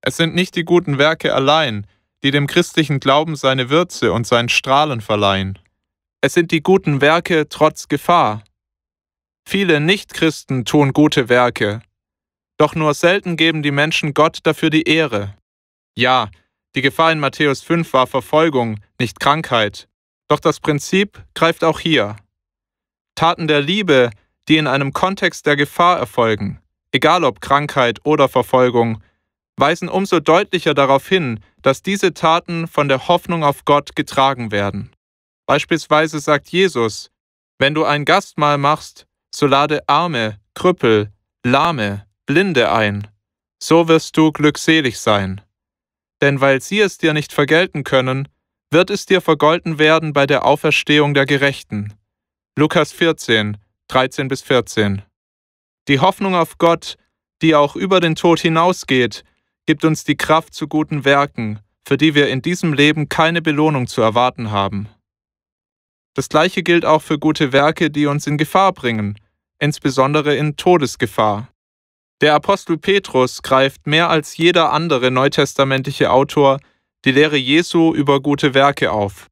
Es sind nicht die guten Werke allein, die dem christlichen Glauben seine Würze und sein Strahlen verleihen. Es sind die guten Werke trotz Gefahr. Viele Nichtchristen tun gute Werke, doch nur selten geben die Menschen Gott dafür die Ehre. Ja, die Gefahr in Matthäus 5 war Verfolgung, nicht Krankheit, doch das Prinzip greift auch hier. Taten der Liebe, die in einem Kontext der Gefahr erfolgen, egal ob Krankheit oder Verfolgung, weisen umso deutlicher darauf hin, dass diese Taten von der Hoffnung auf Gott getragen werden. Beispielsweise sagt Jesus: Wenn du ein Gastmahl machst, so lade Arme, Krüppel, Lahme, Blinde ein, so wirst du glückselig sein. Denn weil sie es dir nicht vergelten können, wird es dir vergolten werden bei der Auferstehung der Gerechten. Lukas 14, 13-14. Die Hoffnung auf Gott, die auch über den Tod hinausgeht, gibt uns die Kraft zu guten Werken, für die wir in diesem Leben keine Belohnung zu erwarten haben. Das Gleiche gilt auch für gute Werke, die uns in Gefahr bringen, insbesondere in Todesgefahr. Der Apostel Petrus greift mehr als jeder andere neutestamentliche Autor die Lehre Jesu über gute Werke auf.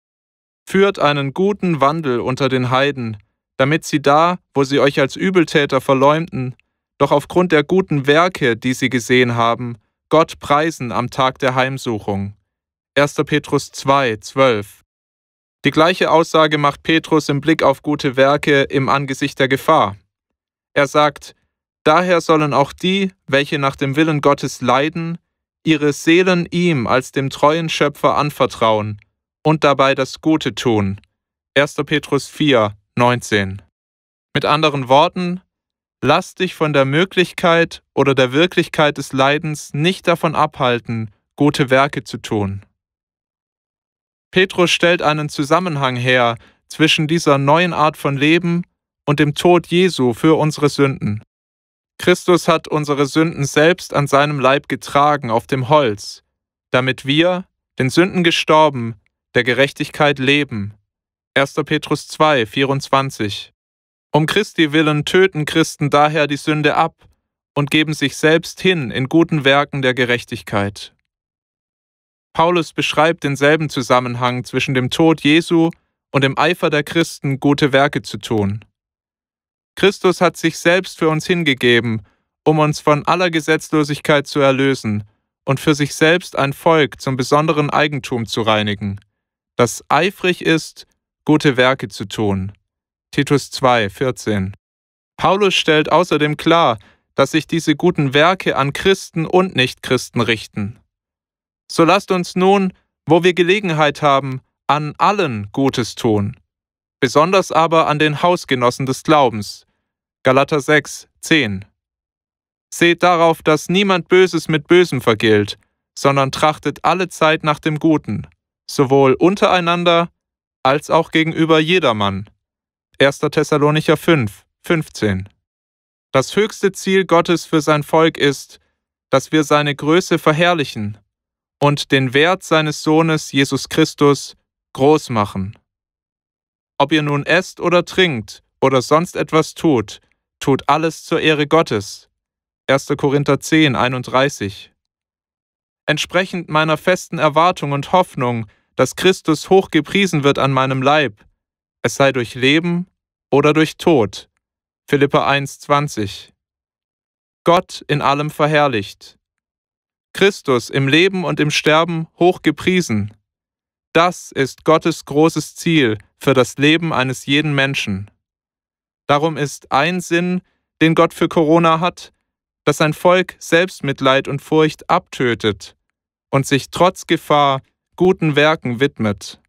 Führt einen guten Wandel unter den Heiden, damit sie da, wo sie euch als Übeltäter verleumden, doch aufgrund der guten Werke, die sie gesehen haben, Gott preisen am Tag der Heimsuchung. 1. Petrus 2, 12. Die gleiche Aussage macht Petrus im Blick auf gute Werke im Angesicht der Gefahr. Er sagt: Daher sollen auch die, welche nach dem Willen Gottes leiden, ihre Seelen ihm als dem treuen Schöpfer anvertrauen und dabei das Gute tun. 1. Petrus 4, 19. Mit anderen Worten: Lass dich von der Möglichkeit oder der Wirklichkeit des Leidens nicht davon abhalten, gute Werke zu tun. Petrus stellt einen Zusammenhang her zwischen dieser neuen Art von Leben und dem Tod Jesu für unsere Sünden. Christus hat unsere Sünden selbst an seinem Leib getragen auf dem Holz, damit wir, den Sünden gestorben, der Gerechtigkeit leben. 1. Petrus 2, 24. Um Christi willen töten Christen daher die Sünde ab und geben sich selbst hin in guten Werken der Gerechtigkeit. Paulus beschreibt denselben Zusammenhang zwischen dem Tod Jesu und dem Eifer der Christen, gute Werke zu tun. Christus hat sich selbst für uns hingegeben, um uns von aller Gesetzlosigkeit zu erlösen und für sich selbst ein Volk zum besonderen Eigentum zu reinigen, das eifrig ist, gute Werke zu tun. Titus 2,14. Paulus stellt außerdem klar, dass sich diese guten Werke an Christen und Nichtchristen richten. So lasst uns nun, wo wir Gelegenheit haben, an allen Gutes tun, besonders aber an den Hausgenossen des Glaubens. Galater 6,10. Seht darauf, dass niemand Böses mit Bösem vergilt, sondern trachtet alle Zeit nach dem Guten, sowohl untereinander als auch gegenüber jedermann. 1. Thessalonicher 5,15. Das höchste Ziel Gottes für sein Volk ist, dass wir seine Größe verherrlichen und den Wert seines Sohnes Jesus Christus groß machen. Ob ihr nun esst oder trinkt oder sonst etwas tut, tut alles zur Ehre Gottes. 1. Korinther 10,31. Entsprechend meiner festen Erwartung und Hoffnung, dass Christus hochgepriesen wird an meinem Leib, es sei durch Leben oder durch Tod. Philipper 1,20. Gott in allem verherrlicht. Christus im Leben und im Sterben hochgepriesen. Das ist Gottes großes Ziel für das Leben eines jeden Menschen. Darum ist ein Sinn, den Gott für Corona hat, dass sein Volk Selbstmitleid und Furcht abtötet und sich trotz Gefahr guten Werken widmet.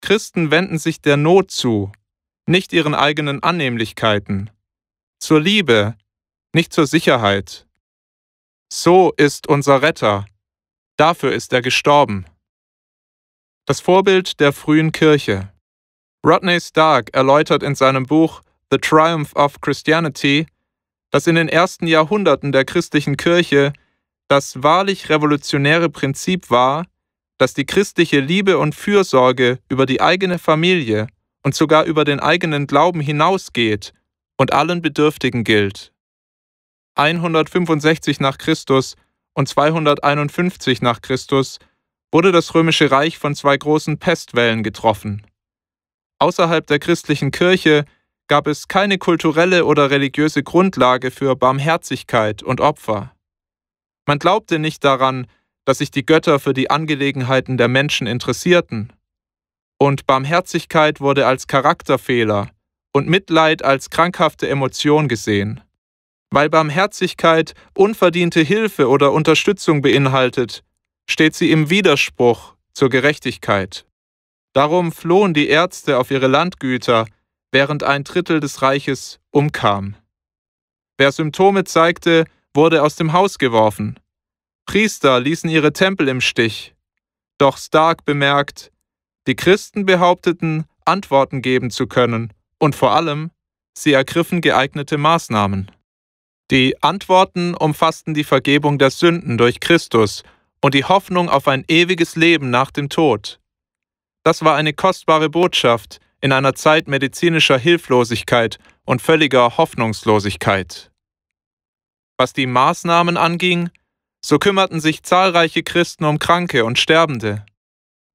Christen wenden sich der Not zu, nicht ihren eigenen Annehmlichkeiten, zur Liebe, nicht zur Sicherheit. So ist unser Retter, dafür ist er gestorben. Das Vorbild der frühen Kirche. Rodney Stark erläutert in seinem Buch The Triumph of Christianity, dass in den ersten Jahrhunderten der christlichen Kirche das wahrlich revolutionäre Prinzip war, dass die christliche Liebe und Fürsorge über die eigene Familie und sogar über den eigenen Glauben hinausgeht und allen Bedürftigen gilt. 165 nach Christus und 251 nach Christus wurde das Römische Reich von zwei großen Pestwellen getroffen. Außerhalb der christlichen Kirche gab es keine kulturelle oder religiöse Grundlage für Barmherzigkeit und Opfer. Man glaubte nicht daran, dass sich die Götter für die Angelegenheiten der Menschen interessierten. Und Barmherzigkeit wurde als Charakterfehler und Mitleid als krankhafte Emotion gesehen. Weil Barmherzigkeit unverdiente Hilfe oder Unterstützung beinhaltet, steht sie im Widerspruch zur Gerechtigkeit. Darum flohen die Ärzte auf ihre Landgüter, während ein Drittel des Reiches umkam. Wer Symptome zeigte, wurde aus dem Haus geworfen. Priester ließen ihre Tempel im Stich. Doch Stark bemerkt, die Christen behaupteten, Antworten geben zu können und vor allem, sie ergriffen geeignete Maßnahmen. Die Antworten umfassten die Vergebung der Sünden durch Christus und die Hoffnung auf ein ewiges Leben nach dem Tod. Das war eine kostbare Botschaft in einer Zeit medizinischer Hilflosigkeit und völliger Hoffnungslosigkeit. Was die Maßnahmen anging, so kümmerten sich zahlreiche Christen um Kranke und Sterbende.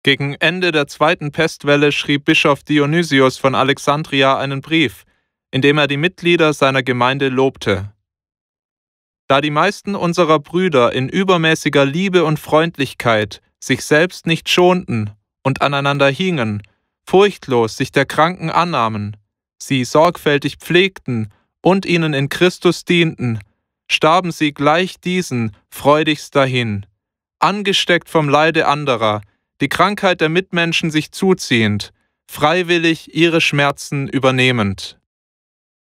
Gegen Ende der zweiten Pestwelle schrieb Bischof Dionysius von Alexandria einen Brief, in dem er die Mitglieder seiner Gemeinde lobte. Da die meisten unserer Brüder in übermäßiger Liebe und Freundlichkeit sich selbst nicht schonten und aneinander hingen, furchtlos sich der Kranken annahmen, sie sorgfältig pflegten und ihnen in Christus dienten, starben sie gleich diesen freudigst dahin, angesteckt vom Leide anderer, die Krankheit der Mitmenschen sich zuziehend, freiwillig ihre Schmerzen übernehmend.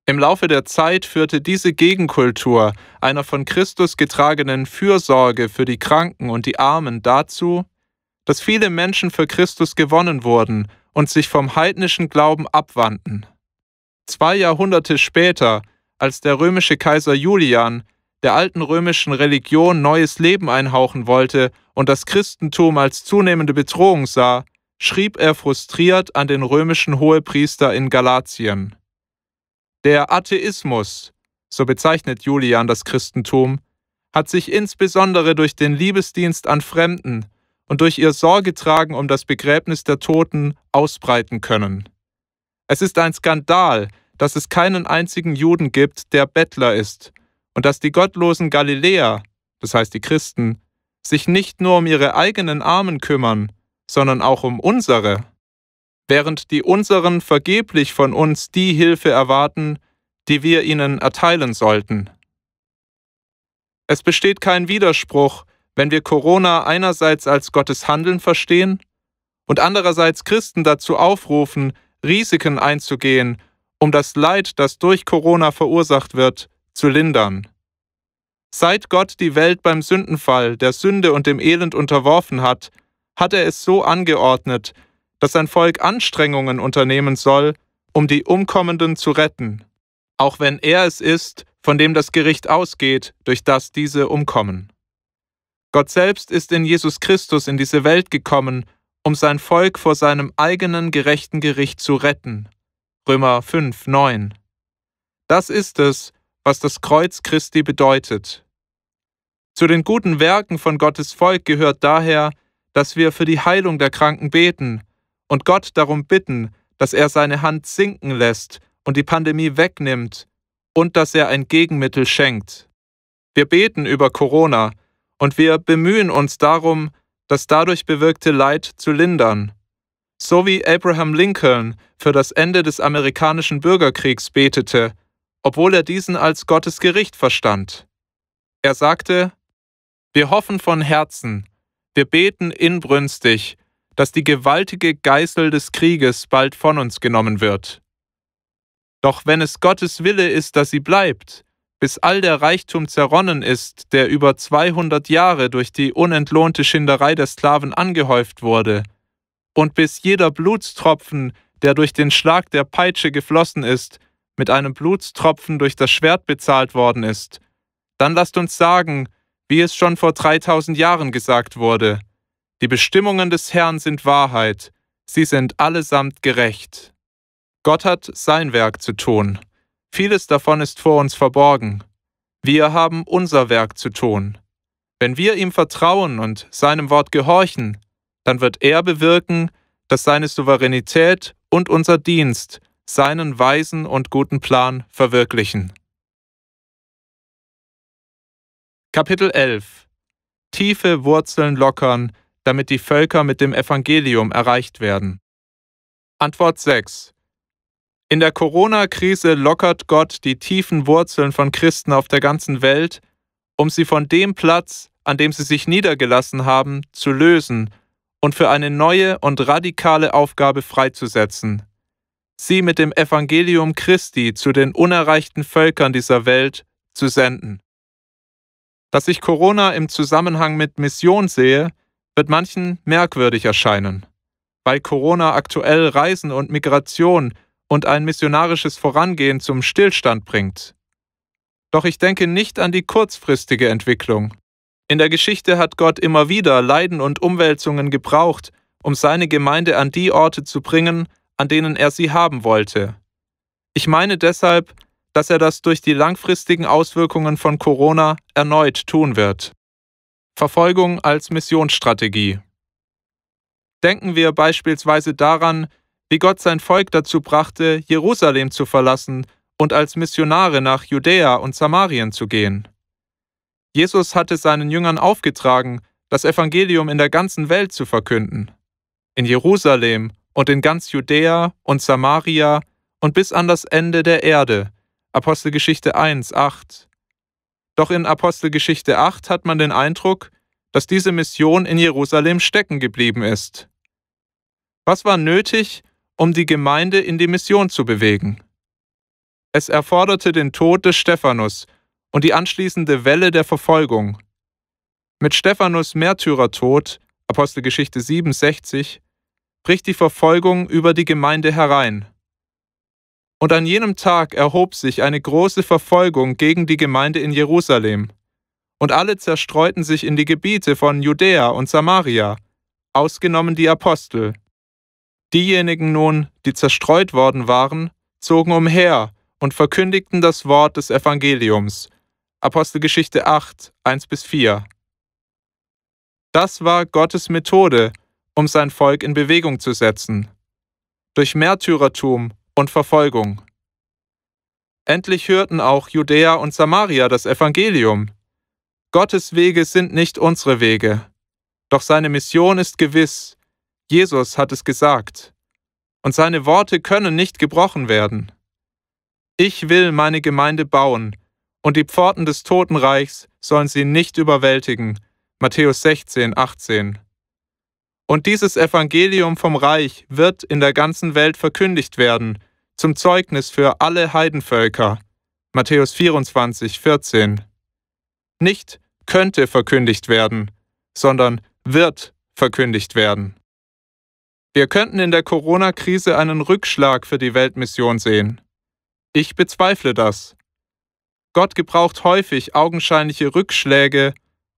Im Laufe der Zeit führte diese Gegenkultur einer von Christus getragenen Fürsorge für die Kranken und die Armen dazu, dass viele Menschen für Christus gewonnen wurden und sich vom heidnischen Glauben abwandten. 2 Jahrhunderte später, als der römische Kaiser Julian der alten römischen Religion neues Leben einhauchen wollte und das Christentum als zunehmende Bedrohung sah, schrieb er frustriert an den römischen Hohepriester in Galatien. Der Atheismus, so bezeichnet Julian das Christentum, hat sich insbesondere durch den Liebesdienst an Fremden und durch ihr Sorgetragen um das Begräbnis der Toten ausbreiten können. Es ist ein Skandal, dass es keinen einzigen Juden gibt, der Bettler ist, und dass die gottlosen Galiläer, das heißt die Christen, sich nicht nur um ihre eigenen Armen kümmern, sondern auch um unsere. Während die unseren vergeblich von uns die Hilfe erwarten, die wir ihnen erteilen sollten. Es besteht kein Widerspruch, wenn wir Corona einerseits als Gottes Handeln verstehen und andererseits Christen dazu aufrufen, Risiken einzugehen, um das Leid, das durch Corona verursacht wird, zu lindern. Seit Gott die Welt beim Sündenfall, der Sünde und dem Elend unterworfen hat, hat er es so angeordnet, dass sein Volk Anstrengungen unternehmen soll, um die Umkommenden zu retten, auch wenn er es ist, von dem das Gericht ausgeht, durch das diese umkommen. Gott selbst ist in Jesus Christus in diese Welt gekommen, um sein Volk vor seinem eigenen gerechten Gericht zu retten. Römer 5, 9. Das ist es, was das Kreuz Christi bedeutet. Zu den guten Werken von Gottes Volk gehört daher, dass wir für die Heilung der Kranken beten und Gott darum bitten, dass er seine Hand sinken lässt und die Pandemie wegnimmt und dass er ein Gegenmittel schenkt. Wir beten über Corona und wir bemühen uns darum, das dadurch bewirkte Leid zu lindern. So wie Abraham Lincoln für das Ende des amerikanischen Bürgerkriegs betete, obwohl er diesen als Gottes Gericht verstand. Er sagte, wir hoffen von Herzen, wir beten inbrünstig, dass die gewaltige Geißel des Krieges bald von uns genommen wird. Doch wenn es Gottes Wille ist, dass sie bleibt, bis all der Reichtum zerronnen ist, der über 200 Jahre durch die unentlohnte Schinderei der Sklaven angehäuft wurde, und bis jeder Blutstropfen, der durch den Schlag der Peitsche geflossen ist, mit einem Blutstropfen durch das Schwert bezahlt worden ist, dann lasst uns sagen, wie es schon vor 3000 Jahren gesagt wurde, die Bestimmungen des Herrn sind Wahrheit, sie sind allesamt gerecht. Gott hat sein Werk zu tun. Vieles davon ist vor uns verborgen. Wir haben unser Werk zu tun. Wenn wir ihm vertrauen und seinem Wort gehorchen, dann wird er bewirken, dass seine Souveränität und unser Dienst seinen weisen und guten Plan verwirklichen. Kapitel 11: Tiefe Wurzeln lockern, damit die Völker mit dem Evangelium erreicht werden. Antwort 6: In der Corona-Krise lockert Gott die tiefen Wurzeln von Christen auf der ganzen Welt, um sie von dem Platz, an dem sie sich niedergelassen haben, zu lösen und für eine neue und radikale Aufgabe freizusetzen, sie mit dem Evangelium Christi zu den unerreichten Völkern dieser Welt zu senden. Dass ich Corona im Zusammenhang mit Mission sehe, wird manchen merkwürdig erscheinen, weil Corona aktuell Reisen und Migration und ein missionarisches Vorangehen zum Stillstand bringt. Doch ich denke nicht an die kurzfristige Entwicklung. In der Geschichte hat Gott immer wieder Leiden und Umwälzungen gebraucht, um seine Gemeinde an die Orte zu bringen, an denen er sie haben wollte. Ich meine deshalb, dass er das durch die langfristigen Auswirkungen von Corona erneut tun wird. Verfolgung als Missionsstrategie. Denken wir beispielsweise daran, wie Gott sein Volk dazu brachte, Jerusalem zu verlassen und als Missionare nach Judäa und Samarien zu gehen. Jesus hatte seinen Jüngern aufgetragen, das Evangelium in der ganzen Welt zu verkünden. In Jerusalem und in ganz Judäa und Samaria und bis an das Ende der Erde. Apostelgeschichte 1, 8. Doch in Apostelgeschichte 8 hat man den Eindruck, dass diese Mission in Jerusalem stecken geblieben ist. Was war nötig, um die Gemeinde in die Mission zu bewegen? Es erforderte den Tod des Stephanus und die anschließende Welle der Verfolgung. Mit Stephanus' Märtyrertod, Apostelgeschichte 67, bricht die Verfolgung über die Gemeinde herein. Und an jenem Tag erhob sich eine große Verfolgung gegen die Gemeinde in Jerusalem, und alle zerstreuten sich in die Gebiete von Judäa und Samaria, ausgenommen die Apostel. Diejenigen nun, die zerstreut worden waren, zogen umher und verkündigten das Wort des Evangeliums. Apostelgeschichte 8, 1-4. Das war Gottes Methode, um sein Volk in Bewegung zu setzen. Durch Märtyrertum und Verfolgung. Endlich hörten auch Judäa und Samaria das Evangelium. Gottes Wege sind nicht unsere Wege. Doch seine Mission ist gewiss. Jesus hat es gesagt. Und seine Worte können nicht gebrochen werden. Ich will meine Gemeinde bauen, und die Pforten des Totenreichs sollen sie nicht überwältigen. Matthäus 16, 18. Und dieses Evangelium vom Reich wird in der ganzen Welt verkündigt werden, zum Zeugnis für alle Heidenvölker. Matthäus 24, 14. Nicht könnte verkündigt werden, sondern wird verkündigt werden. Wir könnten in der Corona-Krise einen Rückschlag für die Weltmission sehen. Ich bezweifle das. Gott gebraucht häufig augenscheinliche Rückschläge,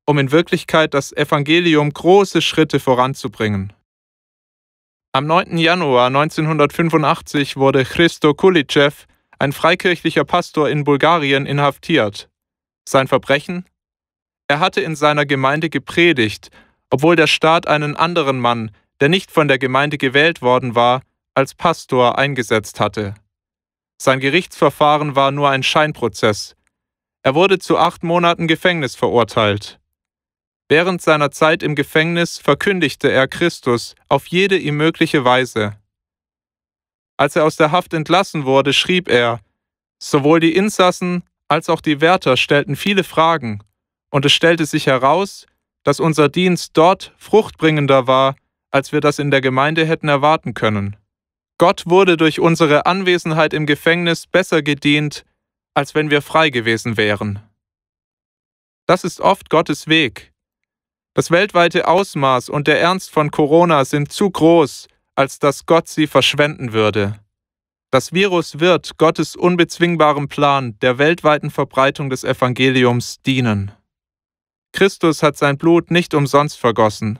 um in Wirklichkeit das Evangelium große Schritte voranzubringen. Am 9. Januar 1985 wurde Christo Kulichev, ein freikirchlicher Pastor in Bulgarien, inhaftiert. Sein Verbrechen? Er hatte in seiner Gemeinde gepredigt, obwohl der Staat einen anderen Mann, der nicht von der Gemeinde gewählt worden war, als Pastor eingesetzt hatte. Sein Gerichtsverfahren war nur ein Scheinprozess. Er wurde zu 8 Monaten Gefängnis verurteilt. Während seiner Zeit im Gefängnis verkündigte er Christus auf jede ihm mögliche Weise. Als er aus der Haft entlassen wurde, schrieb er, sowohl die Insassen als auch die Wärter stellten viele Fragen, und es stellte sich heraus, dass unser Dienst dort fruchtbringender war, als wir das in der Gemeinde hätten erwarten können. Gott wurde durch unsere Anwesenheit im Gefängnis besser gedient, als wenn wir frei gewesen wären. Das ist oft Gottes Weg. Das weltweite Ausmaß und der Ernst von Corona sind zu groß, als dass Gott sie verschwenden würde. Das Virus wird Gottes unbezwingbarem Plan der weltweiten Verbreitung des Evangeliums dienen. Christus hat sein Blut nicht umsonst vergossen.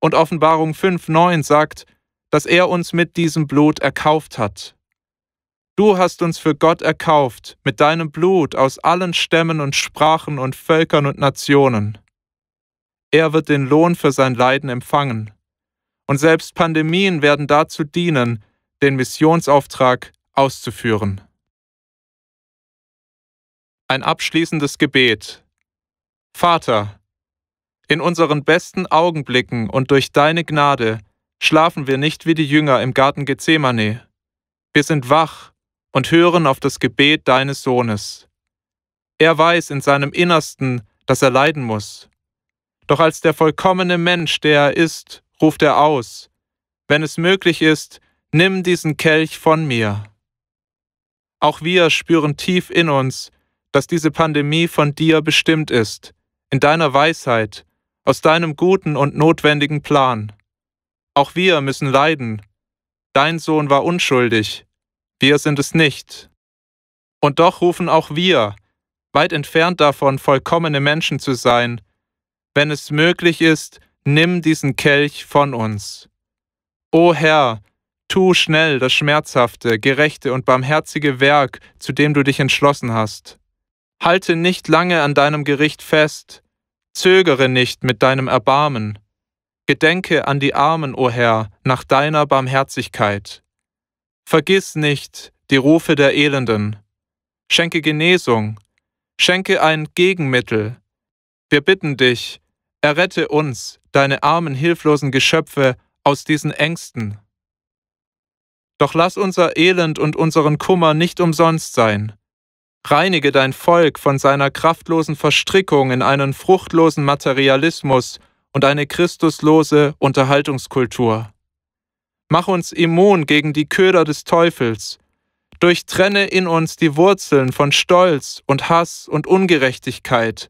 Und Offenbarung 5,9 sagt, dass er uns mit diesem Blut erkauft hat. Du hast uns für Gott erkauft, mit deinem Blut aus allen Stämmen und Sprachen und Völkern und Nationen. Er wird den Lohn für sein Leiden empfangen. Und selbst Pandemien werden dazu dienen, den Missionsauftrag auszuführen. Ein abschließendes Gebet. Vater, in unseren besten Augenblicken und durch deine Gnade schlafen wir nicht wie die Jünger im Garten Gethsemane. Wir sind wach und hören auf das Gebet deines Sohnes. Er weiß in seinem Innersten, dass er leiden muss. Doch als der vollkommene Mensch, der er ist, ruft er aus, wenn es möglich ist, nimm diesen Kelch von mir. Auch wir spüren tief in uns, dass diese Pandemie von dir bestimmt ist, in deiner Weisheit, aus deinem guten und notwendigen Plan. Auch wir müssen leiden. Dein Sohn war unschuldig, wir sind es nicht. Und doch rufen auch wir, weit entfernt davon, vollkommene Menschen zu sein, wenn es möglich ist, nimm diesen Kelch von uns. O Herr, tu schnell das schmerzhafte, gerechte und barmherzige Werk, zu dem du dich entschlossen hast. Halte nicht lange an deinem Gericht fest, zögere nicht mit deinem Erbarmen. Gedenke an die Armen, o Herr, nach deiner Barmherzigkeit. Vergiss nicht die Rufe der Elenden. Schenke Genesung, schenke ein Gegenmittel. Wir bitten dich, errette uns, deine armen, hilflosen Geschöpfe, aus diesen Ängsten. Doch lass unser Elend und unseren Kummer nicht umsonst sein. Reinige dein Volk von seiner kraftlosen Verstrickung in einen fruchtlosen Materialismus und eine christuslose Unterhaltungskultur. Mach uns immun gegen die Köder des Teufels. Durchtrenne in uns die Wurzeln von Stolz und Hass und Ungerechtigkeit.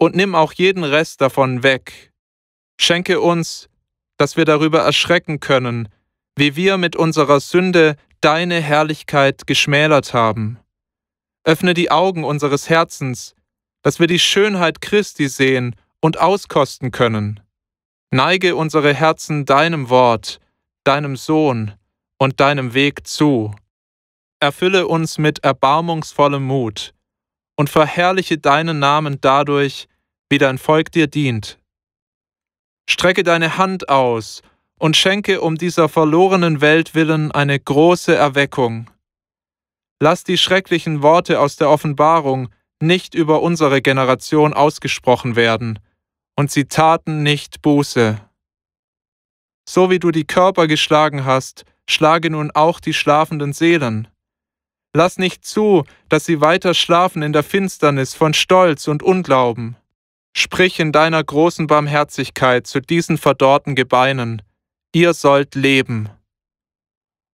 Und nimm auch jeden Rest davon weg. Schenke uns, dass wir darüber erschrecken können, wie wir mit unserer Sünde deine Herrlichkeit geschmälert haben. Öffne die Augen unseres Herzens, dass wir die Schönheit Christi sehen und auskosten können. Neige unsere Herzen deinem Wort, deinem Sohn und deinem Weg zu. Erfülle uns mit erbarmungsvollem Mut und verherrliche deinen Namen dadurch, wie dein Volk dir dient. Strecke deine Hand aus und schenke um dieser verlorenen Welt willen eine große Erweckung. Lass die schrecklichen Worte aus der Offenbarung nicht über unsere Generation ausgesprochen werden, und sie taten nicht Buße. So wie du die Körper geschlagen hast, schlage nun auch die schlafenden Seelen. Lass nicht zu, dass sie weiter schlafen in der Finsternis von Stolz und Unglauben. Sprich in deiner großen Barmherzigkeit zu diesen verdorrten Gebeinen: Ihr sollt leben.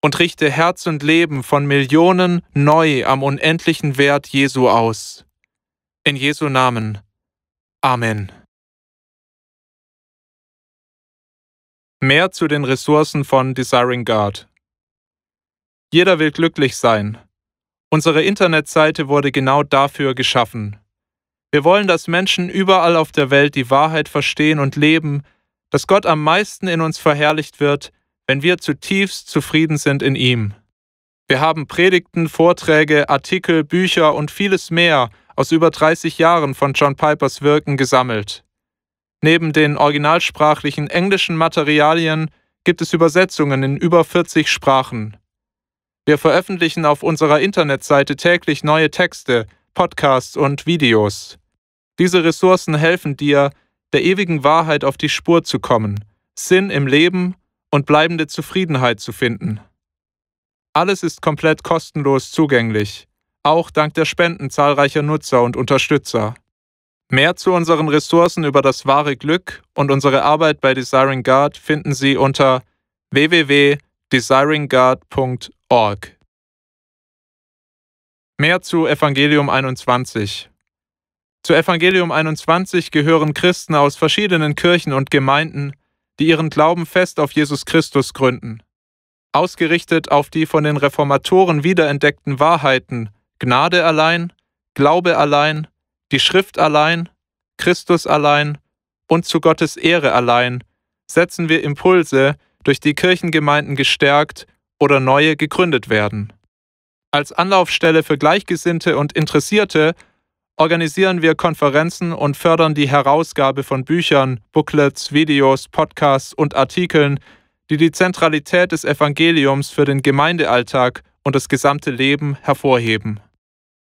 Und richte Herz und Leben von Millionen neu am unendlichen Wert Jesu aus. In Jesu Namen. Amen. Mehr zu den Ressourcen von Desiring God. Jeder will glücklich sein. Unsere Internetseite wurde genau dafür geschaffen. Wir wollen, dass Menschen überall auf der Welt die Wahrheit verstehen und leben, dass Gott am meisten in uns verherrlicht wird, wenn wir zutiefst zufrieden sind in ihm. Wir haben Predigten, Vorträge, Artikel, Bücher und vieles mehr aus über 30 Jahren von John Pipers Wirken gesammelt. Neben den originalsprachlichen englischen Materialien gibt es Übersetzungen in über 40 Sprachen. Wir veröffentlichen auf unserer Internetseite täglich neue Texte, Podcasts und Videos. Diese Ressourcen helfen dir, der ewigen Wahrheit auf die Spur zu kommen, Sinn im Leben und bleibende Zufriedenheit zu finden. Alles ist komplett kostenlos zugänglich, auch dank der Spenden zahlreicher Nutzer und Unterstützer. Mehr zu unseren Ressourcen über das wahre Glück und unsere Arbeit bei Desiring God finden Sie unter www.desiringgod.org. Mehr zu Evangelium 21. Zu Evangelium 21 gehören Christen aus verschiedenen Kirchen und Gemeinden, die ihren Glauben fest auf Jesus Christus gründen. Ausgerichtet auf die von den Reformatoren wiederentdeckten Wahrheiten Gnade allein, Glaube allein, die Schrift allein, Christus allein und zu Gottes Ehre allein, setzen wir Impulse, durch die Kirchengemeinden gestärkt oder neue gegründet werden. Als Anlaufstelle für Gleichgesinnte und Interessierte organisieren wir Konferenzen und fördern die Herausgabe von Büchern, Booklets, Videos, Podcasts und Artikeln, die die Zentralität des Evangeliums für den Gemeindealltag und das gesamte Leben hervorheben.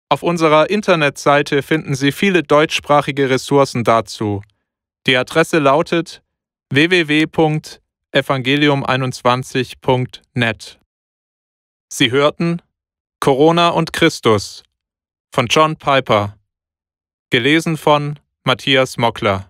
Auf unserer Internetseite finden Sie viele deutschsprachige Ressourcen dazu. Die Adresse lautet www.evangelium21.net. Sie hörten Corona und Christus von John Piper. Gelesen von Matthias Mockler.